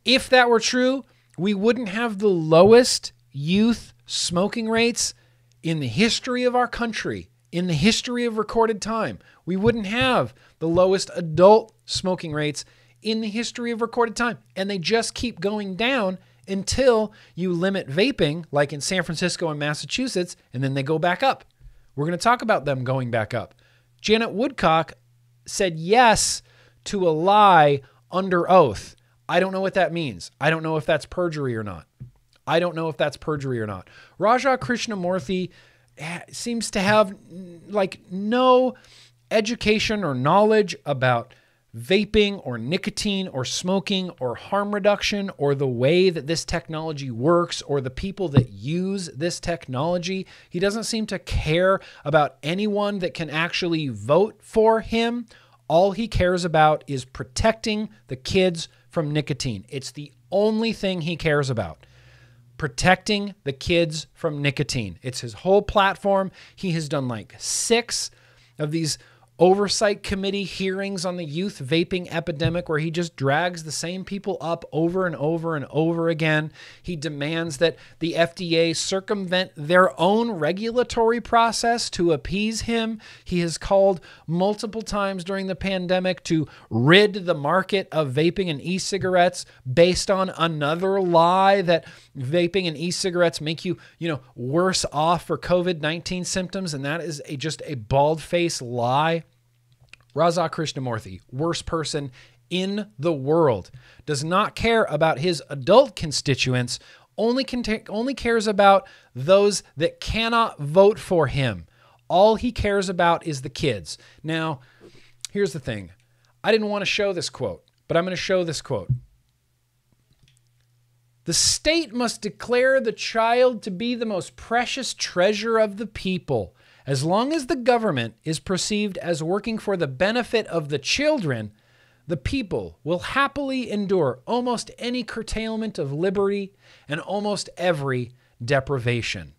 if that were true, we wouldn't have the lowest youth smoking rates in the history of our country, in the history of recorded time. We wouldn't have the lowest adult smoking rates in the history of recorded time. And they just keep going down until you limit vaping, like in San Francisco and Massachusetts, and then they go back up. We're going to talk about them going back up. Janet Woodcock said yes to a lie under oath. I don't know what that means. I don't know if that's perjury or not. I don't know if that's perjury or not. Raja Krishnamoorthy seems to have like no education or knowledge about vaping or nicotine or smoking or harm reduction or the way that this technology works or the people that use this technology. He doesn't seem to care about anyone that can actually vote for him. All he cares about is protecting the kids from nicotine. It's the only thing he cares about. Protecting the kids from nicotine. It's his whole platform. He has done like six of these oversight committee hearings on the youth vaping epidemic where he just drags the same people up over and over and over again. He demands that the F D A circumvent their own regulatory process to appease him. He has called multiple times during the pandemic to rid the market of vaping and e-cigarettes based on another lie that vaping and e-cigarettes make you, you know, worse off for COVID nineteen symptoms. And that is a, just a bald-faced lie. Raja Krishnamoorthy, worst person in the world, does not care about his adult constituents, only, can only cares about those that cannot vote for him. All he cares about is the kids. Now, here's the thing. I didn't want to show this quote, but I'm going to show this quote. The state must declare the child to be the most precious treasure of the people. As long as the government is perceived as working for the benefit of the children, the people will happily endure almost any curtailment of liberty and almost every deprivation.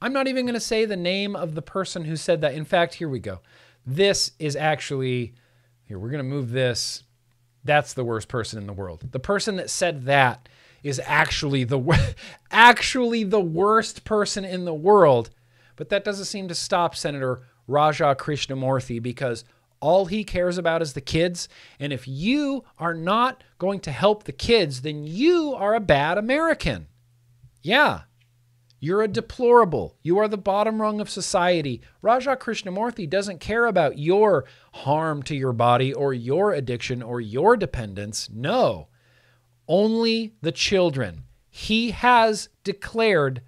I'm not even going to say the name of the person who said that. In fact, here we go. This is actually, here, we're going to move this. That's the worst person in the world. The person that said that is actually the, actually the worst person in the world. But that doesn't seem to stop Senator Raja Krishnamoorthy, because all he cares about is the kids. And if you are not going to help the kids, then you are a bad American. Yeah, you're a deplorable. You are the bottom rung of society. Raja Krishnamoorthy doesn't care about your harm to your body or your addiction or your dependence. No, only the children. He has declared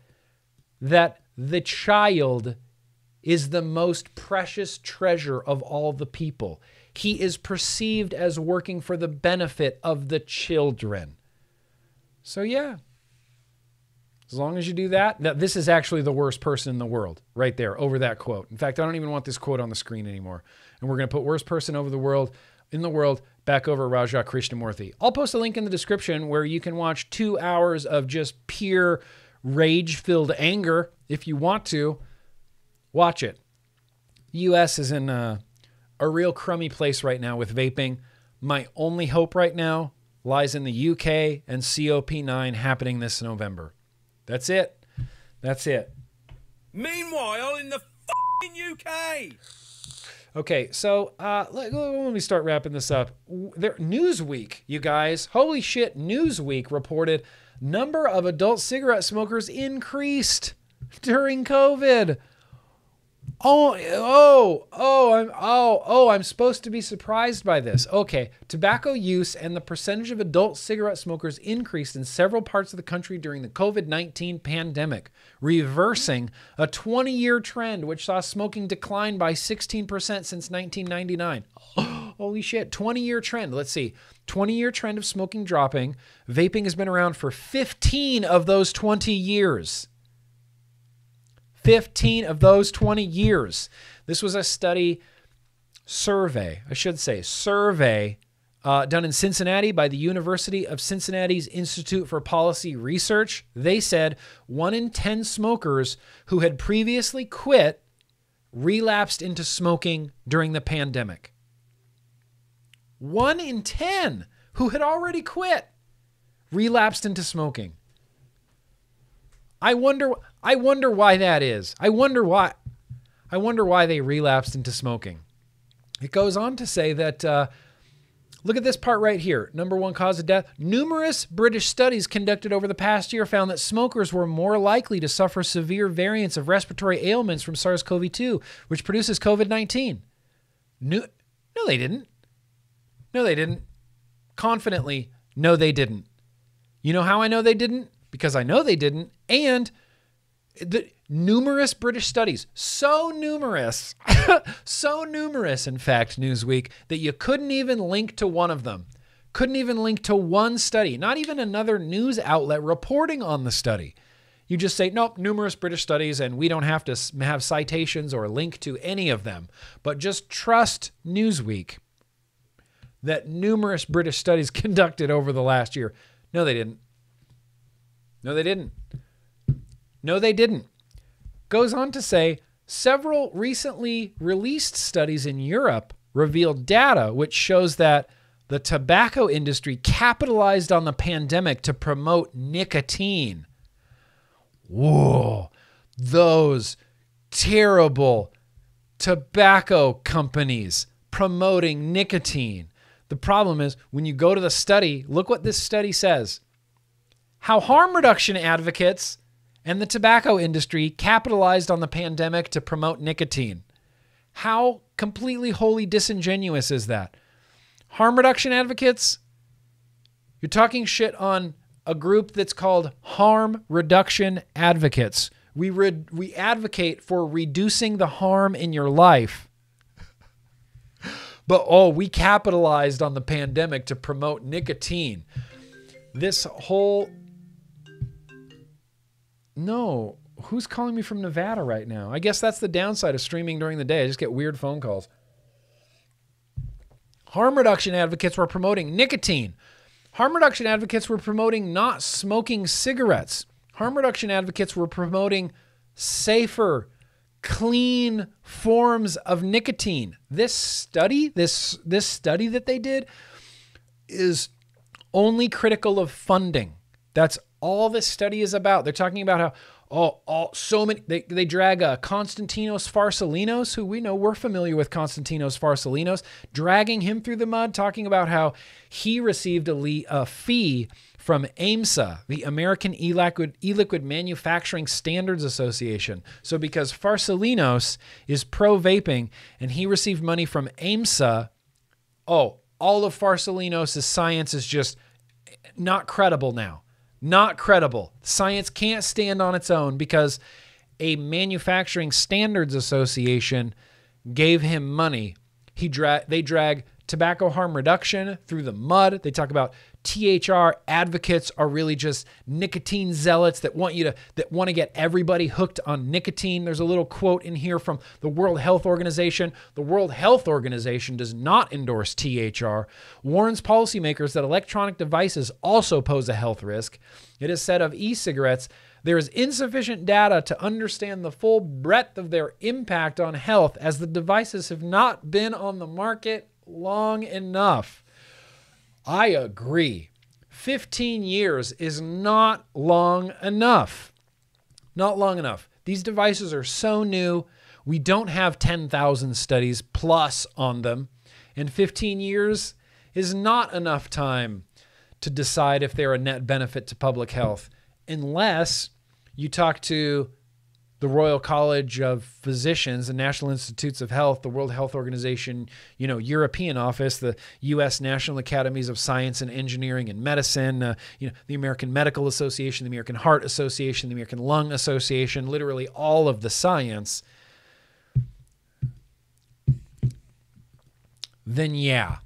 that the child is the most precious treasure of all the people. He is perceived as working for the benefit of the children. So yeah, as long as you do that, now, this is actually the worst person in the world right there over that quote. In fact, I don't even want this quote on the screen anymore. And we're going to put worst person over the world in the world back over Raja Krishnamoorthy. I'll post a link in the description where you can watch two hours of just pure rage-filled anger. If you want to, watch it. The U S is in a, a real crummy place right now with vaping. My only hope right now lies in the U K and C O P nine happening this November. That's it. That's it. Meanwhile, in the fucking U K... Okay, so uh, let, let me start wrapping this up. There, Newsweek, you guys. Holy shit, Newsweek reported number of adult cigarette smokers increased during COVID. Oh, oh, oh, I'm, oh, oh, I'm supposed to be surprised by this. Okay, tobacco use and the percentage of adult cigarette smokers increased in several parts of the country during the COVID nineteen pandemic, reversing a twenty-year trend which saw smoking decline by sixteen percent since nineteen ninety-nine. Oh, holy shit, twenty-year trend. Let's see, twenty-year trend of smoking dropping. Vaping has been around for fifteen of those twenty years. fifteen of those twenty years. This was a study survey, I should say, survey uh, done in Cincinnati by the University of Cincinnati's Institute for Policy Research. They said one in ten smokers who had previously quit relapsed into smoking during the pandemic. One in ten who had already quit relapsed into smoking. I wonder, I wonder why that is. I wonder why, I wonder why they relapsed into smoking. It goes on to say that, uh, look at this part right here. Number one cause of death. Numerous British studies conducted over the past year found that smokers were more likely to suffer severe variants of respiratory ailments from SARS CoV two, which produces COVID nineteen. No, no, they didn't. No, they didn't. Confidently, no, they didn't. You know how I know they didn't? Because I know they didn't, and the numerous British studies, so numerous, so numerous, in fact, Newsweek, that you couldn't even link to one of them. Couldn't even link to one study, not even another news outlet reporting on the study. You just say, nope, numerous British studies, and we don't have to have citations or link to any of them. But just trust Newsweek that numerous British studies conducted over the last year. No, they didn't. No, they didn't. No, they didn't. Goes on to say, several recently released studies in Europe revealed data which shows that the tobacco industry capitalized on the pandemic to promote nicotine. Whoa, those terrible tobacco companies promoting nicotine. The problem is when you go to the study, look what this study says. How harm reduction advocates and the tobacco industry capitalized on the pandemic to promote nicotine. How completely wholly disingenuous is that? Harm reduction advocates? You're talking shit on a group that's called harm reduction advocates. We, re- we advocate for reducing the harm in your life. But, oh, we capitalized on the pandemic to promote nicotine. This whole... No, who's calling me from Nevada right now? I guess that's the downside of streaming during the day. I just get weird phone calls. Harm reduction advocates were promoting nicotine. Harm reduction advocates were promoting not smoking cigarettes. Harm reduction advocates were promoting safer, clean forms of nicotine. This study, this, this study that they did is only critical of funding. That's all this study is about. They're talking about how, oh, all, so many, they, they drag uh, Konstantinos Farsalinos, who we know we're familiar with Konstantinos Farsalinos, dragging him through the mud, talking about how he received a, le a fee from AMSA, the American E-Liquid, E-Liquid Manufacturing Standards Association. So because Farsalinos is pro-vaping and he received money from AMSA, oh, all of Farsalinos' science is just not credible now. Not credible. Science can't stand on its own because a manufacturing standards association gave him money. He dra they drag tobacco harm reduction through the mud. They talk about T H R advocates are really just nicotine zealots that want you to, that want to get everybody hooked on nicotine. There's a little quote in here from the World Health Organization. The World Health Organization does not endorse T H R, warns policymakers that electronic devices also pose a health risk. It is said of e-cigarettes, there is insufficient data to understand the full breadth of their impact on health as the devices have not been on the market long enough. I agree. fifteen years is not long enough. Not long enough. These devices are so new. We don't have ten thousand studies plus on them, and fifteen years is not enough time to decide if they're a net benefit to public health, unless you talk to the Royal College of Physicians, the National Institutes of Health, the World Health Organization, you know, European office, the U S National Academies of Science and Engineering and Medicine, uh, you know, the American Medical Association, the American Heart Association, the American Lung Association, literally all of the science. Then yeah,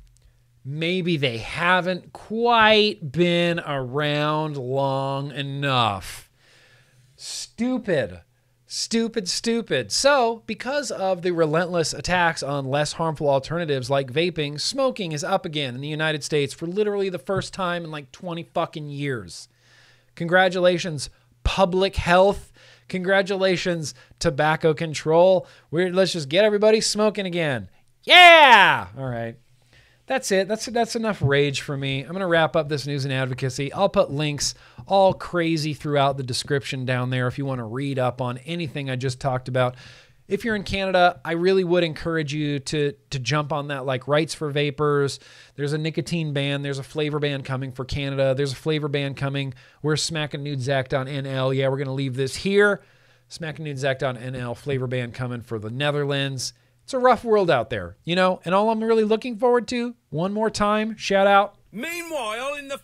maybe they haven't quite been around long enough. Stupid. Stupid, stupid. So, because of the relentless attacks on less harmful alternatives like vaping, smoking is up again in the United States for literally the first time in like twenty fucking years. Congratulations, public health. Congratulations, tobacco control. We're, let's just get everybody smoking again. Yeah! All right. That's it. That's, that's enough rage for me. I'm going to wrap up this news and advocacy. I'll put links all crazy throughout the description down there if you want to read up on anything I just talked about. If you're in Canada, I really would encourage you to, to jump on that, like Rights for Vapers. There's a nicotine ban. There's a flavor ban coming for Canada. There's a flavor ban coming. We're smacking nudesact dot N L. Yeah, we're going to leave this here. Smacking nudesact dot N L, flavor ban coming for the Netherlands. It's a rough world out there, you know? And all I'm really looking forward to, one more time, shout out. Meanwhile, in the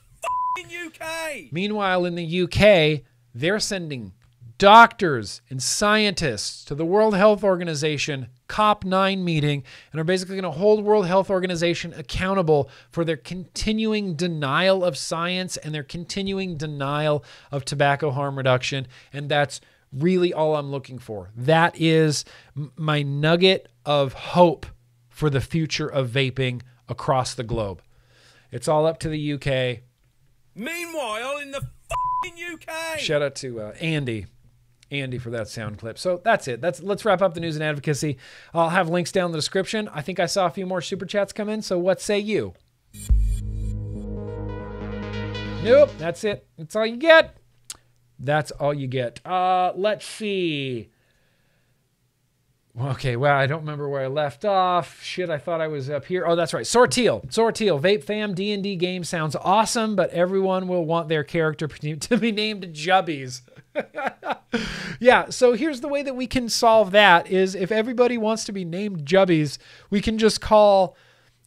fucking U K. Meanwhile, in the U K, they're sending doctors and scientists to the World Health Organization COP nine meeting and are basically going to hold World Health Organization accountable for their continuing denial of science and their continuing denial of tobacco harm reduction. And that's really all I'm looking for. That is my nugget of hope for the future of vaping across the globe. It's all up to the U K. Meanwhile, in the fucking U K. Shout out to uh, Andy. Andy for that sound clip. So that's it. That's, let's wrap up the news and advocacy. I'll have links down in the description. I think I saw a few more super chats come in, so what say you? Nope, that's it. That's all you get. That's all you get. Uh, let's see. Okay, well, I don't remember where I left off. Shit, I thought I was up here. Oh, that's right. Sortil. Sortil. Vape Fam D and D game sounds awesome, but everyone will want their character to be named Jubbies. Yeah, so here's the way that we can solve that is if everybody wants to be named Jubbies, we can just call,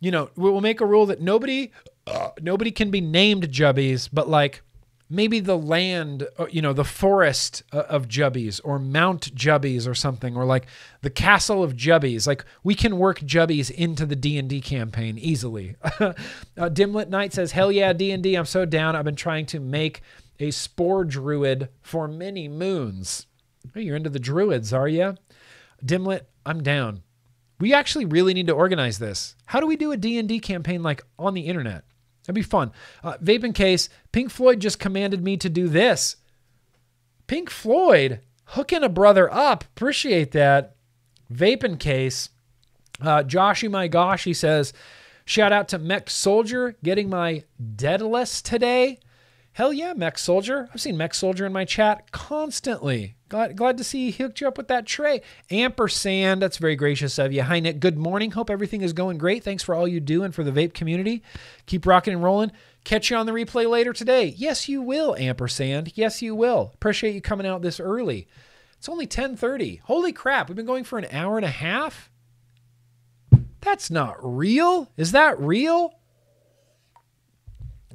you know, we'll make a rule that nobody, uh, nobody can be named Jubbies, but like, maybe the land, you know, the forest of Jubbies or Mount Jubbies or something, or like the castle of Jubbies. Like we can work Jubbies into the D and D campaign easily. uh, Dimlit Knight says, hell yeah, D and D, I'm so down. I've been trying to make a spore druid for many moons. Oh, you're into the druids, are you? Dimlit, I'm down. We actually really need to organize this. How do we do a D and D campaign like on the internet? That'd be fun. Uh, Vape in Case, Pink Floyd just commanded me to do this. Pink Floyd, hooking a brother up. Appreciate that. Vape in Case. Uh, Joshy My Gosh, he says, shout out to Mech Soldier, getting my Daedalus today. Hell yeah, Mech Soldier. I've seen Mech Soldier in my chat constantly. Glad, glad to see he hooked you up with that tray. Ampersand, that's very gracious of you. Hi, Nick. Good morning. Hope everything is going great. Thanks for all you do and for the vape community. Keep rocking and rolling. Catch you on the replay later today. Yes, you will, Ampersand. Yes, you will. Appreciate you coming out this early. It's only ten thirty. Holy crap. We've been going for an hour and a half? That's not real. Is that real?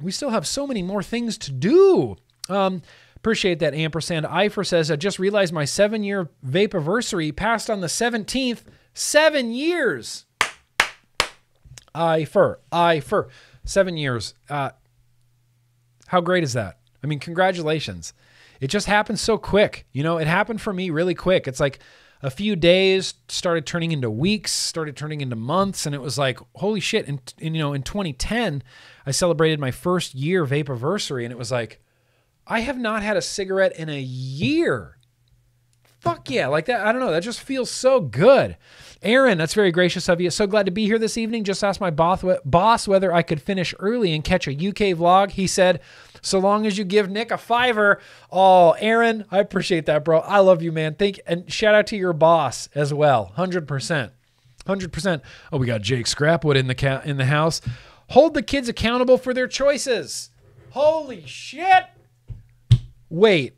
We still have so many more things to do. Um... Appreciate that, Ampersand. Ifer says, I just realized my seven-year vapiversary passed on the seventeenth. Seven years. Ifer, Ifer. Seven years. Uh, how great is that? I mean, congratulations. It just happened so quick. You know, it happened for me really quick. It's like a few days started turning into weeks, started turning into months, and it was like, holy shit. And, and you know, in twenty ten, I celebrated my first year vapiversary, and it was like, I have not had a cigarette in a year. Fuck yeah, like that. I don't know, that just feels so good. Aaron, that's very gracious of you. So glad to be here this evening. Just asked my boss whether I could finish early and catch a U K vlog. He said, so long as you give Nick a fiver. Oh, Aaron, I appreciate that, bro. I love you, man. Thank and shout out to your boss as well. one hundred percent. one hundred percent. Oh, we got Jake Scrapwood in the ca in the house. Hold the kids accountable for their choices. Holy shit. Wait.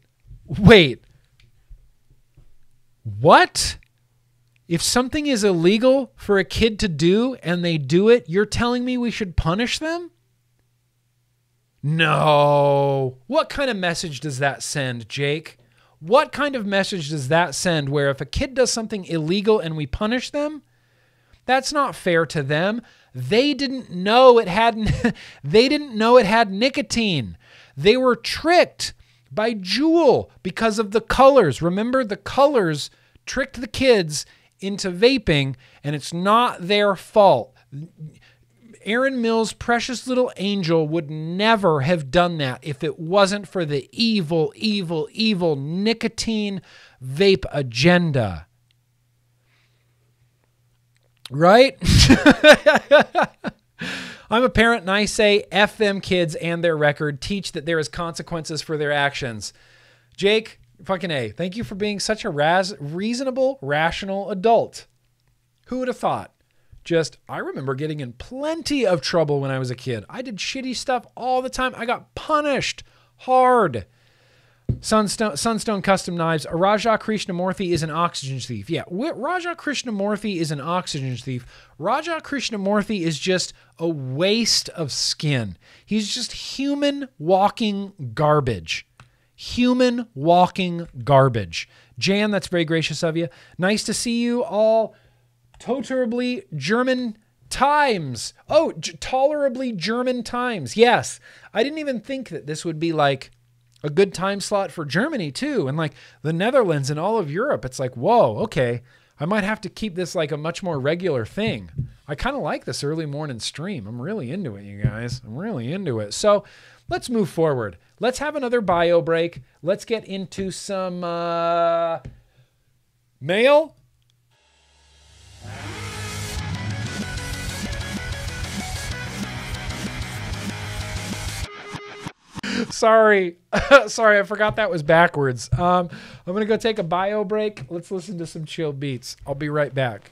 Wait. What? If something is illegal for a kid to do and they do it, you're telling me we should punish them? No. What kind of message does that send, Jake? What kind of message does that send where if a kid does something illegal and we punish them? That's not fair to them. They didn't know it had they didn't know it had nicotine. They were tricked by Juul because of the colors. Remember, the colors tricked the kids into vaping, and it's not their fault. Aaron Mills' precious little angel would never have done that if it wasn't for the evil, evil, evil nicotine vape agenda. Right? I'm a parent and I say F them kids and their record. Teach that there is consequences for their actions. Jake, fucking A, thank you for being such a raz reasonable, rational adult. Who would have thought? Just, I remember getting in plenty of trouble when I was a kid. I did shitty stuff all the time. I got punished hard. Sunstone, Sunstone Custom Knives. Raja Krishnamurthy is an oxygen thief. Yeah, Raja Krishnamurthy is an oxygen thief. Raja Krishnamurthy is just a waste of skin. He's just human walking garbage. Human walking garbage. Jan, that's very gracious of you. Nice to see you all. Tolerably German times. Oh, tolerably German times. Yes. I didn't even think that this would be like a good time slot for Germany too. And like the Netherlands and all of Europe, it's like, whoa, okay. I might have to keep this like a much more regular thing. I kind of like this early morning stream. I'm really into it, you guys. I'm really into it. So let's move forward. Let's have another bio break. Let's get into some uh, mail. Sorry. Sorry, I forgot that was backwards. Um, I'm going to go take a bio break. Let's listen to some chill beats. I'll be right back.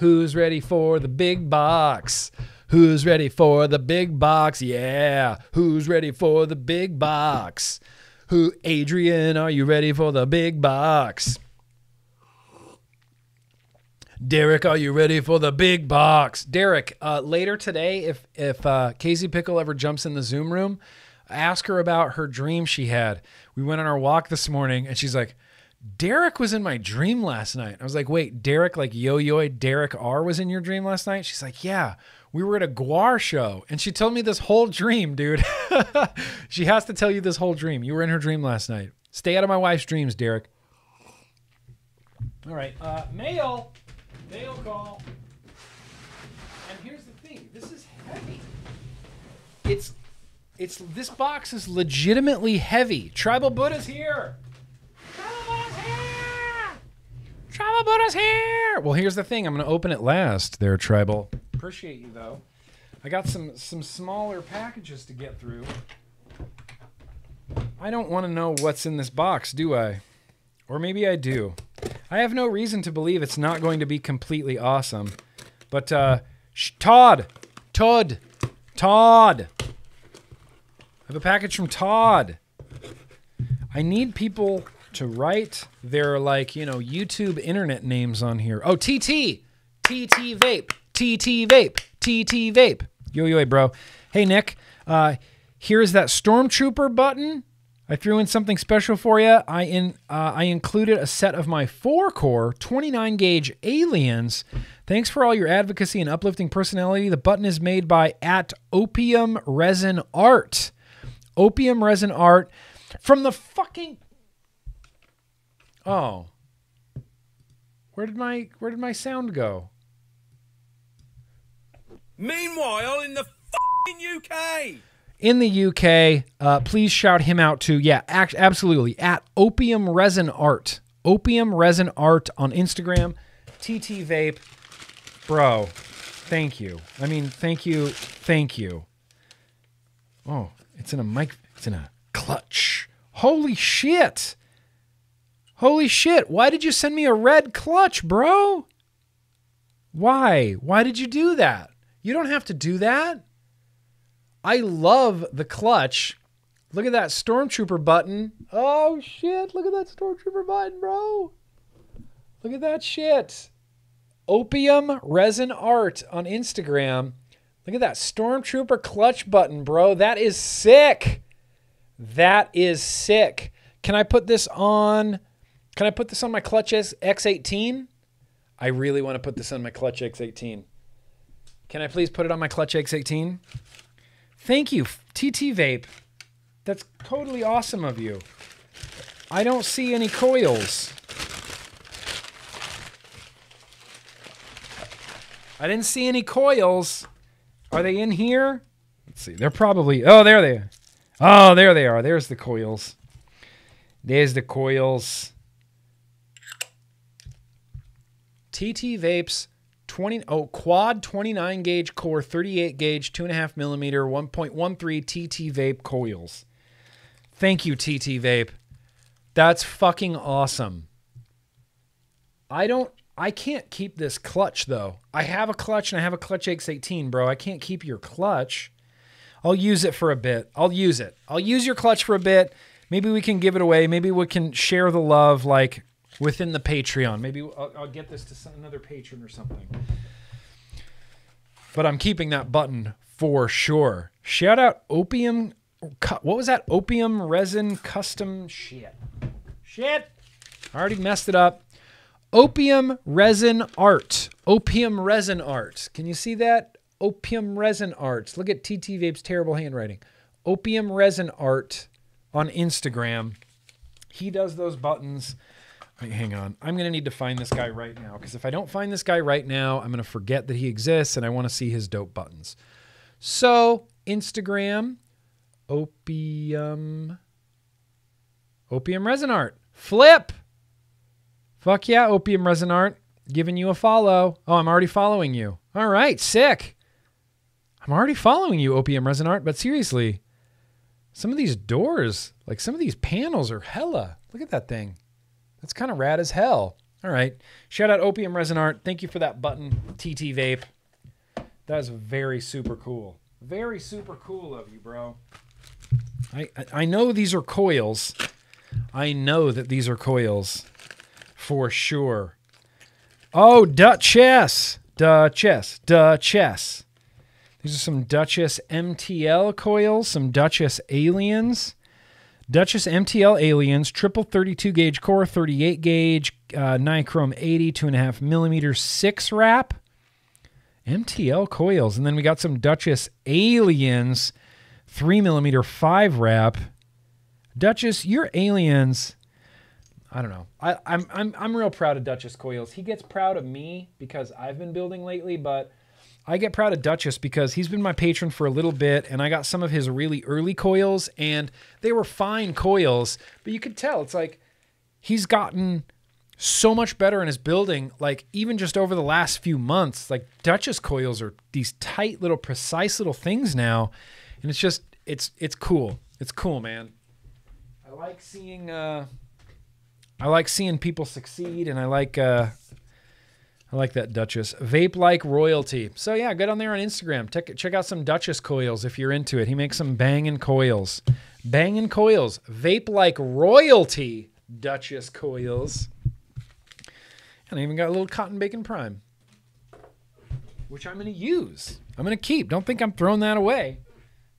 Who's ready for the big box? Who's ready for the big box? Yeah. Who's ready for the big box? Who, Adrian, are you ready for the big box? Derek, are you ready for the big box? Derek, uh, later today, if, if uh, Casey Pickle ever jumps in the Zoom room, ask her about her dream she had. We went on our walk this morning and she's like, Derek was in my dream last night. I was like, wait, Derek, like yo-yoed Derek R was in your dream last night? She's like, yeah, we were at a Guar show. And she told me this whole dream, dude. She has to tell you this whole dream. You were in her dream last night. Stay out of my wife's dreams, Derek. All right, uh, mail, mail call. And here's the thing, this is heavy. It's, it's, this box is legitimately heavy. Tribal Buddha's here. Tribal Buddha's here. Well, here's the thing. I'm going to open it last there, Tribal. Appreciate you, though. I got some, some smaller packages to get through. I don't want to know what's in this box, do I? Or maybe I do. I have no reason to believe it's not going to be completely awesome. But, uh, sh Todd! Todd! Todd! I have a package from Todd. I need people to write their, like, you know, YouTube internet names on here. Oh, T T! T T Vape! T T Vape! T T Vape! Yo, yo, hey, bro. Hey, Nick. Uh, here's that Stormtrooper button. I threw in something special for you. I in uh, I included a set of my four-core twenty-nine gauge Aliens. Thanks for all your advocacy and uplifting personality. The button is made by at Opium Resin Art. Opium Resin Art from the fucking. Oh, where did my where did my sound go? Meanwhile, in the fucking U K. In the U K, uh, please shout him out to, yeah, act, absolutely, at Opium Resin Art. Opium Resin Art on Instagram. T T Vape. Bro, thank you. I mean, thank you, thank you. Oh, it's in a mic, it's in a clutch. Holy shit. Holy shit, why did you send me a red clutch, bro? Why? Why did you do that? You don't have to do that. I love the clutch. Look at that Stormtrooper button. Oh, shit. Look at that Stormtrooper button, bro. Look at that shit. Opium Resin Art on Instagram. Look at that Stormtrooper clutch button, bro. That is sick. That is sick. Can I put this on? Can I put this on my Clutch X eighteen? I really want to put this on my Clutch X eighteen. Can I please put it on my Clutch X eighteen? Thank you, T T Vape. That's totally awesome of you. I don't see any coils. I didn't see any coils. Are they in here? Let's see. They're probably... Oh, there they are. Oh, there they are. There's the coils. There's the coils. T T Vape's... twenty, oh, quad twenty-nine gauge core, thirty-eight gauge, two and a half millimeter, one point one three T T Vape coils. Thank you, T T Vape. That's fucking awesome. I don't, I can't keep this clutch though. I have a clutch and I have a Clutch X eighteen, bro. I can't keep your clutch. I'll use it for a bit. I'll use it. I'll use your clutch for a bit. Maybe we can give it away. Maybe we can share the love, like, within the Patreon. Maybe I'll, I'll get this to some, another patron or something. But I'm keeping that button for sure. Shout out Opium... What was that? Opium Resin Custom... Shit. Shit! I already messed it up. Opium Resin Art. Opium Resin Art. Can you see that? Opium Resin Art. Look at T T Vape's terrible handwriting. Opium Resin Art on Instagram. He does those buttons... Wait, hang on. I'm going to need to find this guy right now, because if I don't find this guy right now, I'm going to forget that he exists, and I want to see his dope buttons. So, Instagram, Opium, Opium Resin Art. Flip! Fuck yeah, Opium Resin Art. Giving you a follow. Oh, I'm already following you. All right, sick. I'm already following you, Opium Resin Art, but seriously, some of these doors, like some of these panels are hella. Look at that thing. That's kind of rad as hell. All right. Shout out Opium Resin Art. Thank you for that button, T T Vape. That is very super cool. Very super cool of you, bro. I, I, I know these are coils. I know that these are coils for sure. Oh, Duchess. Duchess. Duchess. These are some Duchess M T L coils, some Duchess Aliens. Duchess M T L Aliens, triple thirty-two gauge core, thirty-eight gauge, uh, nichrome eighty, two and a half millimeter, six wrap. M T L coils. And then we got some Duchess Aliens, three millimeter, five wrap. Duchess, your Aliens, I don't know. I, I'm, I'm, I'm real proud of Duchess Coils. He gets proud of me because I've been building lately, but I get proud of Duchess because he's been my patron for a little bit, and I got some of his really early coils, and they were fine coils, but you could tell it's like he's gotten so much better in his building, like even just over the last few months. Like Duchess coils are these tight little precise little things now, and it's just it's it's cool. It's cool, man. I like seeing uh, I like seeing people succeed, and I like uh, I like that Duchess vape like royalty. So yeah, get on there on Instagram. Check check out some Duchess Coils if you're into it. He makes some banging coils, banging coils, vape like royalty. Duchess Coils, and I even got a little Cotton Bacon Prime, which I'm gonna use. I'm gonna keep. Don't think I'm throwing that away.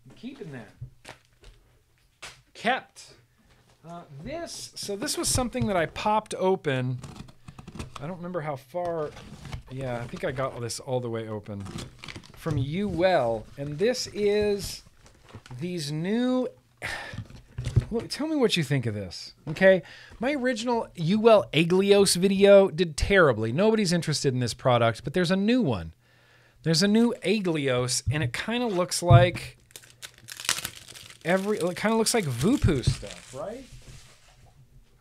I'm keeping that. Kept. Uh, this, so this was something that I popped open. I don't remember how far. Yeah, I think I got this all the way open from Uwell. And this is these new, look, tell me what you think of this, okay? My original Uwell Aglios video did terribly. Nobody's interested in this product, but there's a new one. There's a new Aglios, and it kind of looks like every, it kind of looks like VooPoo stuff, right?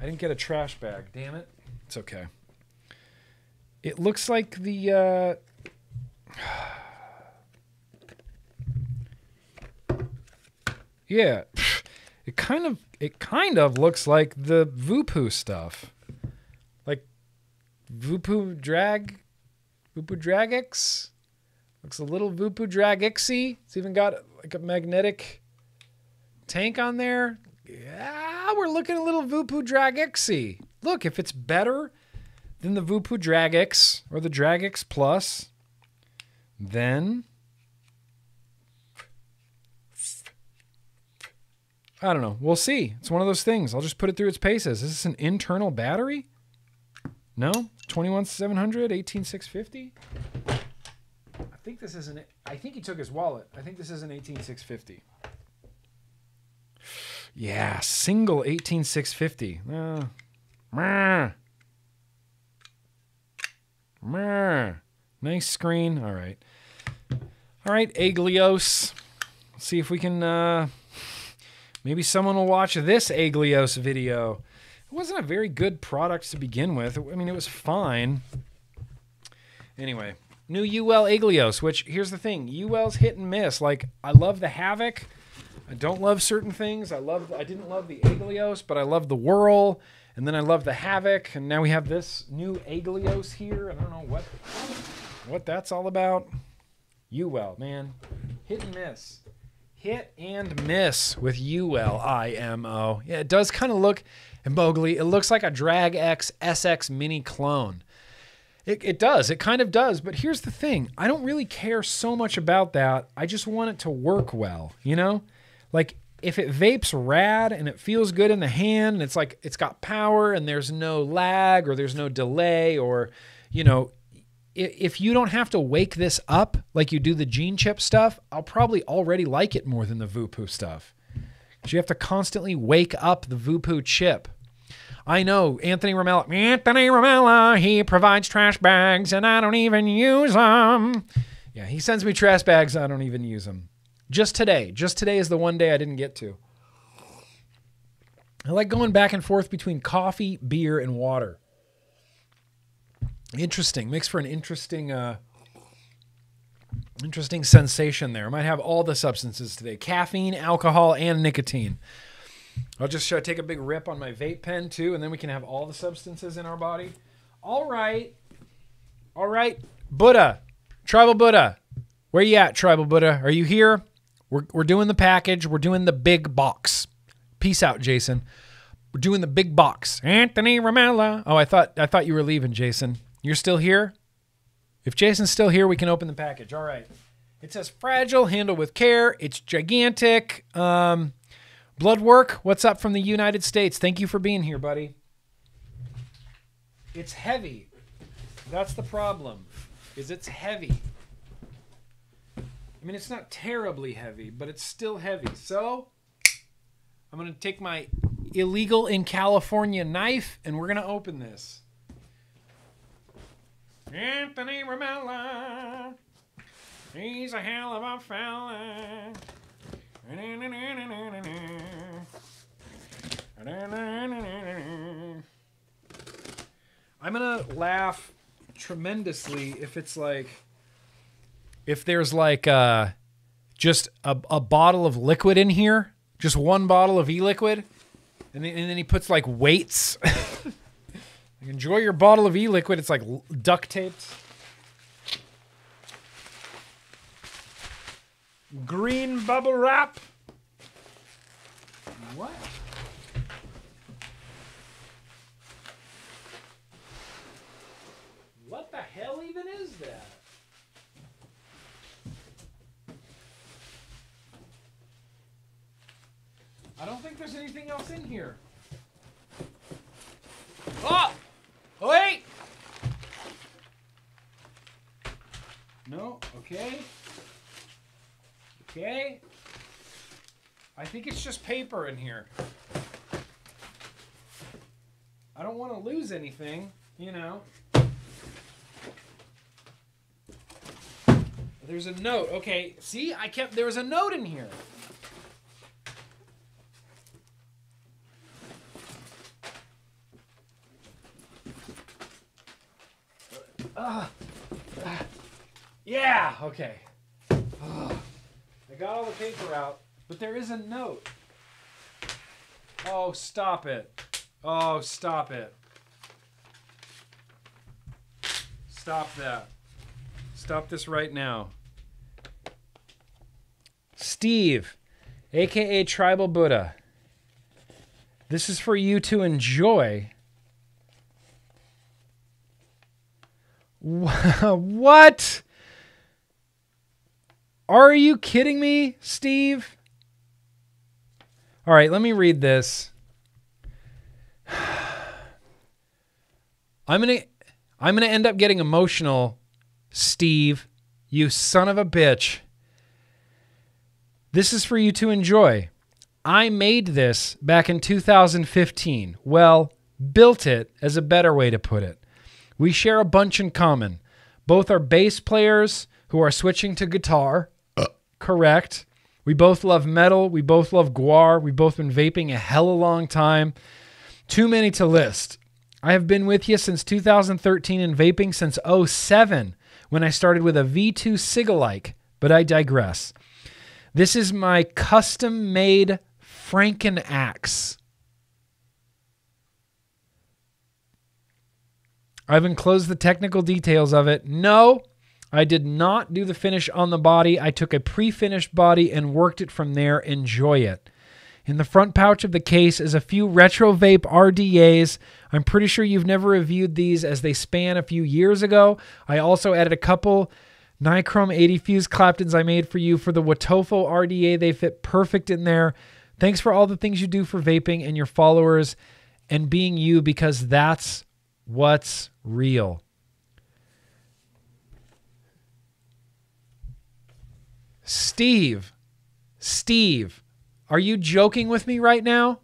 I didn't get a trash bag, damn it. It's okay. It looks like the, uh, yeah, it kind of, it kind of looks like the VooPoo stuff. Like VooPoo Drag, VooPoo Drag X. Looks a little VooPoo Drag X-y. It's even got like a magnetic tank on there. Yeah, we're looking a little VooPoo Drag X-y. Look, if it's better than the VooPoo Drag X or the Drag X Plus, then I don't know. We'll see. It's one of those things. I'll just put it through its paces. Is this an internal battery? No? twenty-one seven hundred, eighteen six fifty? I think this is an... I think he took his wallet. I think this is an eighteen six fifty. Yeah, single eighteen six fifty. Uh, meh. Meh. Nice screen. All right. All right, Aglios. Let's see if we can... Uh, Maybe someone will watch this Aglios video. It wasn't a very good product to begin with. I mean, it was fine. Anyway, new Uwell Aglios, which here's the thing. Uwell's hit and miss. Like, I love the Havoc. I don't love certain things. I love. I didn't love the Aglios, but I love the Whirl. And then I love the Havoc. And now we have this new Aglios here. I don't know what, what that's all about. Uwell, man. Hit and miss. Hit and miss with U L I M O. Yeah, it does kind of look, and Mowgli, it looks like a Drag X S X mini clone. It, it does. It kind of does. But here's the thing. I don't really care so much about that. I just want it to work well, you know? Like, if it vapes rad and it feels good in the hand and it's like it's got power and there's no lag or there's no delay or, you know, if you don't have to wake this up like you do the gene chip stuff, I'll probably already like it more than the VooPoo stuff. Because you have to constantly wake up the VooPoo chip. I know, Anthony Ramella. Anthony Ramella, he provides trash bags and I don't even use them. Yeah, he sends me trash bags and I don't even use them. Just today. Just today is the one day I didn't get to. I like going back and forth between coffee, beer, and water. Interesting. Makes for an interesting uh, interesting sensation there. I might have all the substances today. Caffeine, alcohol, and nicotine. I'll just should I take a big rip on my vape pen, too, and then we can have all the substances in our body. All right. All right. Buddha. Tribal Buddha. Where you at, Tribal Buddha? Are you here? We're, we're doing the package. We're doing the big box. Peace out, Jason. We're doing the big box. Anthony Ramella. Oh, I thought I thought you were leaving, Jason. You're still here? If Jason's still here, we can open the package. All right. It says fragile, handle with care. It's gigantic. Um, blood work. What's up from the United States? Thank you for being here, buddy. It's heavy. That's the problem, is it's heavy. I mean, it's not terribly heavy, but it's still heavy. So I'm going to take my illegal in California knife and we're going to open this. Anthony Ramella, he's a hell of a fella. I'm gonna laugh tremendously if it's like, if there's like uh, just a, a bottle of liquid in here, just one bottle of e-liquid, And then, and then he puts like weights. Like, enjoy your bottle of e-liquid. It's like duct taped. Green bubble wrap. What? What the hell even is that? I don't think there's anything else in here. Oh! Wait! No, okay. Okay. I think it's just paper in here. I don't want to lose anything, you know. There's a note. Okay, see? I kept... There was a note in here. Uh, uh, yeah! Okay. Uh, I got all the paper out, but there is a note. Oh, stop it. Oh, stop it. Stop that. Stop this right now. Steve, a k a. Tribal Buddha. This is for you to enjoy. What? Are you kidding me, Steve? All right, let me read this. I'm going to I'm going to end up getting emotional, Steve, you son of a bitch. This is for you to enjoy. I made this back in two thousand fifteen. Well, built it is a better way to put it. We share a bunch in common. Both are bass players who are switching to guitar. Uh. Correct. We both love metal. We both love guar. We've both been vaping a hell of a long time. Too many to list. I have been with you since two thousand thirteen and vaping since oh seven when I started with a V two Sigalike, but I digress. This is my custom-made Franken-Axe. I've enclosed the technical details of it. No, I did not do the finish on the body. I took a pre-finished body and worked it from there. Enjoy it. In the front pouch of the case is a few Retro Vape R D As. I'm pretty sure you've never reviewed these as they span a few years ago. I also added a couple Nichrome eighty Fuse Claptons I made for you for the Wotofo R D A. They fit perfect in there. Thanks for all the things you do for vaping and your followers and being you, because that's what's real. Steve, Steve, are you joking with me right now?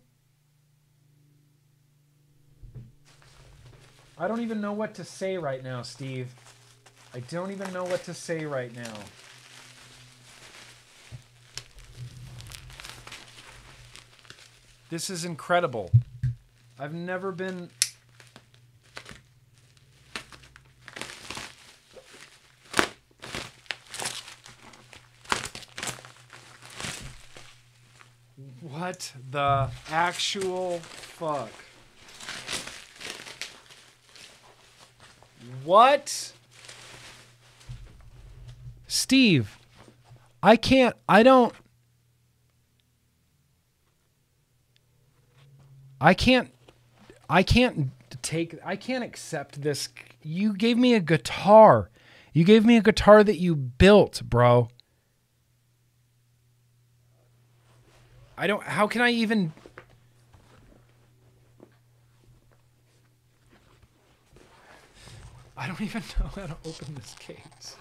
I don't even know what to say right now, Steve. I don't even know what to say right now. This is incredible. I've never been... What the actual fuck? What? Steve, I can't, I don't, I can't, I can't take, I can't accept this. You gave me a guitar. You gave me a guitar that you built, bro. I don't, how can I even? I don't even know how to open this case.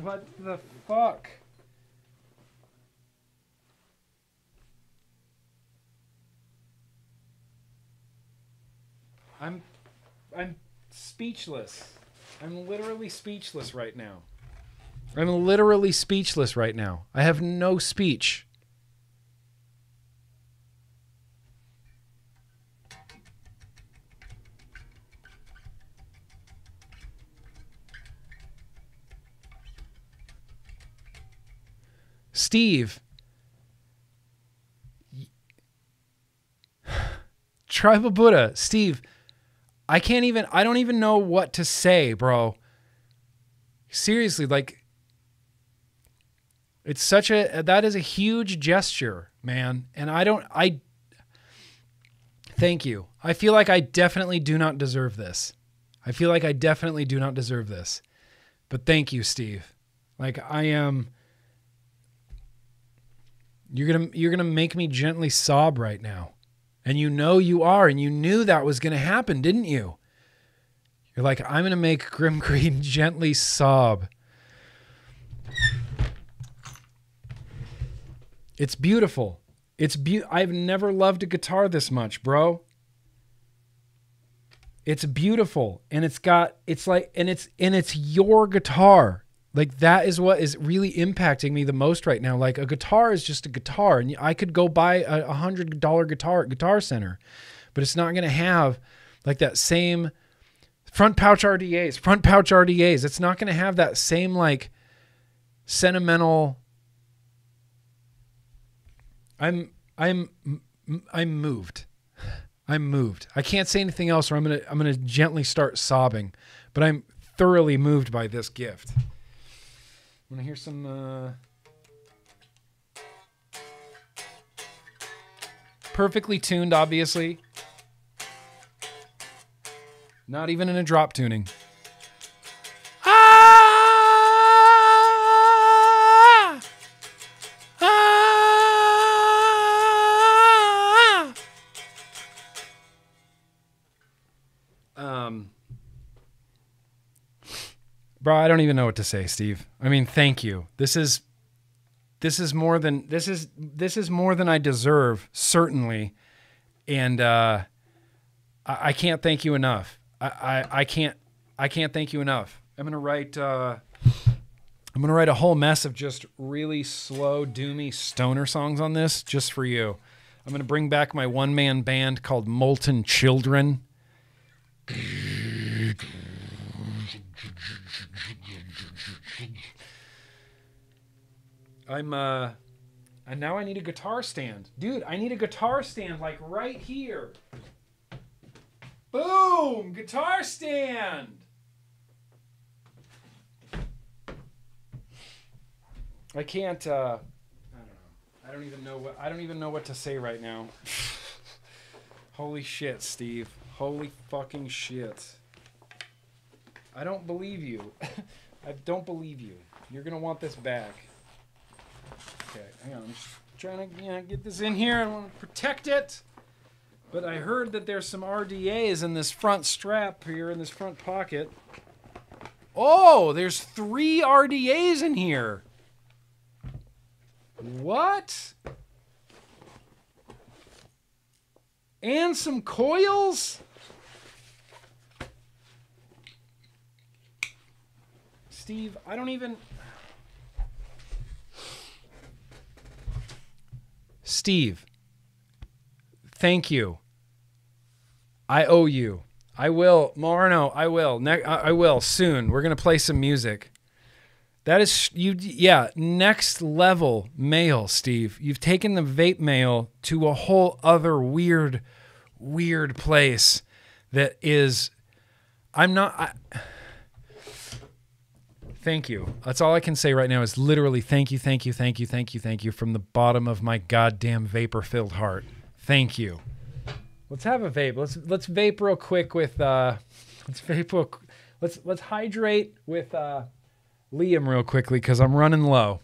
What the fuck? I'm, I'm speechless. I'm literally speechless right now. I'm literally speechless right now. I have no speech. Steve, Tribal Buddha, Steve, I can't even, I don't even know what to say, bro. Seriously, like, it's such a, that is a huge gesture, man. And I don't, I, thank you. I feel like I definitely do not deserve this. I feel like I definitely do not deserve this. But thank you, Steve. Like, I am, you're going to, you're going to make me gently sob right now. And you know you are, and you knew that was going to happen, didn't you? You're like, I'm going to make Grim Green gently sob. It's beautiful. It's be- I've never loved a guitar this much, bro. It's beautiful. And it's got, it's like, and it's, and it's your guitar. Like, that is what is really impacting me the most right now. Like, a guitar is just a guitar, and I could go buy a one hundred dollar guitar at Guitar Center, but it's not going to have like that same front pouch R D As, front pouch R D As. It's not going to have that same like sentimental. I'm, I'm, I'm moved. I'm moved. I can't say anything else, or I'm going to, I'm going to gently start sobbing, but I'm thoroughly moved by this gift. I'm gonna hear some, uh, perfectly tuned, obviously. Not even in a drop tuning. Ah! Ah! Um... Bro, I don't even know what to say, Steve. I mean, thank you. This is, this is more than, this is, this is more than I deserve, certainly. And, uh, I, I can't thank you enough. I, I, I can't, I can't thank you enough. I'm going to write, uh, I'm going to write a whole mess of just really slow, doomy stoner songs on this just for you. I'm going to bring back my one man band called Molten Children. I'm, uh, and now I need a guitar stand. Dude, I need a guitar stand, like, right here. Boom! Guitar stand! I can't, uh, I don't know. I don't even know what, I don't even know what to say right now. Holy shit, Steve. Holy fucking shit. I don't believe you. I don't believe you. You're gonna want this back. Okay, hang on. I'm just trying to, you know, get this in here. I want to protect it. But I heard that there's some R D As in this front strap here, in this front pocket. Oh, there's three R D As in here. What? And some coils? Steve, I don't even... Steve, thank you. I owe you. I will, Marno. I will. Ne I will soon. We're gonna play some music. That is you. Yeah, next level mail, Steve. You've taken the vape mail to a whole other weird, weird place. That is, I'm not. I, Thank you. That's all I can say right now is literally thank you, thank you, thank you, thank you, thank you from the bottom of my goddamn vapor-filled heart. Thank you. Let's have a vape. Let's let's vape real quick with uh, let's vape real, let's let's hydrate with uh, Liam real quickly because I'm running low.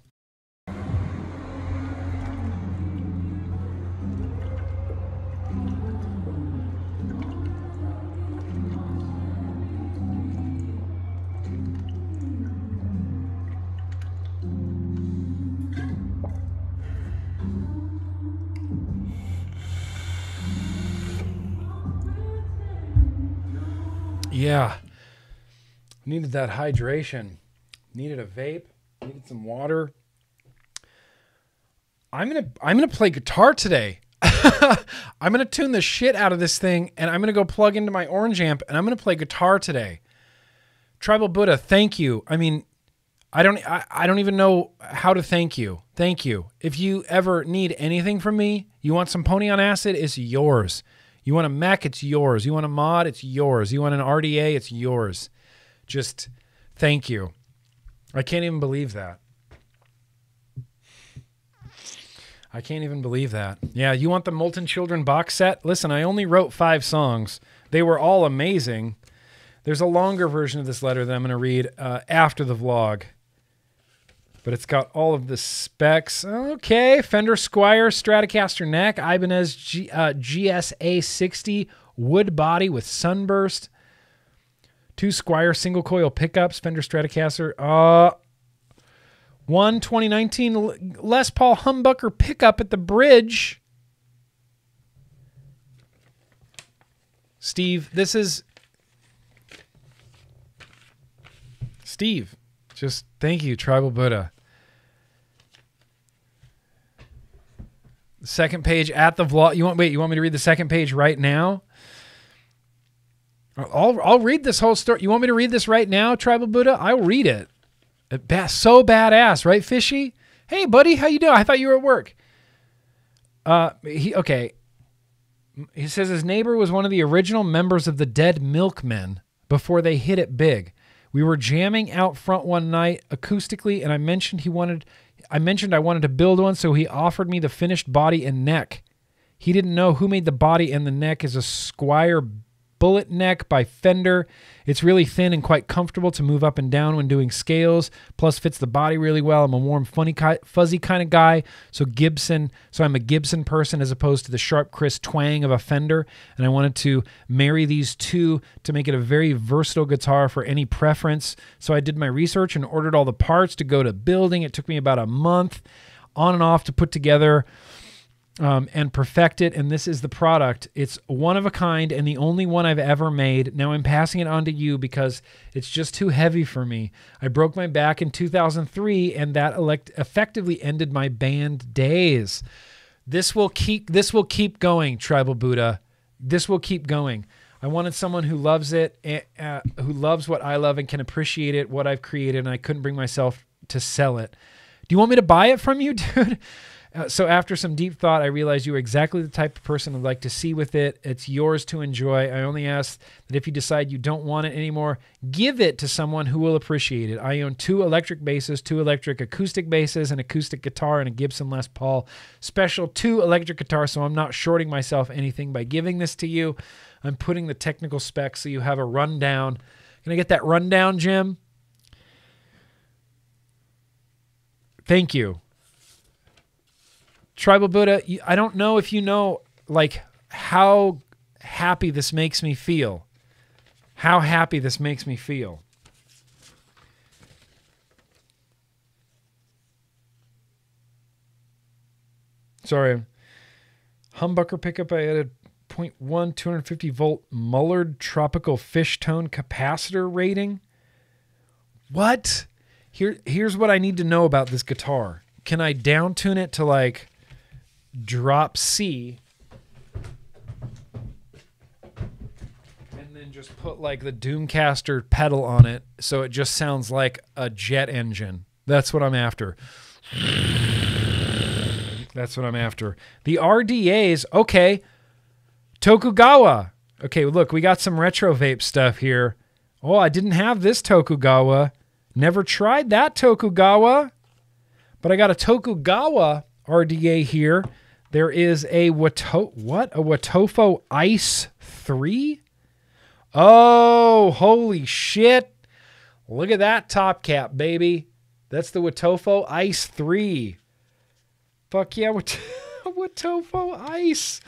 Yeah, needed that hydration, needed a vape, needed some water. I'm going to, I'm going to play guitar today. I'm going to tune the shit out of this thing and I'm going to go plug into my orange amp and I'm going to play guitar today. Tribal Buddha, thank you. I mean, I don't, I, I don't even know how to thank you. Thank you. If you ever need anything from me, you want some Pony on Acid, it's yours. You want a Mac, it's yours. You want a mod, it's yours. You want an R D A, it's yours. Just thank you. I can't even believe that. I can't even believe that. Yeah, you want the Molten Children box set? Listen, I only wrote five songs. They were all amazing. There's a longer version of this letter that I'm going to read uh, after the vlog. But it's got all of the specs. Okay, Fender Squier, Stratocaster neck, Ibanez G, uh, G S A sixty, wood body with sunburst. Two Squier single coil pickups, Fender Stratocaster. Uh... One twenty nineteen Les Paul humbucker pickup at the bridge. Steve, this is... Steve, just thank you, Tribal Buddha. The second page at the vlog. You want, wait, you want me to read the second page right now? I'll, I'll read this whole story. You want me to read this right now, Tribal Buddha? I'll read it. So badass, right, Fishy? Hey, buddy, how you doing? I thought you were at work. Uh, he okay. He says his neighbor was one of the original members of the Dead Milkmen before they hit it big. We were jamming out front one night acoustically, and I mentioned he wanted. I mentioned I wanted to build one, so he offered me the finished body and neck. He didn't know who made the body and the neck is a Squier bullet neck by Fender. It's really thin and quite comfortable to move up and down when doing scales, plus fits the body really well. I'm a warm, funny, fuzzy kind of guy, so Gibson, so I'm a Gibson person as opposed to the sharp, crisp twang of a Fender, and I wanted to marry these two to make it a very versatile guitar for any preference. So I did my research and ordered all the parts to go to building. It took me about a month on and off to put together Um, and perfect it, and this is the product. It's one of a kind and the only one I've ever made. Now I'm passing it on to you because it's just too heavy for me. I broke my back in two thousand three, and that elect effectively ended my band days. This will keep this will keep going, Tribal Buddha. This will keep going. I wanted someone who loves it, uh, who loves what I love and can appreciate it, what I've created, and I couldn't bring myself to sell it. Do you want me to buy it from you, dude? Uh, so after some deep thought, I realized you were exactly the type of person I'd like to see with it. It's yours to enjoy. I only ask that if you decide you don't want it anymore, give it to someone who will appreciate it. I own two electric basses, two electric acoustic basses, an acoustic guitar, and a Gibson Les Paul Special two electric guitar, so I'm not shorting myself anything by giving this to you. I'm putting the technical specs so you have a rundown. Can I get that rundown, Jim? Thank you. Tribal Buddha, I don't know if you know, like, how happy this makes me feel. How happy this makes me feel. Sorry. Humbucker pickup, I added zero point one, two hundred fifty volt Mullard Tropical Fish Tone Capacitor rating. What? Here, here's what I need to know about this guitar. Can I down-tune it to, like... drop C and then just put like the Doomcaster pedal on it so it just sounds like a jet engine? That's what I'm after. That's what I'm after. The R D As, okay. Tokugawa. Okay, look, we got some retro vape stuff here. Oh, I didn't have this Tokugawa. Never tried that Tokugawa. But I got a Tokugawa R D A here. There is a Woto what? A Wotofo Ice three? Oh, holy shit. Look at that top cap, baby. That's the Wotofo Ice three. Fuck yeah, Wot Wotofo Ice.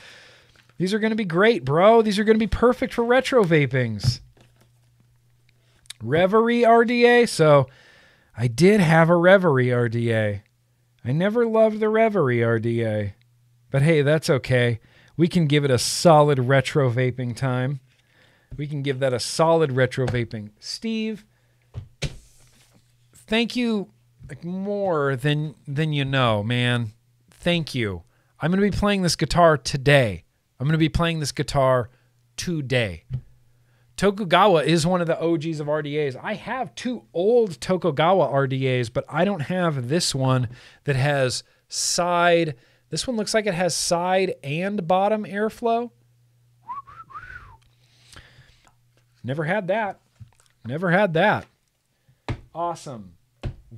These are going to be great, bro. These are going to be perfect for retro vapings. Reverie R D A. So I did have a Reverie R D A. I never loved the Reverie R D A. But hey, that's okay. We can give it a solid retro vaping time. We can give that a solid retro vaping. Steve, thank you like more than than you know, man. Thank you. I'm going to be playing this guitar today. I'm going to be playing this guitar today. Tokugawa is one of the O Gs of R D As. I have two old Tokugawa R D As, but I don't have this one that has side... This one looks like it has side and bottom airflow. Never had that. Never had that. Awesome.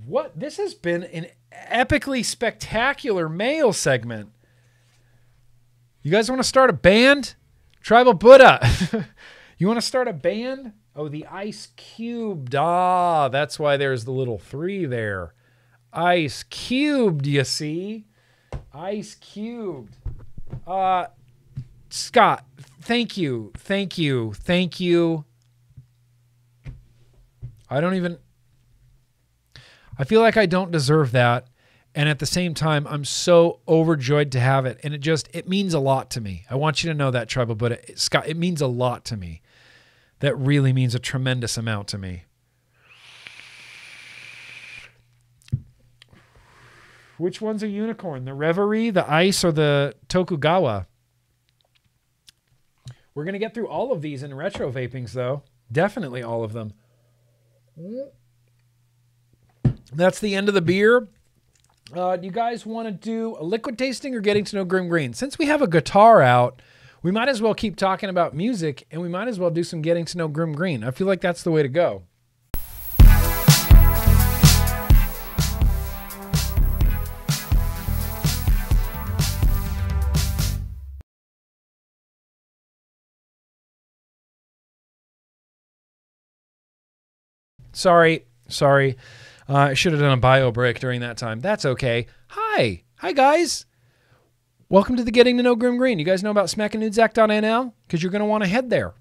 What? This has been an epically spectacular mail segment. You guys want to start a band? Tribal Buddha. You want to start a band? Oh, the Ice Cubed. Ah, that's why there's the little three there. Ice Cubed, you see? Ice Cubed. Uh, Scott, thank you. Thank you. Thank you. I don't even... I feel like I don't deserve that. And at the same time, I'm so overjoyed to have it. And it just, it means a lot to me. I want you to know that, Tribal Buddha. It, Scott, it means a lot to me. That really means a tremendous amount to me. Which one's a unicorn? The Reverie, the Ice, or the Tokugawa? We're going to get through all of these in retro vapings, though. Definitely all of them. That's the end of the beer. Uh, do you guys want to do a liquid tasting or getting to know Grim Green? Since we have a guitar out, we might as well keep talking about music, and we might as well do some getting to know Grim Green. I feel like that's the way to go. Sorry, sorry. Uh, I should have done a bio break during that time. That's okay. Hi. Hi, guys. Welcome to the Getting to Know Grim Green. You guys know about smackin nudes act dot N L? Because you're going to want to head there.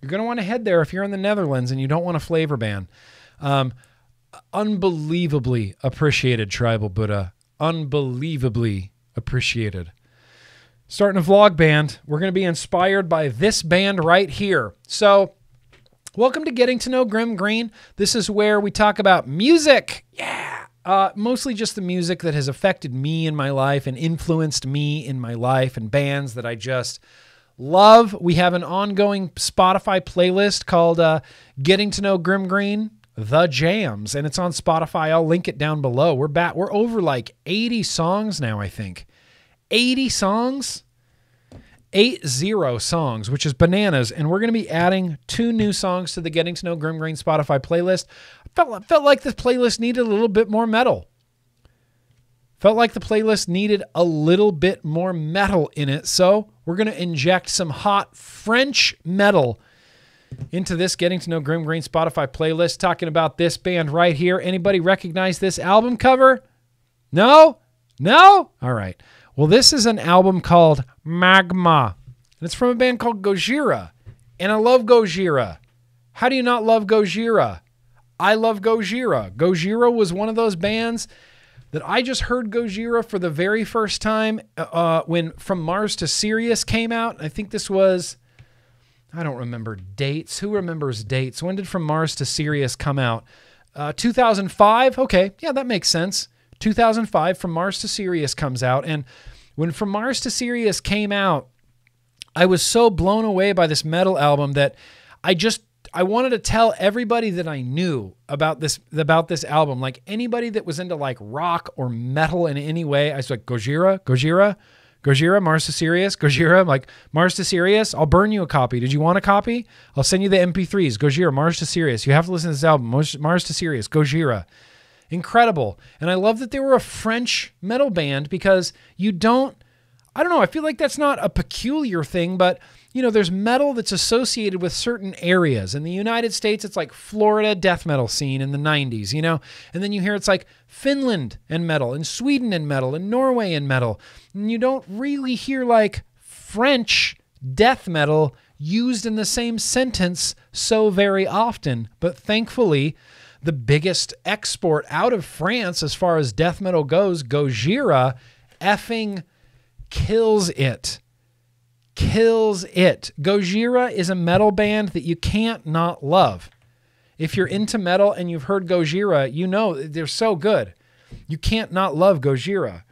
You're going to want to head there if you're in the Netherlands and you don't want a flavor ban. Um, unbelievably appreciated, Tribal Buddha. Unbelievably appreciated. Starting a vlog band. We're going to be inspired by this band right here. So... welcome to Getting to Know Grim Green. This is where we talk about music. Yeah. Uh, mostly just the music that has affected me in my life and influenced me in my life, and bands that I just love. We have an ongoing Spotify playlist called uh, Getting to Know Grim Green, The Jams, and it's on Spotify. I'll link it down below. We're back. We're over like eighty songs now, I think. eighty songs? Eight zero songs, which is bananas, and we're going to be adding two new songs to the Getting to Know Grim Green Spotify playlist. I felt, felt like this playlist needed a little bit more metal. Felt like the playlist needed a little bit more metal in it, so we're going to inject some hot French metal into this Getting to Know Grim Green Spotify playlist, talking about this band right here. Anybody recognize this album cover? No? No? All right. Well, this is an album called Magma, and it's from a band called Gojira, and I love Gojira. How do you not love Gojira? I love Gojira. Gojira was one of those bands that I just heard Gojira for the very first time uh, when From Mars to Sirius came out. I think this was, I don't remember dates. Who remembers dates? When did From Mars to Sirius come out? Uh, two thousand five? Okay, yeah, that makes sense. two thousand five, From Mars to Sirius comes out. And when From Mars to Sirius came out, I was so blown away by this metal album that I just, I wanted to tell everybody that I knew about this, about this album. Like anybody that was into like rock or metal in any way, I was like, Gojira, Gojira, Gojira, Mars to Sirius, Gojira. I'm like, Mars to Sirius, I'll burn you a copy. Did you want a copy? I'll send you the M P threes. Gojira, Mars to Sirius. You have to listen to this album, Mars to Sirius, Gojira. Incredible. And I love that they were a French metal band, because you don't, I don't know, I feel like that's not a peculiar thing, but you know, there's metal that's associated with certain areas. In the United States, it's like Florida death metal scene in the nineties, you know, and then you hear it's like Finland and metal, and Sweden and metal, and Norway and metal. And you don't really hear like French death metal used in the same sentence so very often, but thankfully, the biggest export out of France as far as death metal goes, Gojira, effing kills it. Kills it. Gojira is a metal band that you can't not love. If you're into metal and you've heard Gojira, you know they're so good. You can't not love Gojira.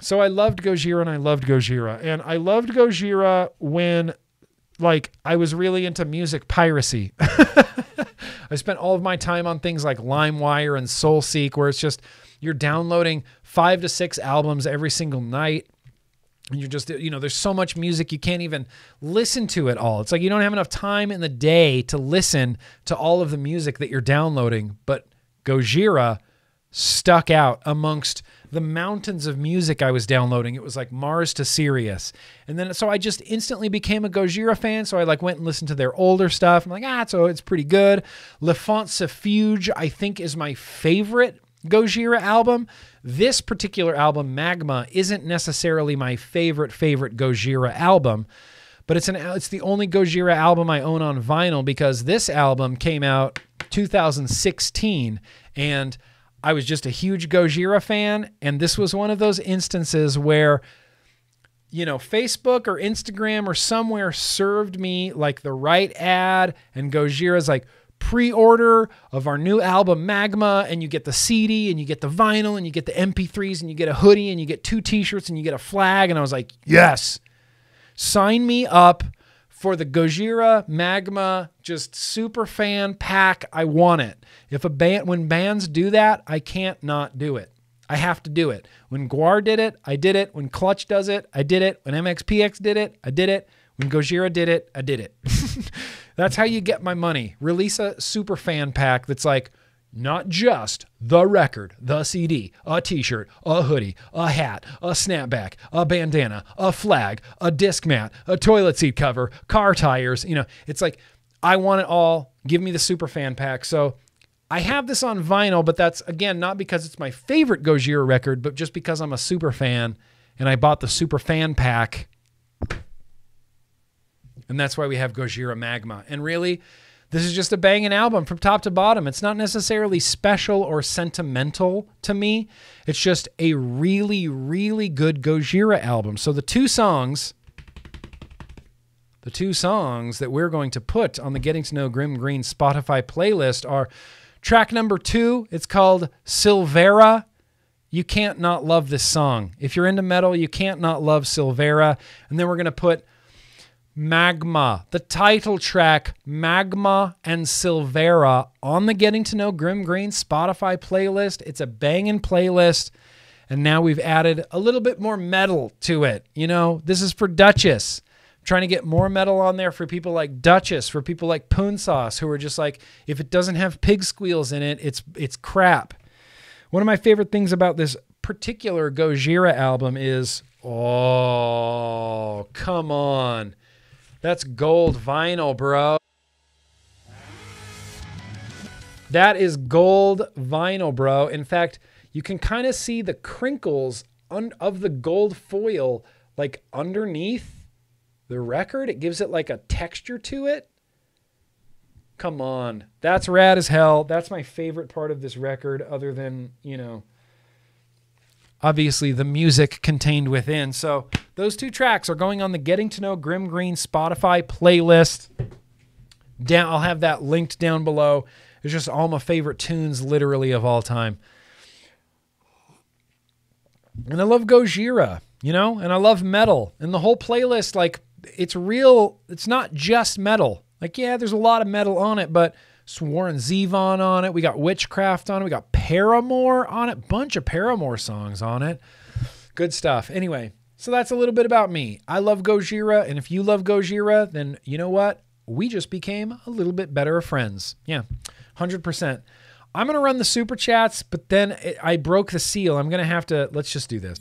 So I loved Gojira, and I loved Gojira. And I loved Gojira when... like I was really into music piracy. I spent all of my time on things like LimeWire and SoulSeek, where it's just, you're downloading five to six albums every single night. And you're just, you know, there's so much music, you can't even listen to it all. It's like you don't have enough time in the day to listen to all of the music that you're downloading. But Gojira stuck out amongst the mountains of music I was downloading. It was like Mars to Sirius. And then, so I just instantly became a Gojira fan. So I like went and listened to their older stuff. I'm like, ah, so it's pretty good. Le Font Suffuge, I think, is my favorite Gojira album. This particular album, Magma, isn't necessarily my favorite favorite Gojira album, but it's an it's the only Gojira album I own on vinyl, because this album came out two thousand sixteen, and I was just a huge Gojira fan, and this was one of those instances where, you know, Facebook or Instagram or somewhere served me like the right ad, and Gojira's like, pre-order of our new album Magma, and you get the C D and you get the vinyl and you get the M P threes and you get a hoodie and you get two t-shirts and you get a flag. And I was like, yes, sign me up for the Gojira Magma, just super fan pack. I want it. If a band, when bands do that, I can't not do it. I have to do it. When Gwar did it, I did it. When Clutch does it, I did it. When M X P X did it, I did it. When Gojira did it, I did it. That's how you get my money. Release a super fan pack that's like not just the record, the C D, a t-shirt, a hoodie, a hat, a snapback, a bandana, a flag, a disc mat, a toilet seat cover, car tires. You know, it's like, I want it all. Give me the super fan pack. So I have this on vinyl, but that's, again, not because it's my favorite Gojira record, but just because I'm a super fan and I bought the super fan pack. And that's why we have Gojira Magma. And really, this is just a banging album from top to bottom. It's not necessarily special or sentimental to me. It's just a really, really good Gojira album. So the two songs, the two songs that we're going to put on the Getting to Know Grim Green Spotify playlist are track number two. It's called Silvera. You can't not love this song. If you're into metal, you can't not love Silvera. And then we're going to put Magma, the title track, Magma and Silvera, on the Getting to Know Grim Green Spotify playlist. It's a banging playlist, and now we've added a little bit more metal to it. You know, this is for Duchess. I'm trying to get more metal on there for people like Duchess, for people like Poon Sauce, who are just like, if it doesn't have pig squeals in it, it's it's crap. One of my favorite things about this particular Gojira album is, oh, come on. That's gold vinyl, bro. That is gold vinyl, bro. In fact, you can kind of see the crinkles un of the gold foil, like underneath the record. It gives it like a texture to it. Come on. That's rad as hell. That's my favorite part of this record, other than, you know, obviously the music contained within. So those two tracks are going on the Getting to Know Grim Green Spotify playlist. Down, I'll have that linked down below. It's just all my favorite tunes, literally, of all time. And I love Gojira, you know, and I love metal. And the whole playlist, like, it's real. It's not just metal. Like, yeah, there's a lot of metal on it, but Warren Zevon on it. We got Witchcraft on it. We got Paramore on it. Bunch of Paramore songs on it. Good stuff. Anyway. So that's a little bit about me. I love Gojira, and if you love Gojira, then you know what? We just became a little bit better of friends. Yeah, one hundred percent. I'm going to run the Super Chats, but then it, I broke the seal. I'm going to have to, let's just do this.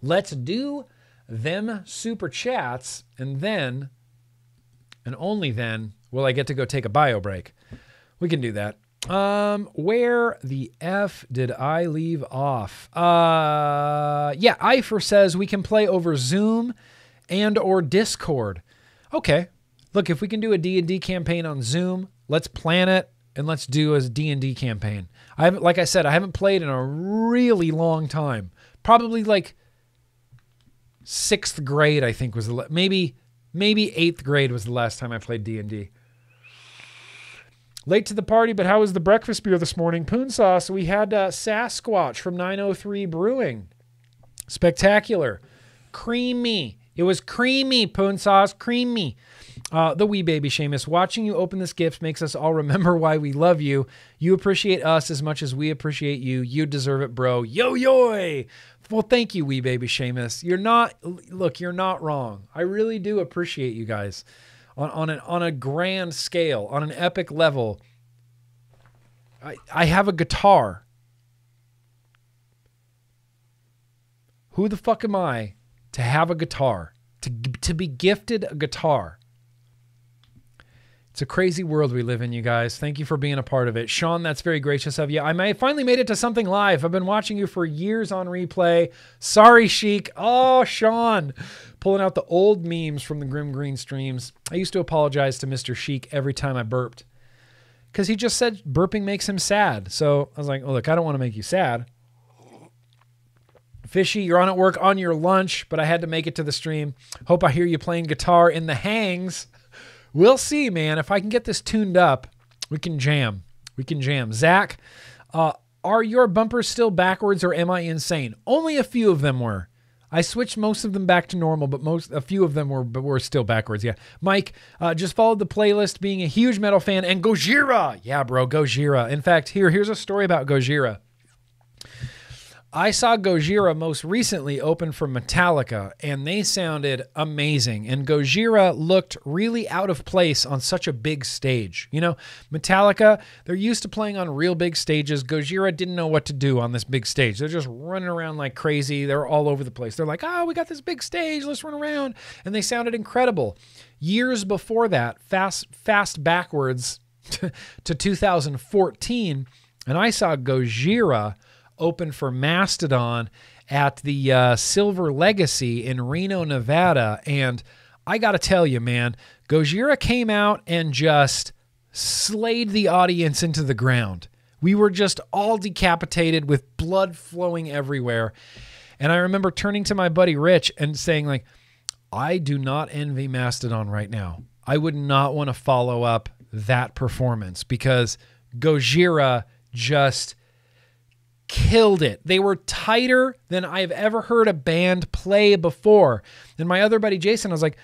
Let's do them Super Chats, and then, and only then, will I get to go take a bio break. We can do that. Um, where the F did I leave off? Uh, yeah, Ifer says we can play over Zoom and or Discord. Okay. Look, if we can do a D and D campaign on Zoom, let's plan it and let's do a D and D campaign. I haven't, like I said, I haven't played in a really long time. Probably like sixth grade, I think was the, maybe, maybe eighth grade was the last time I played D and D. Late to the party, but how was the breakfast beer this morning? Poon Sauce, we had uh, Sasquatch from nine oh three Brewing. Spectacular. Creamy. It was creamy, Poon Sauce. Creamy. Uh, the wee baby Seamus, watching you open this gift makes us all remember why we love you. You appreciate us as much as we appreciate you. You deserve it, bro. Yo, yo. Well, thank you, wee baby Seamus. You're not, look, you're not wrong. I really do appreciate you guys on, on an, on a grand scale, on an epic level. I, I have a guitar. Who the fuck am I to have a guitar, to, to be gifted a guitar? It's a crazy world we live in, you guys. Thank you for being a part of it. Sean, that's very gracious of you. I may finally made it to something live. I've been watching you for years on replay. Sorry, Sheik. Oh, Sean. Pulling out the old memes from the Grim Green streams. I used to apologize to Mister Sheik every time I burped because he just said burping makes him sad. So I was like, oh, look, I don't want to make you sad. Fishy, you're on at work on your lunch, but I had to make it to the stream. Hope I hear you playing guitar in the hangs. We'll see, man. If I can get this tuned up, we can jam. We can jam. Zach, uh, are your bumpers still backwards or am I insane? Only a few of them were. I switched most of them back to normal, but most a few of them were but were still backwards. Yeah. Mike, uh, just followed the playlist, being a huge metal fan, and Gojira. Yeah, bro, Gojira. In fact, here here's a story about Gojira. I saw Gojira most recently open for Metallica, and they sounded amazing. And Gojira looked really out of place on such a big stage. You know, Metallica, they're used to playing on real big stages. Gojira didn't know what to do on this big stage. They're just running around like crazy. They're all over the place. They're like, oh, we got this big stage. Let's run around. And they sounded incredible. Years before that, fast, fast backwards to two thousand fourteen, and I saw Gojira open for Mastodon at the uh, Silver Legacy in Reno, Nevada. And I got to tell you, man, Gojira came out and just slayed the audience into the ground. We were just all decapitated with blood flowing everywhere. And I remember turning to my buddy Rich and saying, like, I do not envy Mastodon right now. I would not want to follow up that performance because Gojira just killed it. They were tighter than I've ever heard a band play before. And my other buddy, Jason, I was like,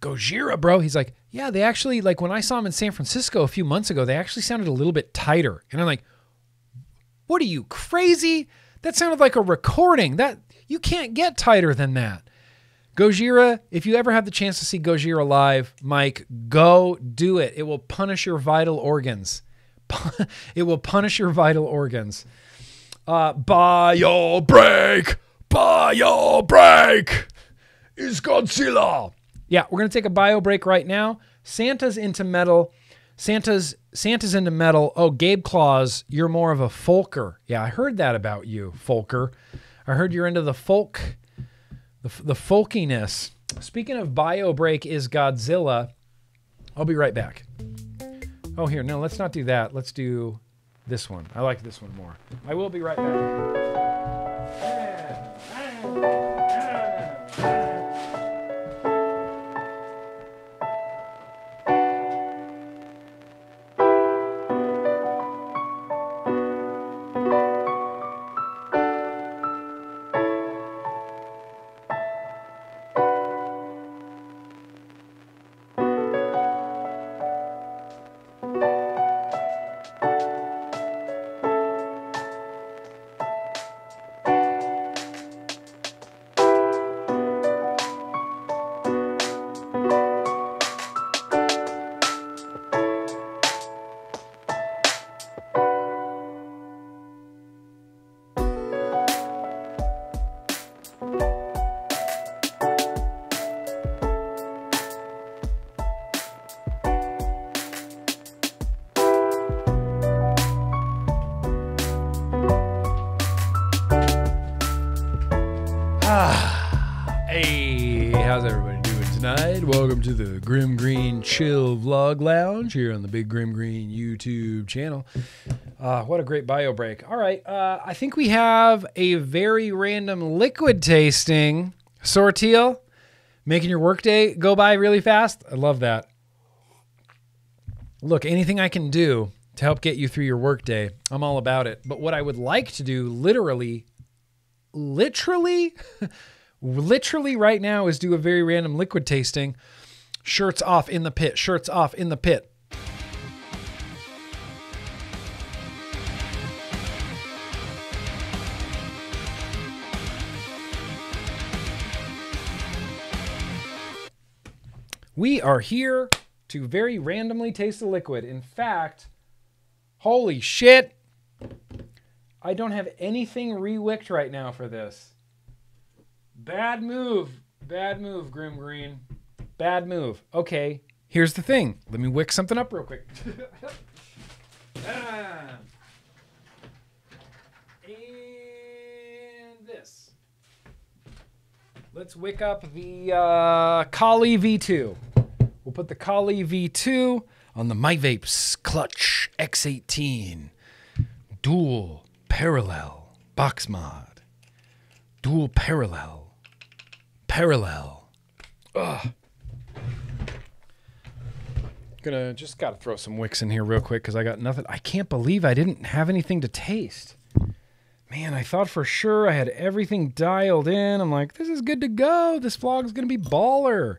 Gojira, bro. He's like, yeah, they actually, like when I saw him in San Francisco a few months ago, they actually sounded a little bit tighter. And I'm like, what are you, crazy? That sounded like a recording. That you can't get tighter than that. Gojira, if you ever have the chance to see Gojira live, Mike, go do it. It will punish your vital organs. It will punish your vital organs. Uh, bio break, bio break is Godzilla. Yeah, we're going to take a bio break right now. Santa's into metal. Santa's Santa's into metal. Oh, Gabe Claus, you're more of a folker. Yeah, I heard that about you, folker. I heard you're into the folk, the, the folkiness. Speaking of bio break is Godzilla, I'll be right back. Oh, here, no, let's not do that. Let's do this one. I like this one more. I will be right back to the Grim Green Chill Vlog Lounge here on the Big Grim Green YouTube channel. Uh, what a great bio break. All right, uh, I think we have a very random liquid tasting. Sortiel, making your workday go by really fast. I love that. Look, anything I can do to help get you through your workday, I'm all about it. But what I would like to do literally, literally, literally right now is do a very random liquid tasting Shirts off in the pit. Shirts off in the pit. We are here to very randomly taste the liquid. In fact, holy shit, I don't have anything re-wicked right now for this. Bad move. Bad move, Grim Green. Bad move. Okay, here's the thing. Let me wick something up real quick. ah. And this. Let's wick up the uh, Kali V two. We'll put the Kali V two on the MyVapes Clutch X eighteen. Dual Parallel Box Mod. Dual Parallel. Parallel. Ugh. Gonna just gotta throw some wicks in here real quick because I got nothing. I can't believe I didn't have anything to taste. Man, I thought for sure I had everything dialed in. I'm like, this is good to go. This vlog's gonna be baller.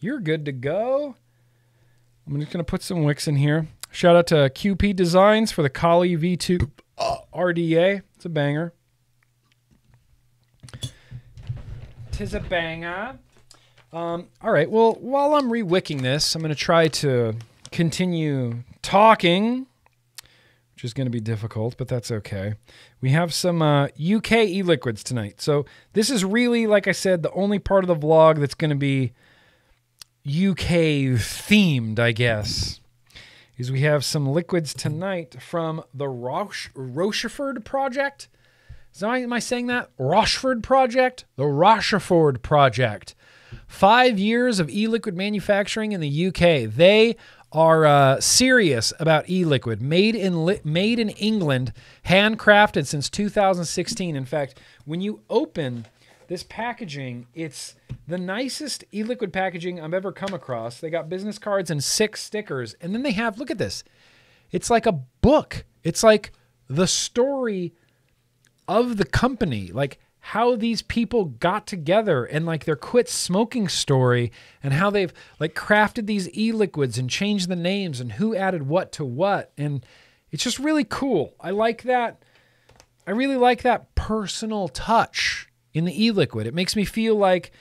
You're good to go. I'm just gonna put some wicks in here. Shout out to Q P Designs for the Kali V two R D A. It's a banger. Tis a banger. Um, all right, well, while I'm re-wicking this, I'm going to try to continue talking, which is going to be difficult, but that's okay. We have some uh, U K e-liquids tonight. So this is really, like I said, the only part of the vlog that's going to be U K-themed, I guess, is we have some liquids tonight from the Roch Rochford Project. Is that, am I saying that? Rochford Project? The Rochford Project. Five years of e-liquid manufacturing in the U K. They are uh, serious about e-liquid. Made in li made in England, handcrafted since two thousand sixteen. In fact, when you open this packaging, it's the nicest e-liquid packaging I've ever come across. They got business cards and six stickers. And then they have, look at this. It's like a book. It's like the story of the company. Like, how these people got together and like their quit smoking story and how they've like crafted these e-liquids and changed the names and who added what to what. And it's just really cool. I like that. I really like that personal touch in the e-liquid. It makes me feel like,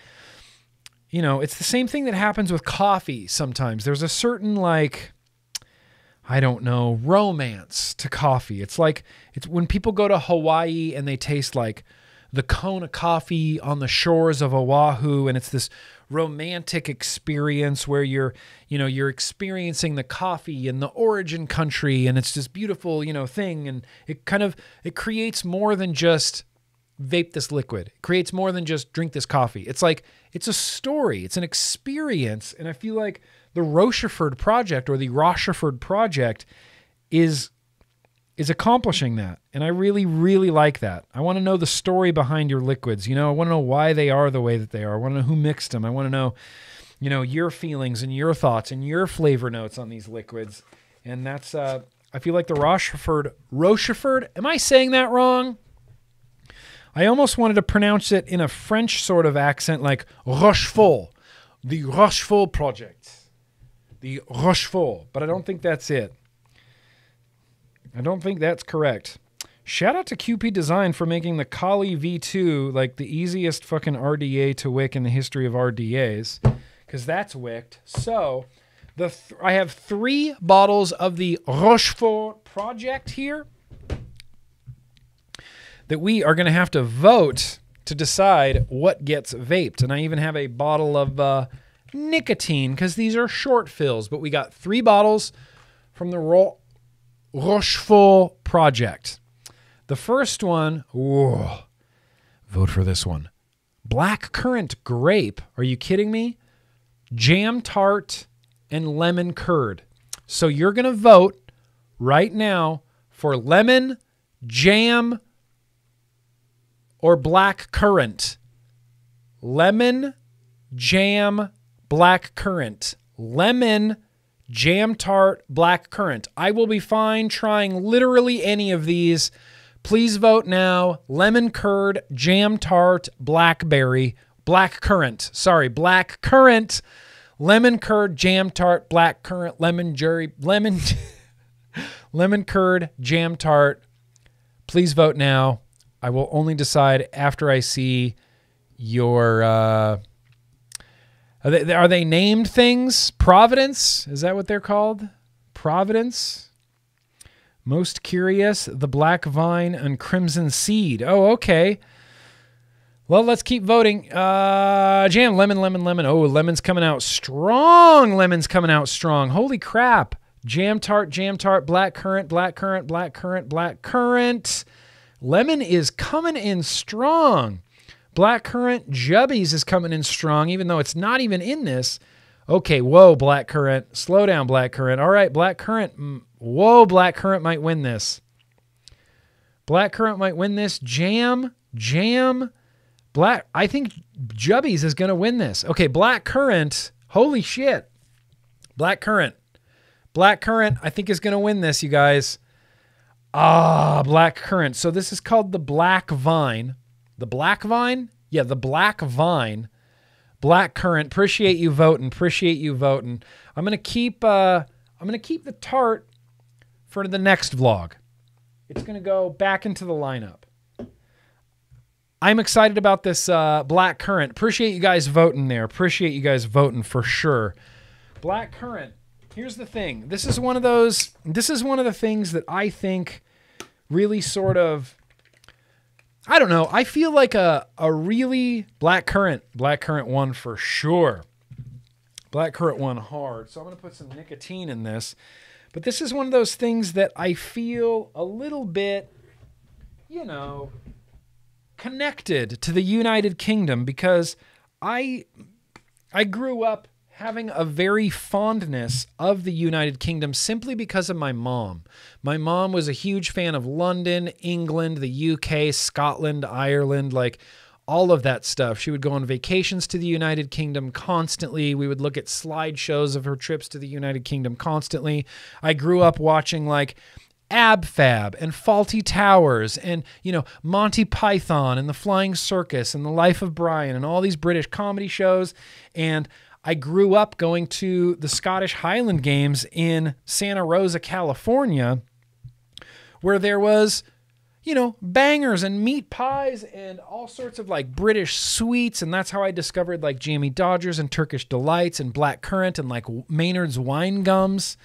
you know, it's the same thing that happens with coffee sometimes. There's a certain like, I don't know, romance to coffee. It's like, it's when people go to Hawaii and they taste like the Kona coffee on the shores of Oahu. And it's this romantic experience where you're, you know, you're experiencing the coffee in the origin country. And it's this beautiful, you know, thing. And it kind of, it creates more than just vape this liquid. It creates more than just drink this coffee. It's like, it's a story. It's an experience. And I feel like the Rochford Project or the Rochford Project is is accomplishing that. And I really, really like that. I want to know the story behind your liquids. You know, I want to know why they are the way that they are. I want to know who mixed them. I want to know, you know, your feelings and your thoughts and your flavor notes on these liquids. And that's, uh, I feel like the Rochford, Rochford, am I saying that wrong? I almost wanted to pronounce it in a French sort of accent, like Rochefort, the Rochefort Project, the Rochefort, but I don't think that's it. I don't think that's correct. Shout out to Q P Design for making the Kali V two like the easiest fucking R D A to wick in the history of R D As, because that's wicked. So the th I have three bottles of the Rochefort Project here that we are going to have to vote to decide what gets vaped. And I even have a bottle of uh, nicotine because these are short fills, but we got three bottles from the Rochefort Rochefort Project. The first one, whoa, vote for this one. Blackcurrant grape. Are you kidding me? Jam tart and lemon curd. So you're going to vote right now for lemon, jam, or blackcurrant. Lemon, jam, blackcurrant. Lemon, jam tart, black currant. I will be fine trying literally any of these. Please vote now. Lemon curd, jam tart, blackberry, black currant. Sorry, black currant, lemon curd jam tart, black currant, lemon jury, lemon, lemon curd jam tart. Please vote now. I will only decide after I see your, uh, are they, are they named things? Providence? Is that what they're called? Providence? Most Curious, The Black Vine, and Crimson Seed. Oh, okay. Well, let's keep voting. Uh, jam, lemon, lemon, lemon. Oh, lemon's coming out strong. Lemon's coming out strong. Holy crap. Jam tart, jam tart, black currant, black currant, black currant, black currant. Lemon is coming in strong. Black currant, Jubbies is coming in strong, even though it's not even in this. Okay, whoa, black currant. Slow down, black currant. All right, black currant. Whoa, black currant might win this. Black currant might win this. Jam, jam, black. I think Jubbies is going to win this. Okay, black currant. Holy shit. Black currant. Black currant, I think, is going to win this, you guys. Ah, black currant. So this is called the Black Vine. The Black Vine? Yeah, the Black Vine. Black currant. Appreciate you voting. Appreciate you voting. I'm gonna keep. Uh, I'm gonna keep the tart for the next vlog. It's gonna go back into the lineup. I'm excited about this uh, black currant. Appreciate you guys voting there. Appreciate you guys voting for sure. Black currant. Here's the thing. This is one of those. This is one of the things that I think really sort of. I don't know. I feel like a, a really black currant, black currant one for sure. Black currant one hard. So I'm going to put some nicotine in this, but this is one of those things that I feel a little bit, you know, connected to the United Kingdom because I, I grew up having a very fondness of the United Kingdom simply because of my mom. My mom was a huge fan of London, England, the U K, Scotland, Ireland, like all of that stuff. She would go on vacations to the United Kingdom constantly. We would look at slideshows of her trips to the United Kingdom constantly. I grew up watching like Ab Fab and Fawlty Towers and, you know, Monty Python and The Flying Circus and The Life of Brian and all these British comedy shows. And I grew up going to the Scottish Highland Games in Santa Rosa, California, where there was, you know, bangers and meat pies and all sorts of like British sweets. And that's how I discovered like Jammy Dodgers and Turkish Delights and black currant and like Maynard's wine gums.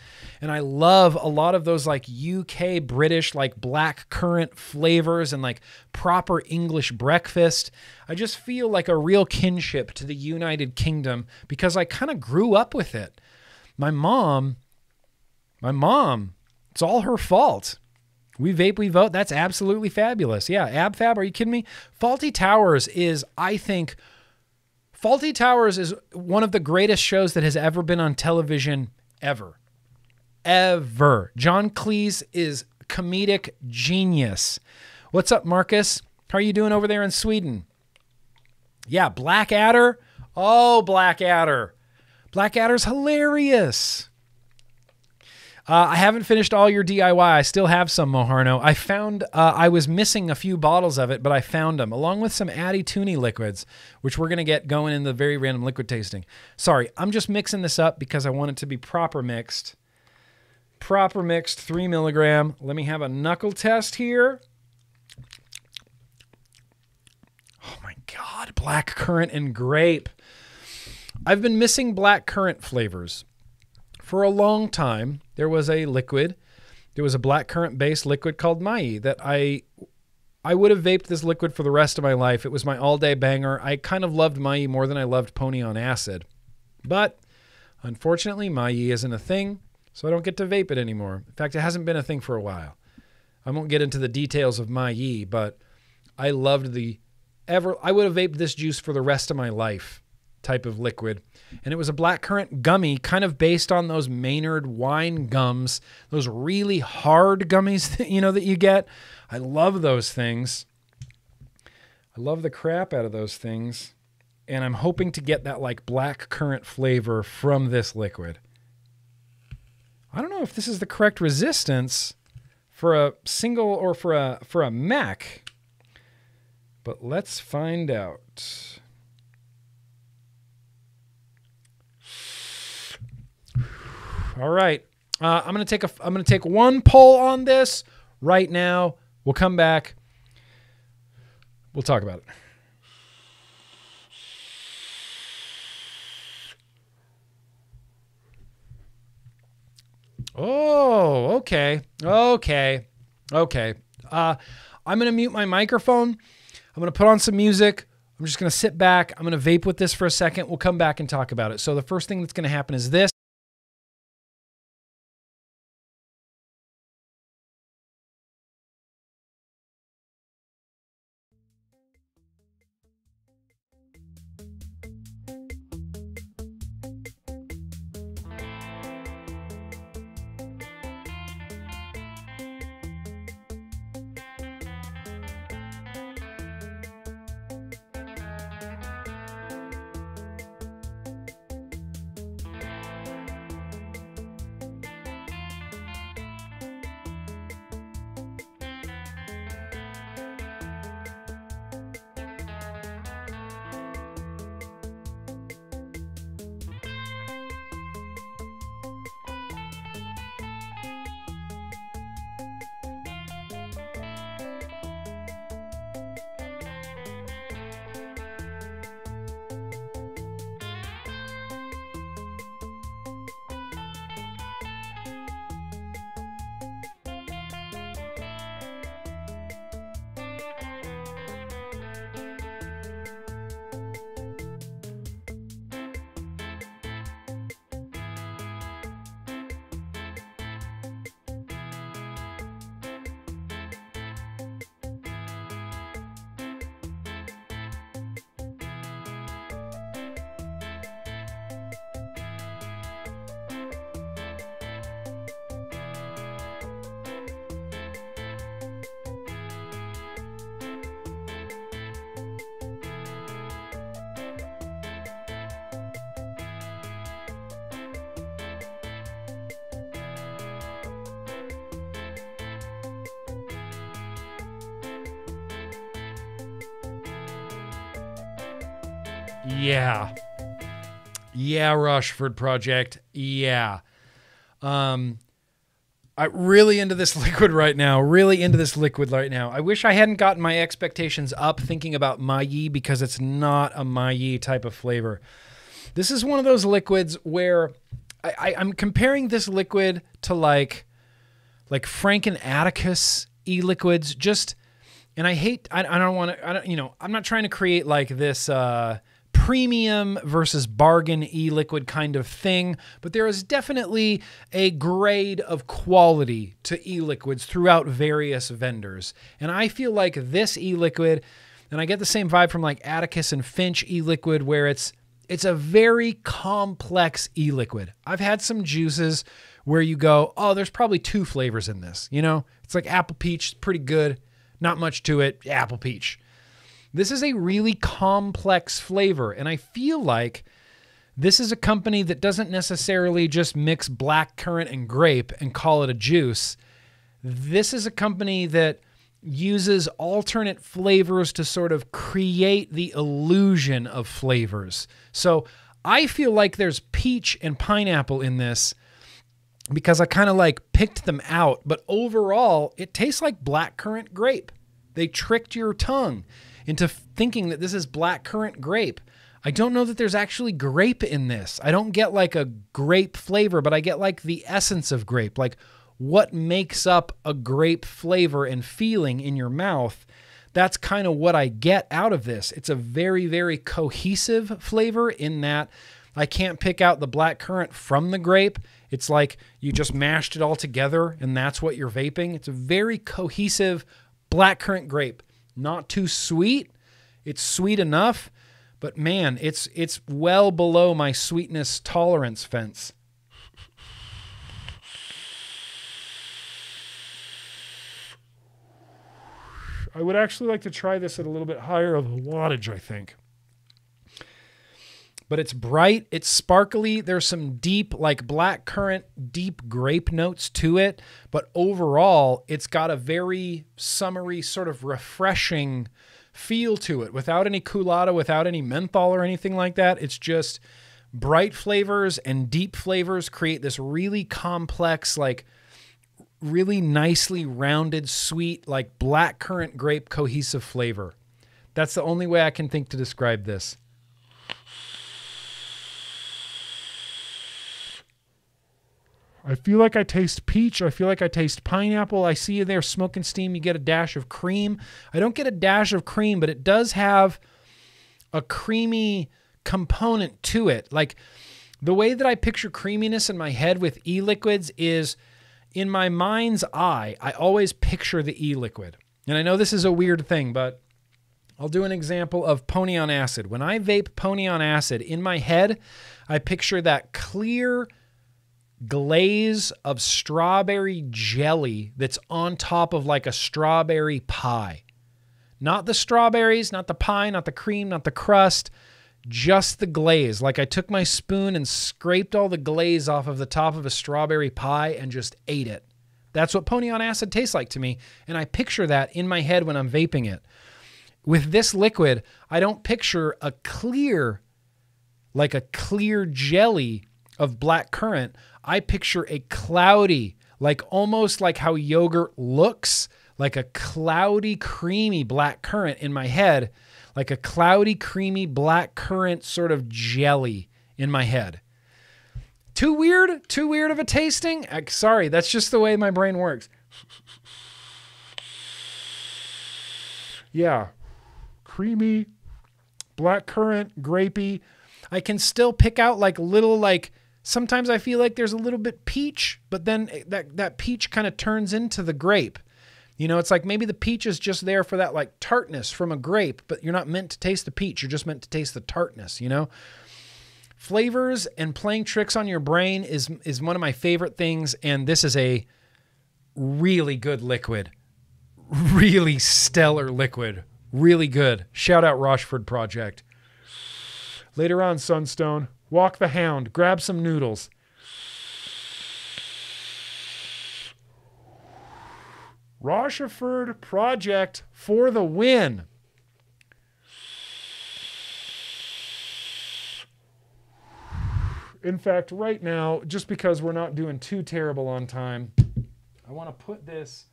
And I love a lot of those like U K British, like black currant flavors and like proper English breakfast. I just feel like a real kinship to the United Kingdom because I kind of grew up with it. My mom, my mom, it's all her fault. We vape, we vote. That's absolutely fabulous. Yeah, Ab Fab, are you kidding me? Fawlty Towers is, I think, Fawlty Towers is one of the greatest shows that has ever been on television ever. Ever. John Cleese is comedic genius. What's up, Marcus? How are you doing over there in Sweden? Yeah, Blackadder. Oh, Blackadder. Blackadder's hilarious. Uh, I haven't finished all your D I Y. I still have some, Mojarno. I found, uh, I was missing a few bottles of it, but I found them, along with some Addy Tooney liquids, which we're going to get going in the very random liquid tasting. Sorry, I'm just mixing this up because I want it to be proper mixed. Proper mixed, three milligram. Let me have a knuckle test here. Oh my God, black currant and grape. I've been missing black currant flavors. For a long time, there was a liquid, there was a blackcurrant-based liquid called Mai that I I would have vaped this liquid for the rest of my life. It was my all-day banger. I kind of loved Mai more than I loved Pony on Acid. But, unfortunately, Mai isn't a thing, so I don't get to vape it anymore. In fact, it hasn't been a thing for a while. I won't get into the details of Mai, but I loved the ever... I would have vaped this juice for the rest of my life type of liquid. And it was a blackcurrant gummy, kind of based on those Maynard wine gums, those really hard gummies that, you know, that you get. I love those things. I love the crap out of those things. And I'm hoping to get that like blackcurrant flavor from this liquid. I don't know if this is the correct resistance for a single or for a, for a Mac, but let's find out. All right. Uh, I'm gonna take a. I'm gonna take one poll on this right now. We'll come back. We'll talk about it. Oh, okay, okay, okay. Uh, I'm gonna mute my microphone. I'm gonna put on some music. I'm just gonna sit back. I'm gonna vape with this for a second. We'll come back and talk about it. So the first thing that's gonna happen is this. Yeah. Yeah, Rochford Project. Yeah. Um, I'm really into this liquid right now. Really into this liquid right now. I wish I hadn't gotten my expectations up thinking about Mayi, because it's not a Mayi type of flavor. This is one of those liquids where I, I, I'm comparing this liquid to like, like Frank and Atticus e-liquids. Just, and I hate, I, I don't want to, I don't, you know, I'm not trying to create like this, uh, premium versus bargain e-liquid kind of thing, but there is definitely a grade of quality to e-liquids throughout various vendors. And I feel like this e-liquid, and I get the same vibe from like Atticus and Finch e-liquid, where it's it's a very complex e-liquid. I've had some juices where you go, oh, there's probably two flavors in this, you know? It's like apple peach, pretty good, not much to it, apple peach. This is a really complex flavor, and I feel like this is a company that doesn't necessarily just mix blackcurrant and grape and call it a juice. This is a company that uses alternate flavors to sort of create the illusion of flavors. So I feel like there's peach and pineapple in this because I kind of like picked them out, but overall it tastes like blackcurrant grape. They tricked your tongue into thinking that this is blackcurrant grape. I don't know that there's actually grape in this. I don't get like a grape flavor, but I get like the essence of grape, like what makes up a grape flavor and feeling in your mouth. That's kind of what I get out of this. It's a very, very cohesive flavor in that I can't pick out the blackcurrant from the grape. It's like you just mashed it all together and that's what you're vaping. It's a very cohesive blackcurrant grape. Not too sweet. It's sweet enough, but man, it's it's well below my sweetness tolerance fence. I would actually like to try this at a little bit higher of wattage, I think. But it's bright, it's sparkly, there's some deep, like blackcurrant, deep grape notes to it, but overall, it's got a very summery, sort of refreshing feel to it, without any culotta, without any menthol or anything like that. It's just bright flavors and deep flavors create this really complex, like really nicely rounded, sweet, like blackcurrant grape cohesive flavor. That's the only way I can think to describe this. I feel like I taste peach. I feel like I taste pineapple. I see you there smoking steam. You get a dash of cream. I don't get a dash of cream, but it does have a creamy component to it. Like the way that I picture creaminess in my head with e-liquids is in my mind's eye, I always picture the e-liquid. And I know this is a weird thing, but I'll do an example of Pony on Acid. When I vape Pony on Acid, in my head, I picture that clear glaze of strawberry jelly that's on top of like a strawberry pie. Not the strawberries, not the pie, not the cream, not the crust, just the glaze. Like I took my spoon and scraped all the glaze off of the top of a strawberry pie and just ate it. That's what Pony on Acid tastes like to me. And I picture that in my head when I'm vaping it. With this liquid, I don't picture a clear, like a clear jelly of black currant. I picture a cloudy, like almost like how yogurt looks, like a cloudy, creamy black currant in my head, like a cloudy, creamy black currant sort of jelly in my head. Too weird? Too weird of a tasting? Sorry, that's just the way my brain works. Yeah. Creamy, black currant, grapey. I can still pick out like little, like, sometimes I feel like there's a little bit peach, but then that, that peach kind of turns into the grape. You know, it's like maybe the peach is just there for that like tartness from a grape, but you're not meant to taste the peach. You're just meant to taste the tartness, you know? Flavors and playing tricks on your brain is, is one of my favorite things. And this is a really good liquid, really stellar liquid. Really good. Shout out Rochford Project. Later on, Sunstone, walk the hound, grab some noodles. Rochford Project for the win. In fact, right now, just because we're not doing too terrible on time, I want to put this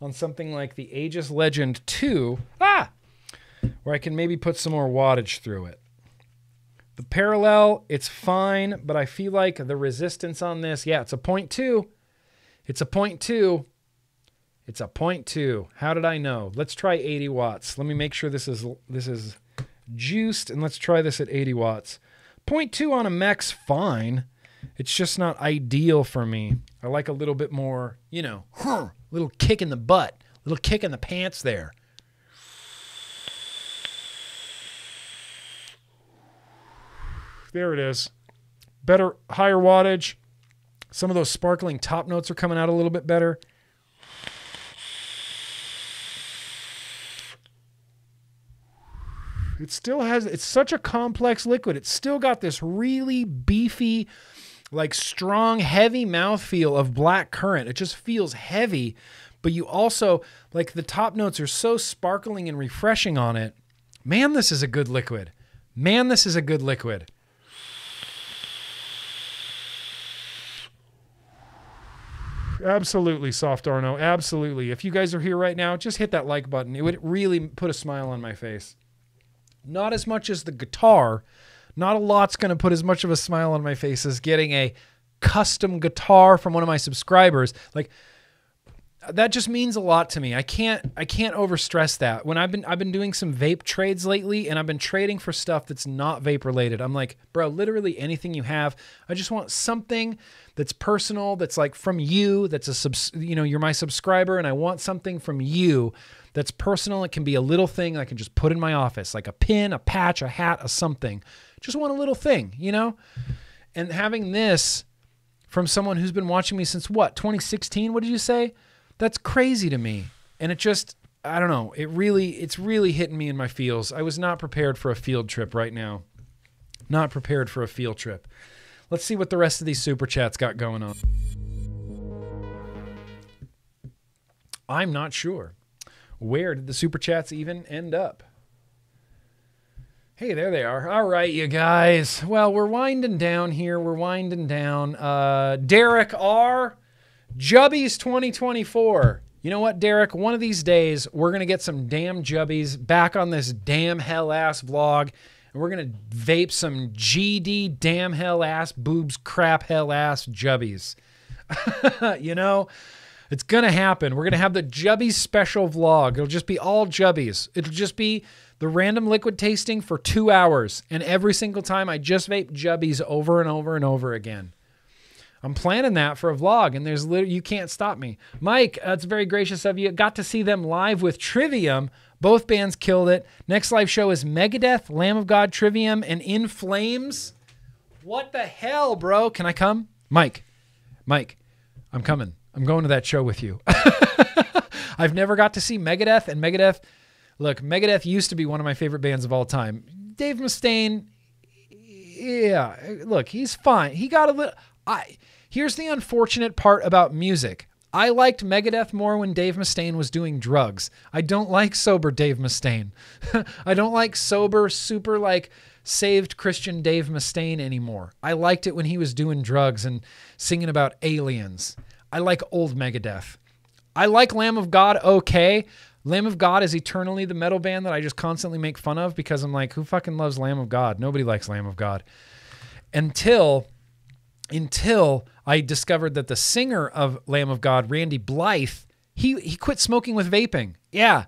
on something like the Aegis Legend two. Ah! Where I can maybe put some more wattage through it. The parallel, it's fine, but I feel like the resistance on this, yeah, it's a point two. It's a point two. It's a point two. How did I know? Let's try eighty watts. Let me make sure this is this is juiced, and let's try this at eighty watts. point two on a mech's fine. It's just not ideal for me. I like a little bit more, you know, huh, little kick in the butt, little kick in the pants there. There it is. Better, higher wattage. Some of those sparkling top notes are coming out a little bit better. It still has, it's such a complex liquid. It's still got this really beefy, like strong, heavy mouthfeel of black currant. It just feels heavy, but you also, like the top notes are so sparkling and refreshing on it. Man, this is a good liquid. Man, this is a good liquid. Absolutely, Soft Arno. Absolutely. If you guys are here right now, just hit that like button. It would really put a smile on my face. Not as much as the guitar. Not a lot's going to put as much of a smile on my face as getting a custom guitar from one of my subscribers. Like that just means a lot to me. I can't I can't overstress that. When I've been I've been doing some vape trades lately, and I've been trading for stuff that's not vape related. I'm like, bro, literally anything you have, I just want something that's personal, that's like from you, that's a subs, you know, you're my subscriber, and I want something from you that's personal. It can be a little thing I can just put in my office, like a pin, a patch, a hat, a something. Just want a little thing, you know? And having this from someone who's been watching me since what, twenty sixteen, what did you say? That's crazy to me. And it just, I don't know, it really, it's really hitting me in my feels. I was not prepared for a field trip right now. Not prepared for a field trip. Let's see what the rest of these super chats got going on. I'm not sure. Where did the super chats even end up? Hey, there they are. All right, you guys. Well, we're winding down here. We're winding down. Uh, Derek R. Jubbies twenty twenty-four. You know what, Derek? One of these days, we're going to get some damn Jubbies back on this damn hell-ass vlog. And we're going to vape some G D damn hell-ass boobs crap hell-ass Jubbies. You know? It's going to happen. We're going to have the Jubbies special vlog. It'll just be all Jubbies. It'll just be the random liquid tasting for two hours. And every single time I just vape Jubbies over and over and over again. I'm planning that for a vlog, and there's literally, you can't stop me. Mike, that's uh, very gracious of you. Got to see them live with Trivium. Both bands killed it. Next live show is Megadeth, Lamb of God, Trivium, and In Flames. What the hell, bro? Can I come? Mike, Mike, I'm coming. I'm going to that show with you. I've never got to see Megadeth, and Megadeth, look, Megadeth used to be one of my favorite bands of all time. Dave Mustaine, yeah, look, he's fine. He got a little, I, here's the unfortunate part about music. I liked Megadeth more when Dave Mustaine was doing drugs. I don't like sober Dave Mustaine. I don't like sober, super like saved Christian Dave Mustaine anymore. I liked it when he was doing drugs and singing about aliens. I like old Megadeth. I like Lamb of God okay. Lamb of God is eternally the metal band that I just constantly make fun of because I'm like, who fucking loves Lamb of God? Nobody likes Lamb of God. Until, until I discovered that the singer of Lamb of God, Randy Blythe, he, he quit smoking with vaping. Yeah.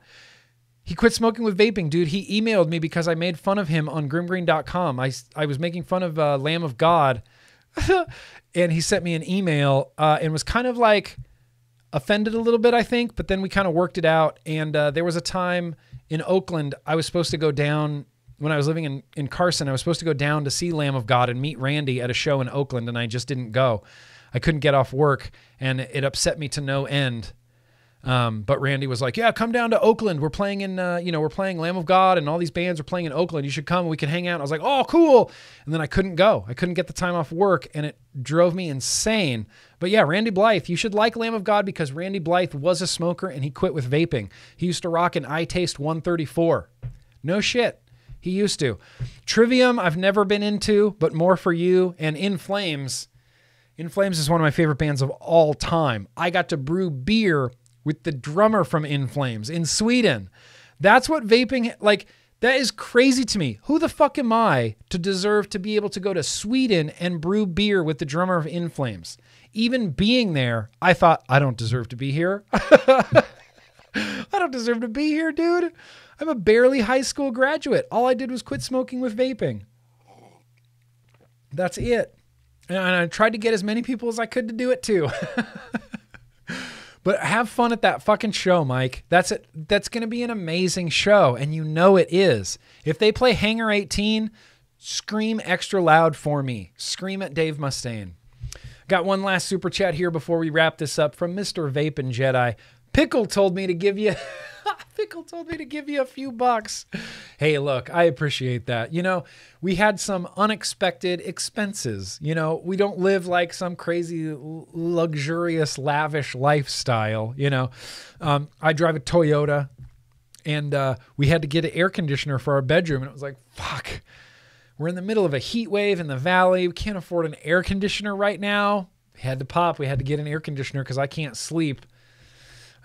He quit smoking with vaping, dude. He emailed me because I made fun of him on grim green dot com. I, I was making fun of uh, Lamb of God. And he sent me an email uh, and was kind of like offended a little bit, I think, but then we kind of worked it out. And uh, there was a time in Oakland, I was supposed to go down when I was living in, in Carson, I was supposed to go down to see Lamb of God and meet Randy at a show in Oakland. And I just didn't go. I couldn't get off work and it upset me to no end. Um, but Randy was like, yeah, come down to Oakland. We're playing in, uh, you know, we're playing Lamb of God and all these bands are playing in Oakland. You should come. We can hang out. And I was like, oh, cool. And then I couldn't go. I couldn't get the time off work and it drove me insane. But yeah, Randy Blythe, you should like Lamb of God because Randy Blythe was a smoker and he quit with vaping. He used to rock an iTaste one thirty-four. No shit. He used to. Trivium, I've never been into, but more for you. And In Flames. In Flames is one of my favorite bands of all time. I got to brew beer with the drummer from In Flames in Sweden. That's what vaping, like, that is crazy to me. Who the fuck am I to deserve to be able to go to Sweden and brew beer with the drummer of In Flames? Even being there, I thought, I don't deserve to be here. I don't deserve to be here, dude. I'm a barely high school graduate. All I did was quit smoking with vaping. That's it. And I tried to get as many people as I could to do it too. But have fun at that fucking show, Mike. That's it. That's going to be an amazing show, and you know it is. If they play Hangar eighteen, scream extra loud for me. Scream at Dave Mustaine. Got one last super chat here before we wrap this up from Mister Vape and Jedi. Pickle told me to give you... Pickle told me to give you a few bucks. Hey, look, I appreciate that. You know, we had some unexpected expenses. You know, we don't live like some crazy, luxurious, lavish lifestyle. You know, um, I drive a Toyota and uh, we had to get an air conditioner for our bedroom. And it was like, fuck, we're in the middle of a heat wave in the valley. We can't afford an air conditioner right now. We had to pop. We had to get an air conditioner because I can't sleep.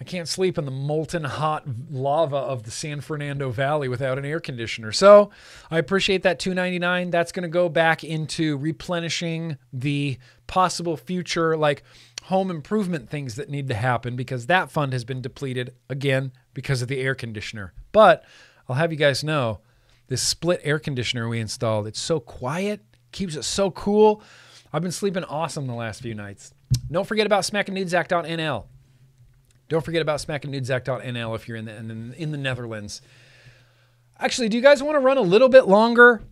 I can't sleep in the molten hot lava of the San Fernando Valley without an air conditioner. So I appreciate that two ninety-nine. That's going to go back into replenishing the possible future, like home improvement things that need to happen because that fund has been depleted again because of the air conditioner. But I'll have you guys know this split air conditioner we installed, it's so quiet, keeps it so cool. I've been sleeping awesome the last few nights. Don't forget about smack and nudes act dot N L. Don't forget about smack and nudes act dot N L if you're in the, in, in the Netherlands. Actually, do you guys want to run a little bit longer?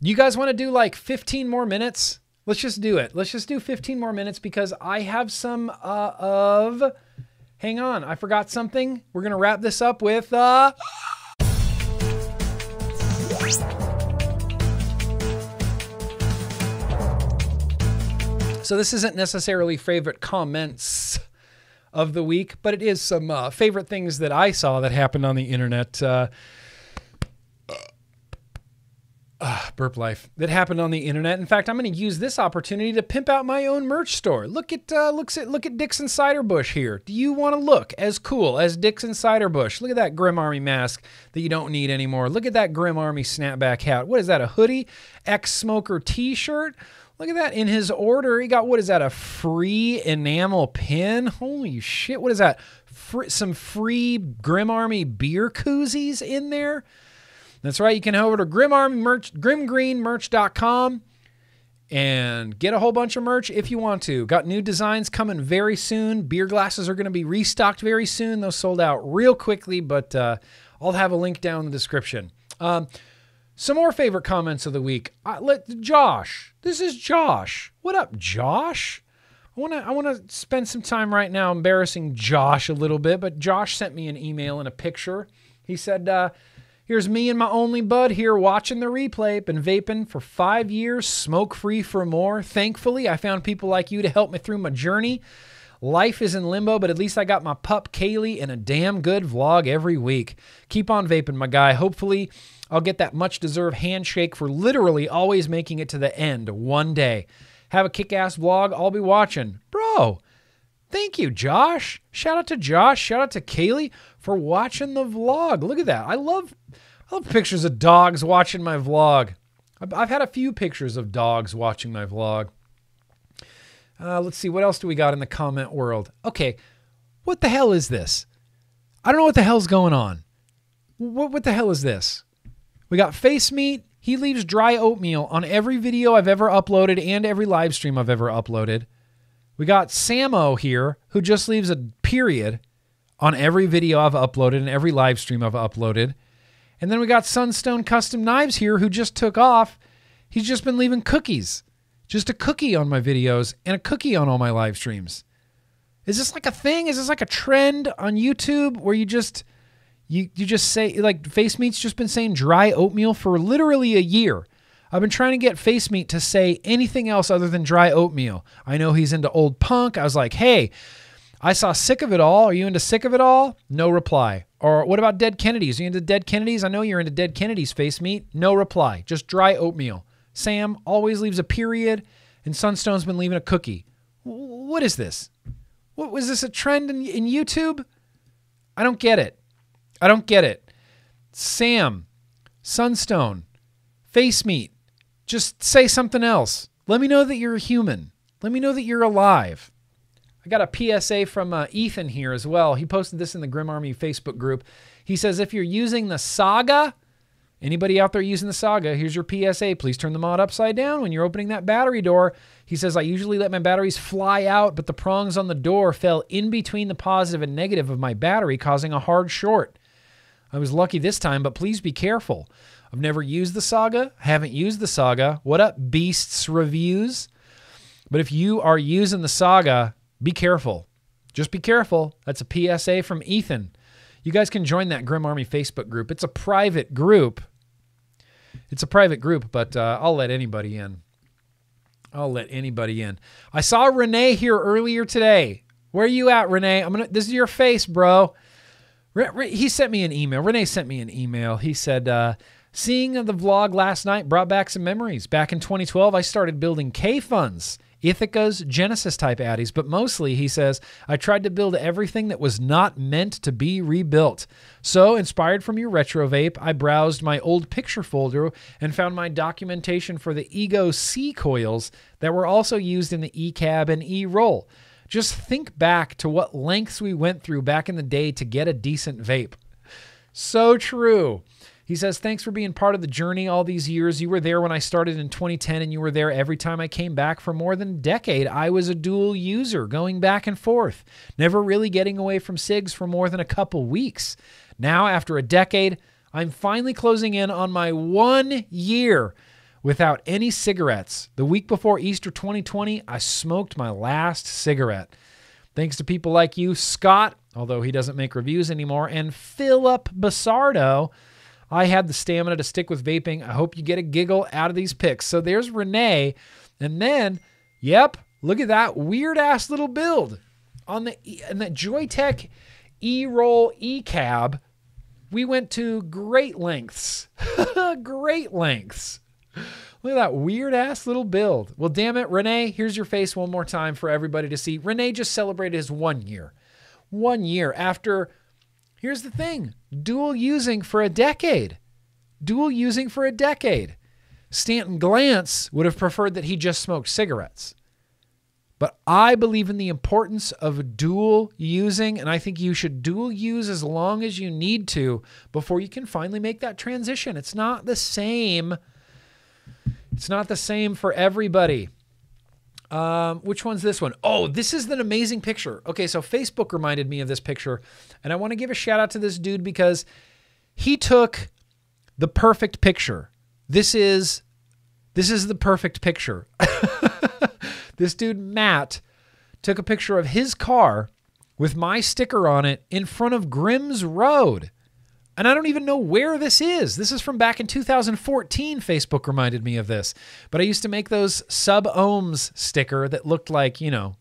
You guys want to do like fifteen more minutes? Let's just do it. Let's just do fifteen more minutes because I have some uh, of... Hang on, I forgot something. We're going to wrap this up with... Uh... So this isn't necessarily favorite comments of the week, but it is some uh, favorite things that I saw that happened on the internet. Uh, Uh, burp life that happened on the internet. In fact, I'm going to use this opportunity to pimp out my own merch store. Look at uh, looks at look at Dixon Ciderbush here. Do you want to look as cool as Dixon Ciderbush? Look at that Grim Army mask that you don't need anymore. Look at that Grim Army snapback hat. What is that? A hoodie, ex-smoker T-shirt. Look at that. In his order, he got, what is that? A free enamel pin. Holy shit! What is that? Fr- some free Grim Army beer koozies in there. That's right. You can head over to Grim Army merch, grim green merch dot com and get a whole bunch of merch if you want to. Got new designs coming very soon. Beer glasses are going to be restocked very soon. Those sold out real quickly, but uh, I'll have a link down in the description. Um, some more favorite comments of the week. I, let Josh. This is Josh. What up, Josh? I want to I want to spend some time right now embarrassing Josh a little bit, but Josh sent me an email and a picture. He said, uh, here's me and my only bud here watching the replay. Been vaping for five years, smoke-free for more. Thankfully, I found people like you to help me through my journey. Life is in limbo, but at least I got my pup, Kaylee, and a damn good vlog every week. Keep on vaping, my guy. Hopefully, I'll get that much-deserved handshake for literally always making it to the end one day. Have a kick-ass vlog. I'll be watching. Bro, thank you, Josh. Shout out to Josh. Shout out to Kaylee for watching the vlog. Look at that. I love... I love pictures of dogs watching my vlog. I've had a few pictures of dogs watching my vlog. Uh, let's see, what else do we got in the comment world? Okay, what the hell is this? I don't know what the hell's going on. What, what the hell is this? We got Face Meat. He leaves dry oatmeal on every video I've ever uploaded and every live stream I've ever uploaded. We got Samo here, who just leaves a period on every video I've uploaded and every live stream I've uploaded. And then we got Sunstone Custom Knives here who just took off. He's just been leaving cookies. Just a cookie on my videos and a cookie on all my live streams. Is this like a thing? Is this like a trend on YouTube where you just you you just say, like, Face Meat's just been saying dry oatmeal for literally a year. I've been trying to get Face Meat to say anything else other than dry oatmeal. I know he's into old punk. I was like, hey, I saw Sick of It All. Are you into Sick of It All? No reply. Or what about Dead Kennedys? Are you into Dead Kennedys? I know you're into Dead Kennedys, Face Meat. No reply. Just dry oatmeal. Sam always leaves a period, and Sunstone's been leaving a cookie. What is this? What was this, a trend in, in YouTube? I don't get it. I don't get it. Sam, Sunstone, Face Meat, just say something else. Let me know that you're a human. Let me know that you're alive. I got a P S A from uh, Ethan here as well. He posted this in the Grim Army Facebook group. He says, if you're using the Saga, anybody out there using the Saga, here's your P S A. Please turn the mod upside down when you're opening that battery door. He says, I usually let my batteries fly out, but the prongs on the door fell in between the positive and negative of my battery, causing a hard short. I was lucky this time, but please be careful. I've never used the Saga. I haven't used the Saga. What up, Beasts Reviews? But if you are using the Saga... be careful. Just be careful. That's a P S A from Ethan. You guys can join that Grim Army Facebook group. It's a private group. It's a private group, but uh, I'll let anybody in. I'll let anybody in. I saw Renee here earlier today. Where are you at, Renee? I'm gonna. This is your face, bro. Re, Re, he sent me an email. Renee sent me an email. He said, uh, seeing the vlog last night brought back some memories. Back in twenty twelve, I started building K-Funds. Ithaca's Genesis-type addies, but mostly, he says, I tried to build everything that was not meant to be rebuilt. So, inspired from your retro vape, I browsed my old picture folder and found my documentation for the Ego C coils that were also used in the E-Cab and E-Roll. Just think back to what lengths we went through back in the day to get a decent vape. So true. He says, thanks for being part of the journey all these years. You were there when I started in twenty ten, and you were there every time I came back for more than a decade. I was a dual user, going back and forth, never really getting away from cigs for more than a couple weeks. Now, after a decade, I'm finally closing in on my one year without any cigarettes. The week before Easter twenty twenty, I smoked my last cigarette. Thanks to people like you, Scott, although he doesn't make reviews anymore, and Philip Basardo, I had the stamina to stick with vaping. I hope you get a giggle out of these picks. So there's Renee. And then, yep, look at that weird-ass little build. On the, on the Joytech E-Roll E-Cab, we went to great lengths. Great lengths. Look at that weird ass little build. Well, damn it, Renee, here's your face one more time for everybody to see. Renee just celebrated his one year. One year after, here's the thing, dual using for a decade. Dual using for a decade. Stanton Glantz would have preferred that he just smoked cigarettes. But I believe in the importance of dual using, and I think you should dual use as long as you need to before you can finally make that transition. It's not the same. It's not the same for everybody. Um, which one's this one? Oh, this is an amazing picture. Okay, so Facebook reminded me of this picture, and I want to give a shout out to this dude because he took the perfect picture. This is, this is the perfect picture. This dude, Matt, took a picture of his car with my sticker on it in front of Grimm's Road. And I don't even know where this is. This is from back in two thousand fourteen. Facebook reminded me of this. But I used to make those sub-ohms sticker that looked like, you know,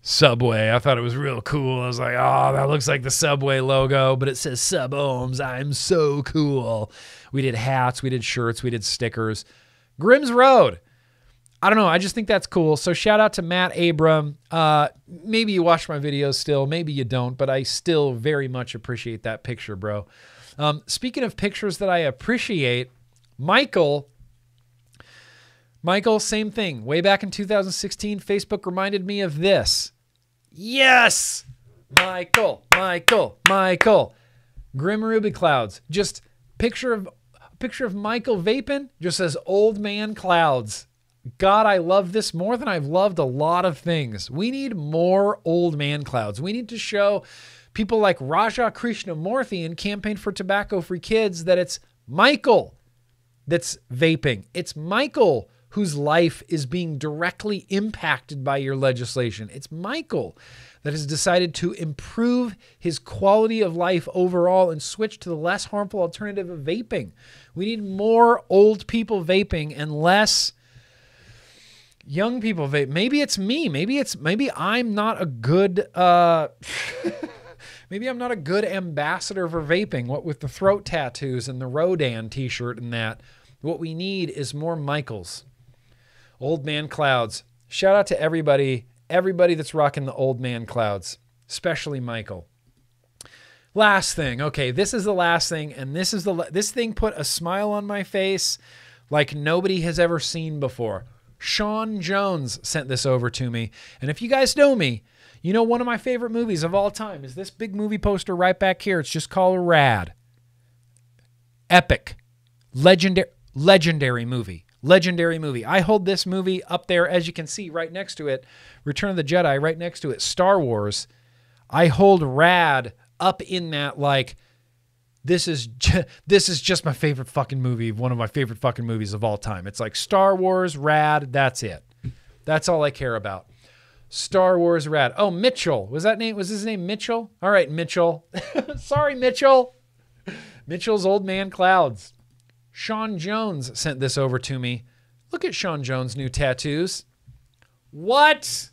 Subway. I thought it was real cool. I was like, oh, that looks like the Subway logo, but it says sub-ohms. I'm so cool. We did hats. We did shirts. We did stickers. Grimm's Road. I don't know. I just think that's cool. So shout out to Matt Abram. Uh, maybe you watch my videos still. Maybe you don't, but I still very much appreciate that picture, bro. Um, speaking of pictures that I appreciate, Michael, Michael, same thing. Way back in two thousand sixteen, Facebook reminded me of this. Yes, Michael, Michael, Michael. Grim Ruby Clouds. Just picture of picture of Michael vaping. Just says old man clouds. God, I love this more than I've loved a lot of things. We need more old man clouds. We need to show people like Raja Krishnamoorthy in Campaign for Tobacco-Free Kids that it's Michael that's vaping. It's Michael whose life is being directly impacted by your legislation. It's Michael that has decided to improve his quality of life overall and switch to the less harmful alternative of vaping. We need more old people vaping and less young people vape. Maybe it's me. Maybe it's, maybe I'm not a good, uh, maybe I'm not a good ambassador for vaping. What with the throat tattoos and the Rodan t-shirt and that, what we need is more Michaels. Old man clouds. Shout out to everybody, everybody that's rocking the old man clouds, especially Michael. Last thing. Okay. This is the last thing. And this is the, this thing put a smile on my face like nobody has ever seen before. Sean Jones sent this over to me. And if you guys know me, you know one of my favorite movies of all time is this big movie poster right back here. It's just called Rad. Epic. Legendary, legendary movie. Legendary movie. I hold this movie up there, as you can see, right next to it. Return of the Jedi, right next to it. Star Wars. I hold Rad up in that, like, this is, this is just my favorite fucking movie, one of my favorite fucking movies of all time. It's like Star Wars, Rad, that's it. That's all I care about. Star Wars, Rad. Oh, Mitchell. Was that name? Was his name Mitchell? All right, Mitchell. Sorry, Mitchell. Mitchell's Old Man Clouds. Sean Jones sent this over to me. Look at Sean Jones' new tattoos. What?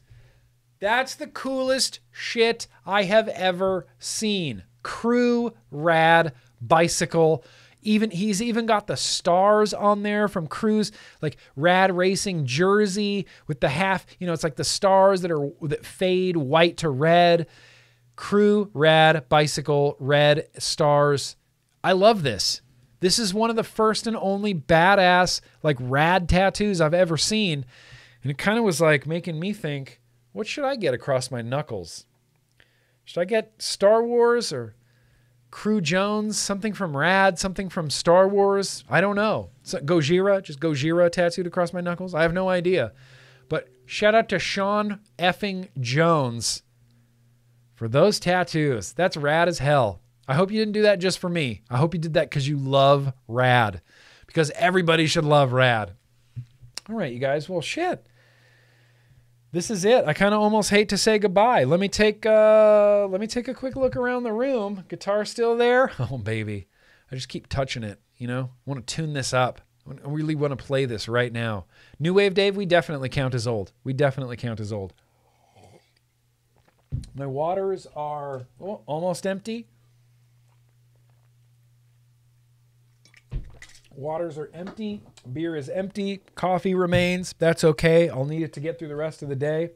That's the coolest shit I have ever seen. Crew, Rad, bicycle, even he's even got the stars on there from Crew's, like Rad Racing jersey with the half, you know, it's like the stars that are that fade white to red. Crew, Rad, bicycle, red stars. I love this. This is one of the first and only badass like Rad tattoos I've ever seen, and it kind of was like making me think, what should I get across my knuckles? Should I get Star Wars or Crew Jones, something from Rad, something from Star Wars? I don't know. So Gojira, just Gojira tattooed across my knuckles? I have no idea. But shout out to Sean effing Jones for those tattoos. That's rad as hell. I hope you didn't do that just for me. I hope you did that because you love Rad, because everybody should love Rad. All right, you guys. Well, shit. This is it. I kind of almost hate to say goodbye. Let me take uh, let me take a quick look around the room. Guitar still there? Oh, baby. I just keep touching it, you know? I want to tune this up. I really want to play this right now. New Wave Dave, we definitely count as old. We definitely count as old. My waters are oh, almost empty. Waters are empty, beer is empty, coffee remains. That's okay, I'll need it to get through the rest of the day.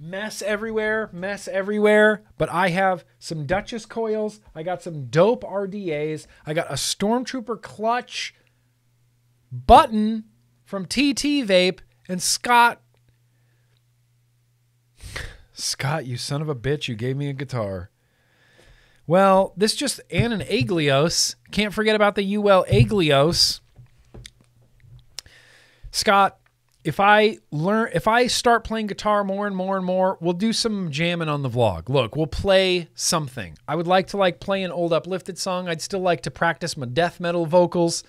Mess everywhere, mess everywhere, but I have some Duchess Coils, I got some dope R D As, I got a Stormtrooper Clutch button from T T Vape, and Scott, Scott, you son of a bitch, you gave me a guitar. Well, this just, and an Aglios. Can't forget about the Uwell Aglios. Scott, if I learn, if I start playing guitar more and more and more, we'll do some jamming on the vlog. Look, we'll play something. I would like to like play an old uplifted song. I'd still like to practice my death metal vocals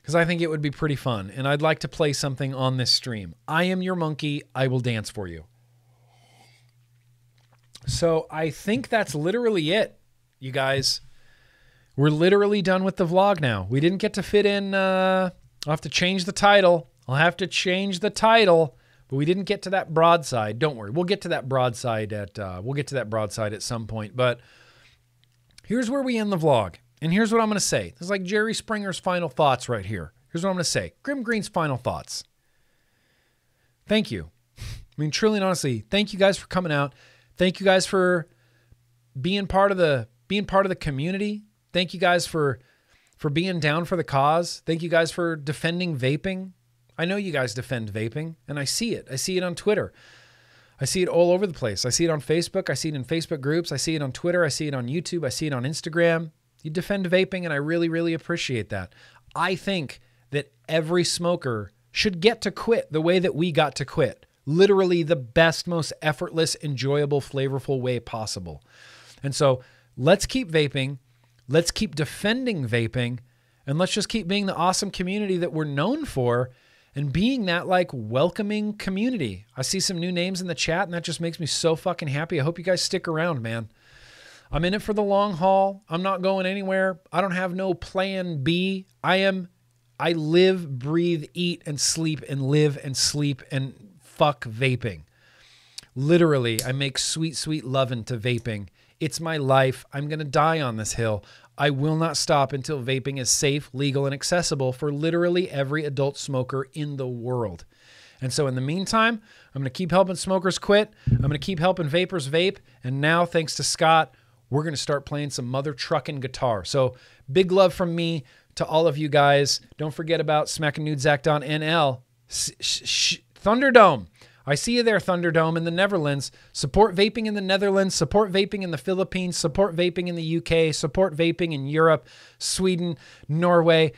because I think it would be pretty fun. And I'd like to play something on this stream. I am your monkey. I will dance for you. So I think that's literally it. You guys, we're literally done with the vlog now. We didn't get to fit in, uh, I'll have to change the title. I'll have to change the title, but we didn't get to that broadside. Don't worry, we'll get to that broadside at, uh, we'll get to that broadside at some point. But here's where we end the vlog. And here's what I'm gonna say. This is like Jerry Springer's final thoughts right here. Here's what I'm gonna say. Grim Green's final thoughts. Thank you. I mean, truly and honestly, thank you guys for coming out. Thank you guys for being part of the, being part of the community. Thank you guys for, for being down for the cause. Thank you guys for defending vaping. I know you guys defend vaping and I see it. I see it on Twitter. I see it all over the place. I see it on Facebook. I see it in Facebook groups. I see it on Twitter. I see it on YouTube. I see it on Instagram. You defend vaping and I really, really appreciate that. I think that every smoker should get to quit the way that we got to quit. Literally the best, most effortless, enjoyable, flavorful way possible. And so let's keep vaping, let's keep defending vaping, and let's just keep being the awesome community that we're known for and being that like welcoming community. I see some new names in the chat and that just makes me so fucking happy. I hope you guys stick around, man. I'm in it for the long haul. I'm not going anywhere. I don't have no plan B. I am, I live, breathe, eat, and sleep, and live and sleep and fuck vaping. Literally, I make sweet, sweet lovin' to vaping. It's my life. I'm going to die on this hill. I will not stop until vaping is safe, legal, and accessible for literally every adult smoker in the world. And so in the meantime, I'm going to keep helping smokers quit. I'm going to keep helping vapers vape. And now, thanks to Scott, we're going to start playing some mother trucking guitar. So big love from me to all of you guys. Don't forget about Smackin' Nudes Act on N L. Sh sh sh Thunderdome. I see you there, Thunderdome, in the Netherlands. Support vaping in the Netherlands. Support vaping in the Philippines. Support vaping in the U K. Support vaping in Europe, Sweden, Norway,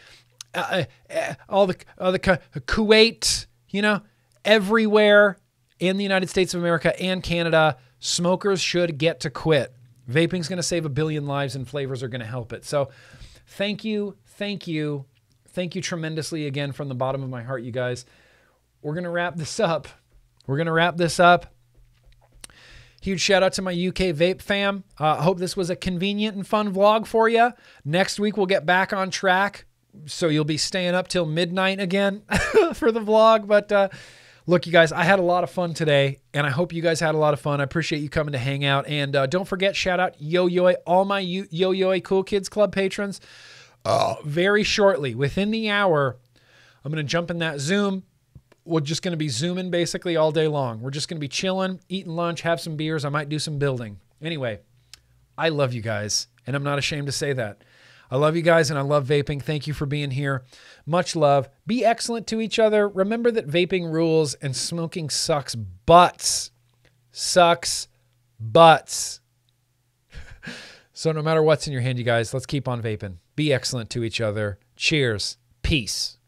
uh, uh, all the uh, the Kuwait, you know, everywhere in the United States of America and Canada. Smokers should get to quit. Vaping's going to save a billion lives and flavors are going to help it. So thank you. Thank you. Thank you tremendously again from the bottom of my heart, you guys. We're going to wrap this up. We're going to wrap this up. Huge shout out to my U K vape fam. I uh, hope this was a convenient and fun vlog for you. Next week, we'll get back on track. So you'll be staying up till midnight again for the vlog. But uh, look, you guys, I had a lot of fun today and I hope you guys had a lot of fun. I appreciate you coming to hang out. And uh, don't forget, shout out Yo-Yo, all my Yo-Yo Cool Kids Club patrons. Uh, very shortly, within the hour, I'm going to jump in that Zoom. We're just going to be zooming basically all day long. We're just going to be chilling, eating lunch, have some beers. I might do some building. Anyway, I love you guys, and I'm not ashamed to say that. I love you guys, and I love vaping. Thank you for being here. Much love. Be excellent to each other. Remember that vaping rules and smoking sucks butts. Sucks butts. So no matter what's in your hand, you guys, let's keep on vaping. Be excellent to each other. Cheers. Peace.